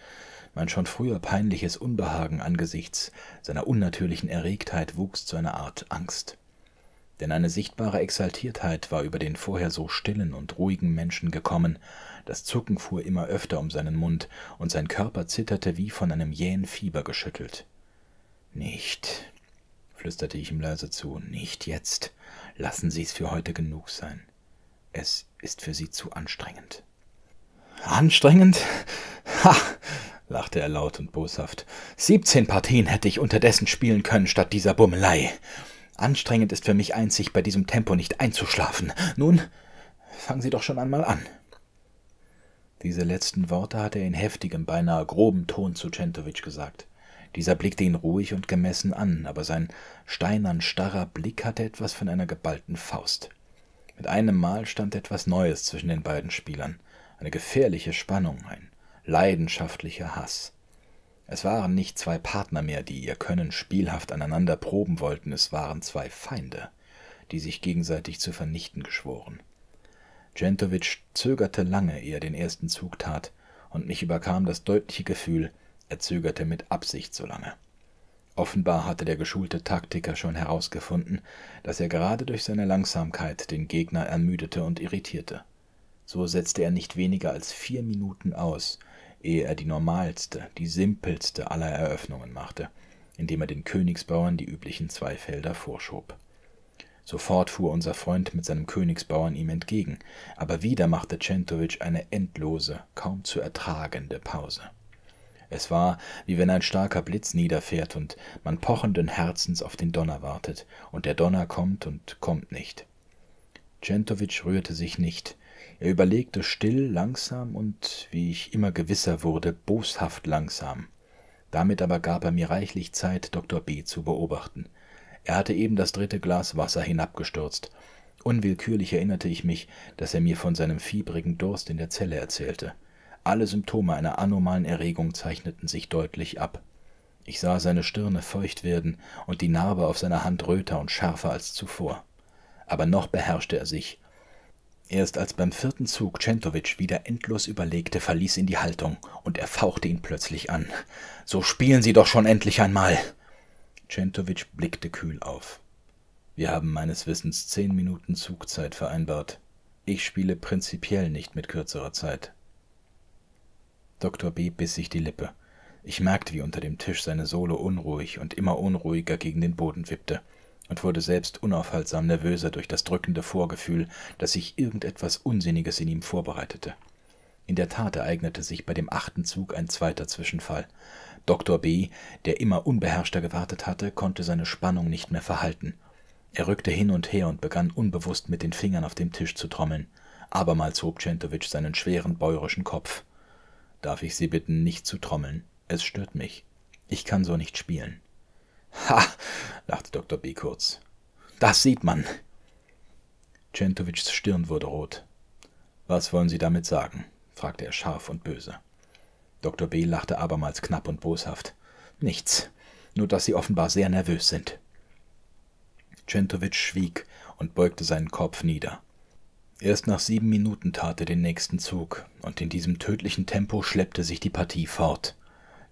Mein schon früher peinliches Unbehagen angesichts seiner unnatürlichen Erregtheit wuchs zu einer Art Angst. Denn eine sichtbare Exaltiertheit war über den vorher so stillen und ruhigen Menschen gekommen, das Zucken fuhr immer öfter um seinen Mund, und sein Körper zitterte wie von einem jähen Fieber geschüttelt. »Nicht«, flüsterte ich ihm leise zu, »nicht jetzt. Lassen Sie's für heute genug sein. Es ist für Sie zu anstrengend.« »Anstrengend? Ha!« lachte er laut und boshaft. »17 Partien hätte ich unterdessen spielen können, statt dieser Bummelei. Anstrengend ist für mich einzig, bei diesem Tempo nicht einzuschlafen. Nun, fangen Sie doch schon einmal an.« Diese letzten Worte hatte er in heftigem, beinahe grobem Ton zu Czentovic gesagt. Dieser blickte ihn ruhig und gemessen an, aber sein steinern, starrer Blick hatte etwas von einer geballten Faust. Mit einem Mal stand etwas Neues zwischen den beiden Spielern, eine gefährliche Spannung, ein leidenschaftlicher Hass. Es waren nicht 2 Partner mehr, die ihr Können spielhaft aneinander proben wollten, es waren 2 Feinde, die sich gegenseitig zu vernichten geschworen. Czentovic zögerte lange, ehe er den ersten Zug tat, und mich überkam das deutliche Gefühl, er zögerte mit Absicht so lange. Offenbar hatte der geschulte Taktiker schon herausgefunden, dass er gerade durch seine Langsamkeit den Gegner ermüdete und irritierte. So setzte er nicht weniger als 4 Minuten aus, ehe er die normalste, die simpelste aller Eröffnungen machte, indem er den Königsbauern die üblichen 2 Felder vorschob. Sofort fuhr unser Freund mit seinem Königsbauern ihm entgegen, aber wieder machte Czentovic eine endlose, kaum zu ertragende Pause. Es war, wie wenn ein starker Blitz niederfährt und man pochenden Herzens auf den Donner wartet, und der Donner kommt und kommt nicht. Czentovic rührte sich nicht. Er überlegte still, langsam und, wie ich immer gewisser wurde, boshaft langsam. Damit aber gab er mir reichlich Zeit, Dr. B. zu beobachten. Er hatte eben das 3. Glas Wasser hinabgestürzt. Unwillkürlich erinnerte ich mich, dass er mir von seinem fiebrigen Durst in der Zelle erzählte. Alle Symptome einer anomalen Erregung zeichneten sich deutlich ab. Ich sah seine Stirne feucht werden und die Narbe auf seiner Hand röter und schärfer als zuvor. Aber noch beherrschte er sich. Erst als beim 4. Zug Czentovic wieder endlos überlegte, verließ ihn die Haltung, und er fauchte ihn plötzlich an. »So spielen Sie doch schon endlich einmal!« Czentovic blickte kühl auf. »Wir haben meines Wissens 10 Minuten Zugzeit vereinbart. Ich spiele prinzipiell nicht mit kürzerer Zeit.« Dr. B. biss sich die Lippe. Ich merkte, wie unter dem Tisch seine Sohle unruhig und immer unruhiger gegen den Boden wippte und wurde selbst unaufhaltsam nervöser durch das drückende Vorgefühl, dass sich irgendetwas Unsinniges in ihm vorbereitete. In der Tat ereignete sich bei dem 8. Zug ein zweiter Zwischenfall. Dr. B., der immer unbeherrschter gewartet hatte, konnte seine Spannung nicht mehr verhalten. Er rückte hin und her und begann unbewusst mit den Fingern auf dem Tisch zu trommeln. Abermals hob Czentovic seinen schweren, bäuerischen Kopf. »Darf ich Sie bitten, nicht zu trommeln? Es stört mich. Ich kann so nicht spielen.« »Ha«, lachte Dr. B. kurz, »das sieht man.« Czentovics Stirn wurde rot. »Was wollen Sie damit sagen?« fragte er scharf und böse. Dr. B. lachte abermals knapp und boshaft. »Nichts, nur dass Sie offenbar sehr nervös sind.« Czentovic schwieg und beugte seinen Kopf nieder. Erst nach 7 Minuten tat er den nächsten Zug, und in diesem tödlichen Tempo schleppte sich die Partie fort.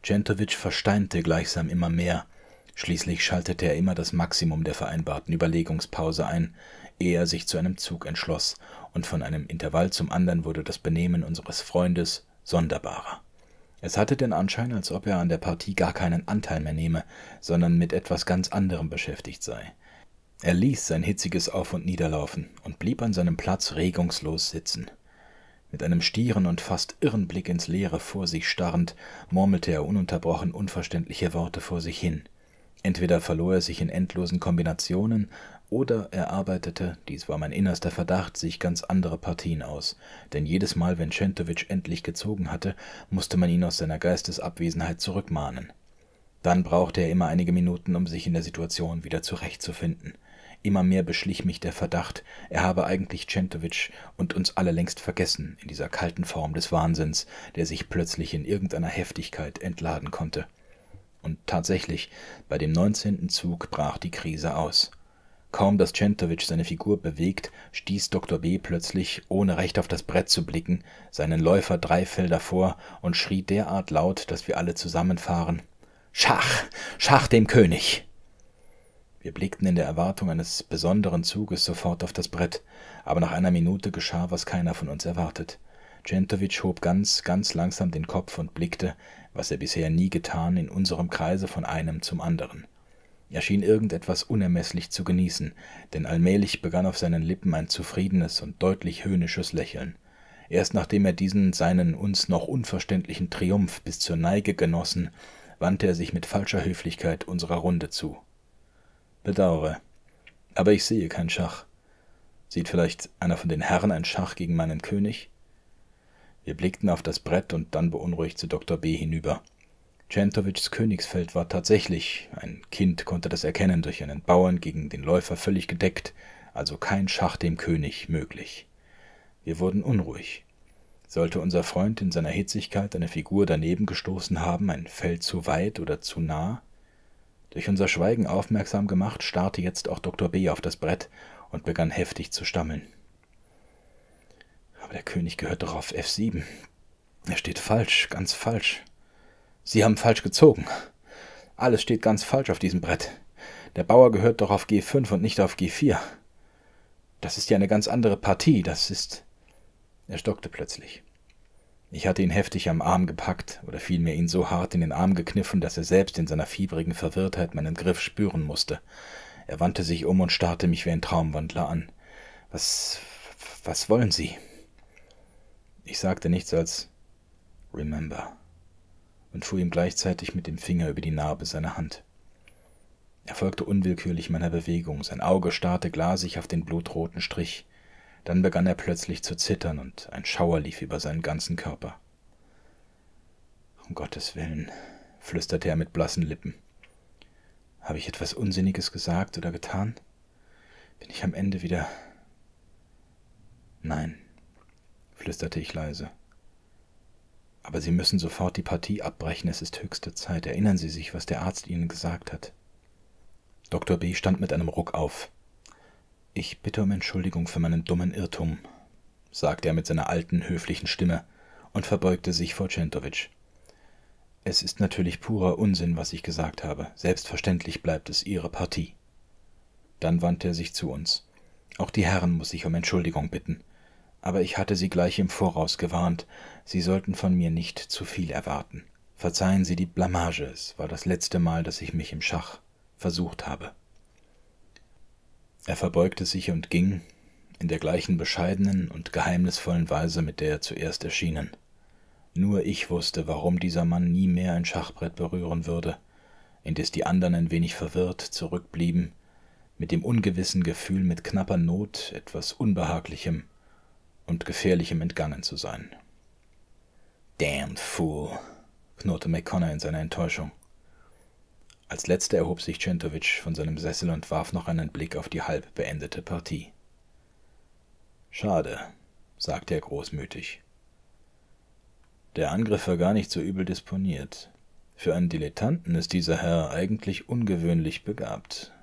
Czentovic versteinte gleichsam immer mehr. Schließlich schaltete er immer das Maximum der vereinbarten Überlegungspause ein, ehe er sich zu einem Zug entschloss, und von einem Intervall zum anderen wurde das Benehmen unseres Freundes sonderbarer. Es hatte den Anschein, als ob er an der Partie gar keinen Anteil mehr nehme, sondern mit etwas ganz anderem beschäftigt sei. Er ließ sein hitziges Auf- und Niederlaufen und blieb an seinem Platz regungslos sitzen. Mit einem stieren und fast irren Blick ins Leere vor sich starrend, murmelte er ununterbrochen unverständliche Worte vor sich hin. Entweder verlor er sich in endlosen Kombinationen, oder er arbeitete, dies war mein innerster Verdacht, sich ganz andere Partien aus, denn jedes Mal, wenn Czentovic endlich gezogen hatte, musste man ihn aus seiner Geistesabwesenheit zurückmahnen. Dann brauchte er immer einige Minuten, um sich in der Situation wieder zurechtzufinden. Immer mehr beschlich mich der Verdacht, er habe eigentlich Czentovic und uns alle längst vergessen in dieser kalten Form des Wahnsinns, der sich plötzlich in irgendeiner Heftigkeit entladen konnte. Und tatsächlich, bei dem 19. Zug brach die Krise aus. Kaum, dass Czentovic seine Figur bewegt, stieß Dr. B. plötzlich, ohne recht auf das Brett zu blicken, seinen Läufer 3 Felder vor und schrie derart laut, dass wir alle zusammenfahren: »Schach! Schach dem König!« Wir blickten in der Erwartung eines besonderen Zuges sofort auf das Brett, aber nach einer Minute geschah, was keiner von uns erwartet. Czentovic hob ganz, ganz langsam den Kopf und blickte, was er bisher nie getan, in unserem Kreise von einem zum anderen. Er schien irgendetwas unermesslich zu genießen, denn allmählich begann auf seinen Lippen ein zufriedenes und deutlich höhnisches Lächeln. Erst nachdem er diesen, seinen uns noch unverständlichen Triumph bis zur Neige genossen, wandte er sich mit falscher Höflichkeit unserer Runde zu. »Bedauere, aber ich sehe kein Schach. Sieht vielleicht einer von den Herren ein Schach gegen meinen König?« Wir blickten auf das Brett und dann beunruhigt zu Dr. B. hinüber. Czentovics Königsfeld war tatsächlich, ein Kind konnte das erkennen, durch einen Bauern gegen den Läufer völlig gedeckt, also kein Schach dem König möglich. Wir wurden unruhig. Sollte unser Freund in seiner Hitzigkeit eine Figur daneben gestoßen haben, ein Feld zu weit oder zu nah? Durch unser Schweigen aufmerksam gemacht, starrte jetzt auch Dr. B. auf das Brett und begann heftig zu stammeln. »Aber der König gehört doch auf F7. Er steht falsch, ganz falsch. Sie haben falsch gezogen. Alles steht ganz falsch auf diesem Brett. Der Bauer gehört doch auf G5 und nicht auf G4. Das ist ja eine ganz andere Partie, das ist...« Er stockte plötzlich. Ich hatte ihn heftig am Arm gepackt, oder vielmehr ihn so hart in den Arm gekniffen, dass er selbst in seiner fiebrigen Verwirrtheit meinen Griff spüren musste. Er wandte sich um und starrte mich wie ein Traumwandler an. »Was wollen Sie?« Ich sagte nichts als »Remember« und fuhr ihm gleichzeitig mit dem Finger über die Narbe seiner Hand. Er folgte unwillkürlich meiner Bewegung, sein Auge starrte glasig auf den blutroten Strich. Dann begann er plötzlich zu zittern und ein Schauer lief über seinen ganzen Körper. »Um Gottes Willen«, flüsterte er mit blassen Lippen. »Habe ich etwas Unsinniges gesagt oder getan? Bin ich am Ende wieder...« »Nein«, flüsterte ich leise. »Aber Sie müssen sofort die Partie abbrechen, es ist höchste Zeit. Erinnern Sie sich, was der Arzt Ihnen gesagt hat.« Dr. B. stand mit einem Ruck auf. »Ich bitte um Entschuldigung für meinen dummen Irrtum«, sagte er mit seiner alten, höflichen Stimme und verbeugte sich vor Czentovic. »Es ist natürlich purer Unsinn, was ich gesagt habe. Selbstverständlich bleibt es Ihre Partie.« Dann wandte er sich zu uns. »Auch die Herren muss ich um Entschuldigung bitten. Aber ich hatte Sie gleich im Voraus gewarnt, Sie sollten von mir nicht zu viel erwarten. Verzeihen Sie die Blamage, es war das letzte Mal, dass ich mich im Schach versucht habe.« Er verbeugte sich und ging, in der gleichen bescheidenen und geheimnisvollen Weise, mit der er zuerst erschienen. Nur ich wusste, warum dieser Mann nie mehr ein Schachbrett berühren würde, indes die anderen ein wenig verwirrt zurückblieben, mit dem ungewissen Gefühl, mit knapper Not etwas Unbehaglichem und Gefährlichem entgangen zu sein. »Damned fool«, knurrte McConnor in seiner Enttäuschung. Als Letzter erhob sich Czentovic von seinem Sessel und warf noch einen Blick auf die halb beendete Partie. »Schade«, sagte er großmütig. »Der Angriff war gar nicht so übel disponiert. Für einen Dilettanten ist dieser Herr eigentlich ungewöhnlich begabt.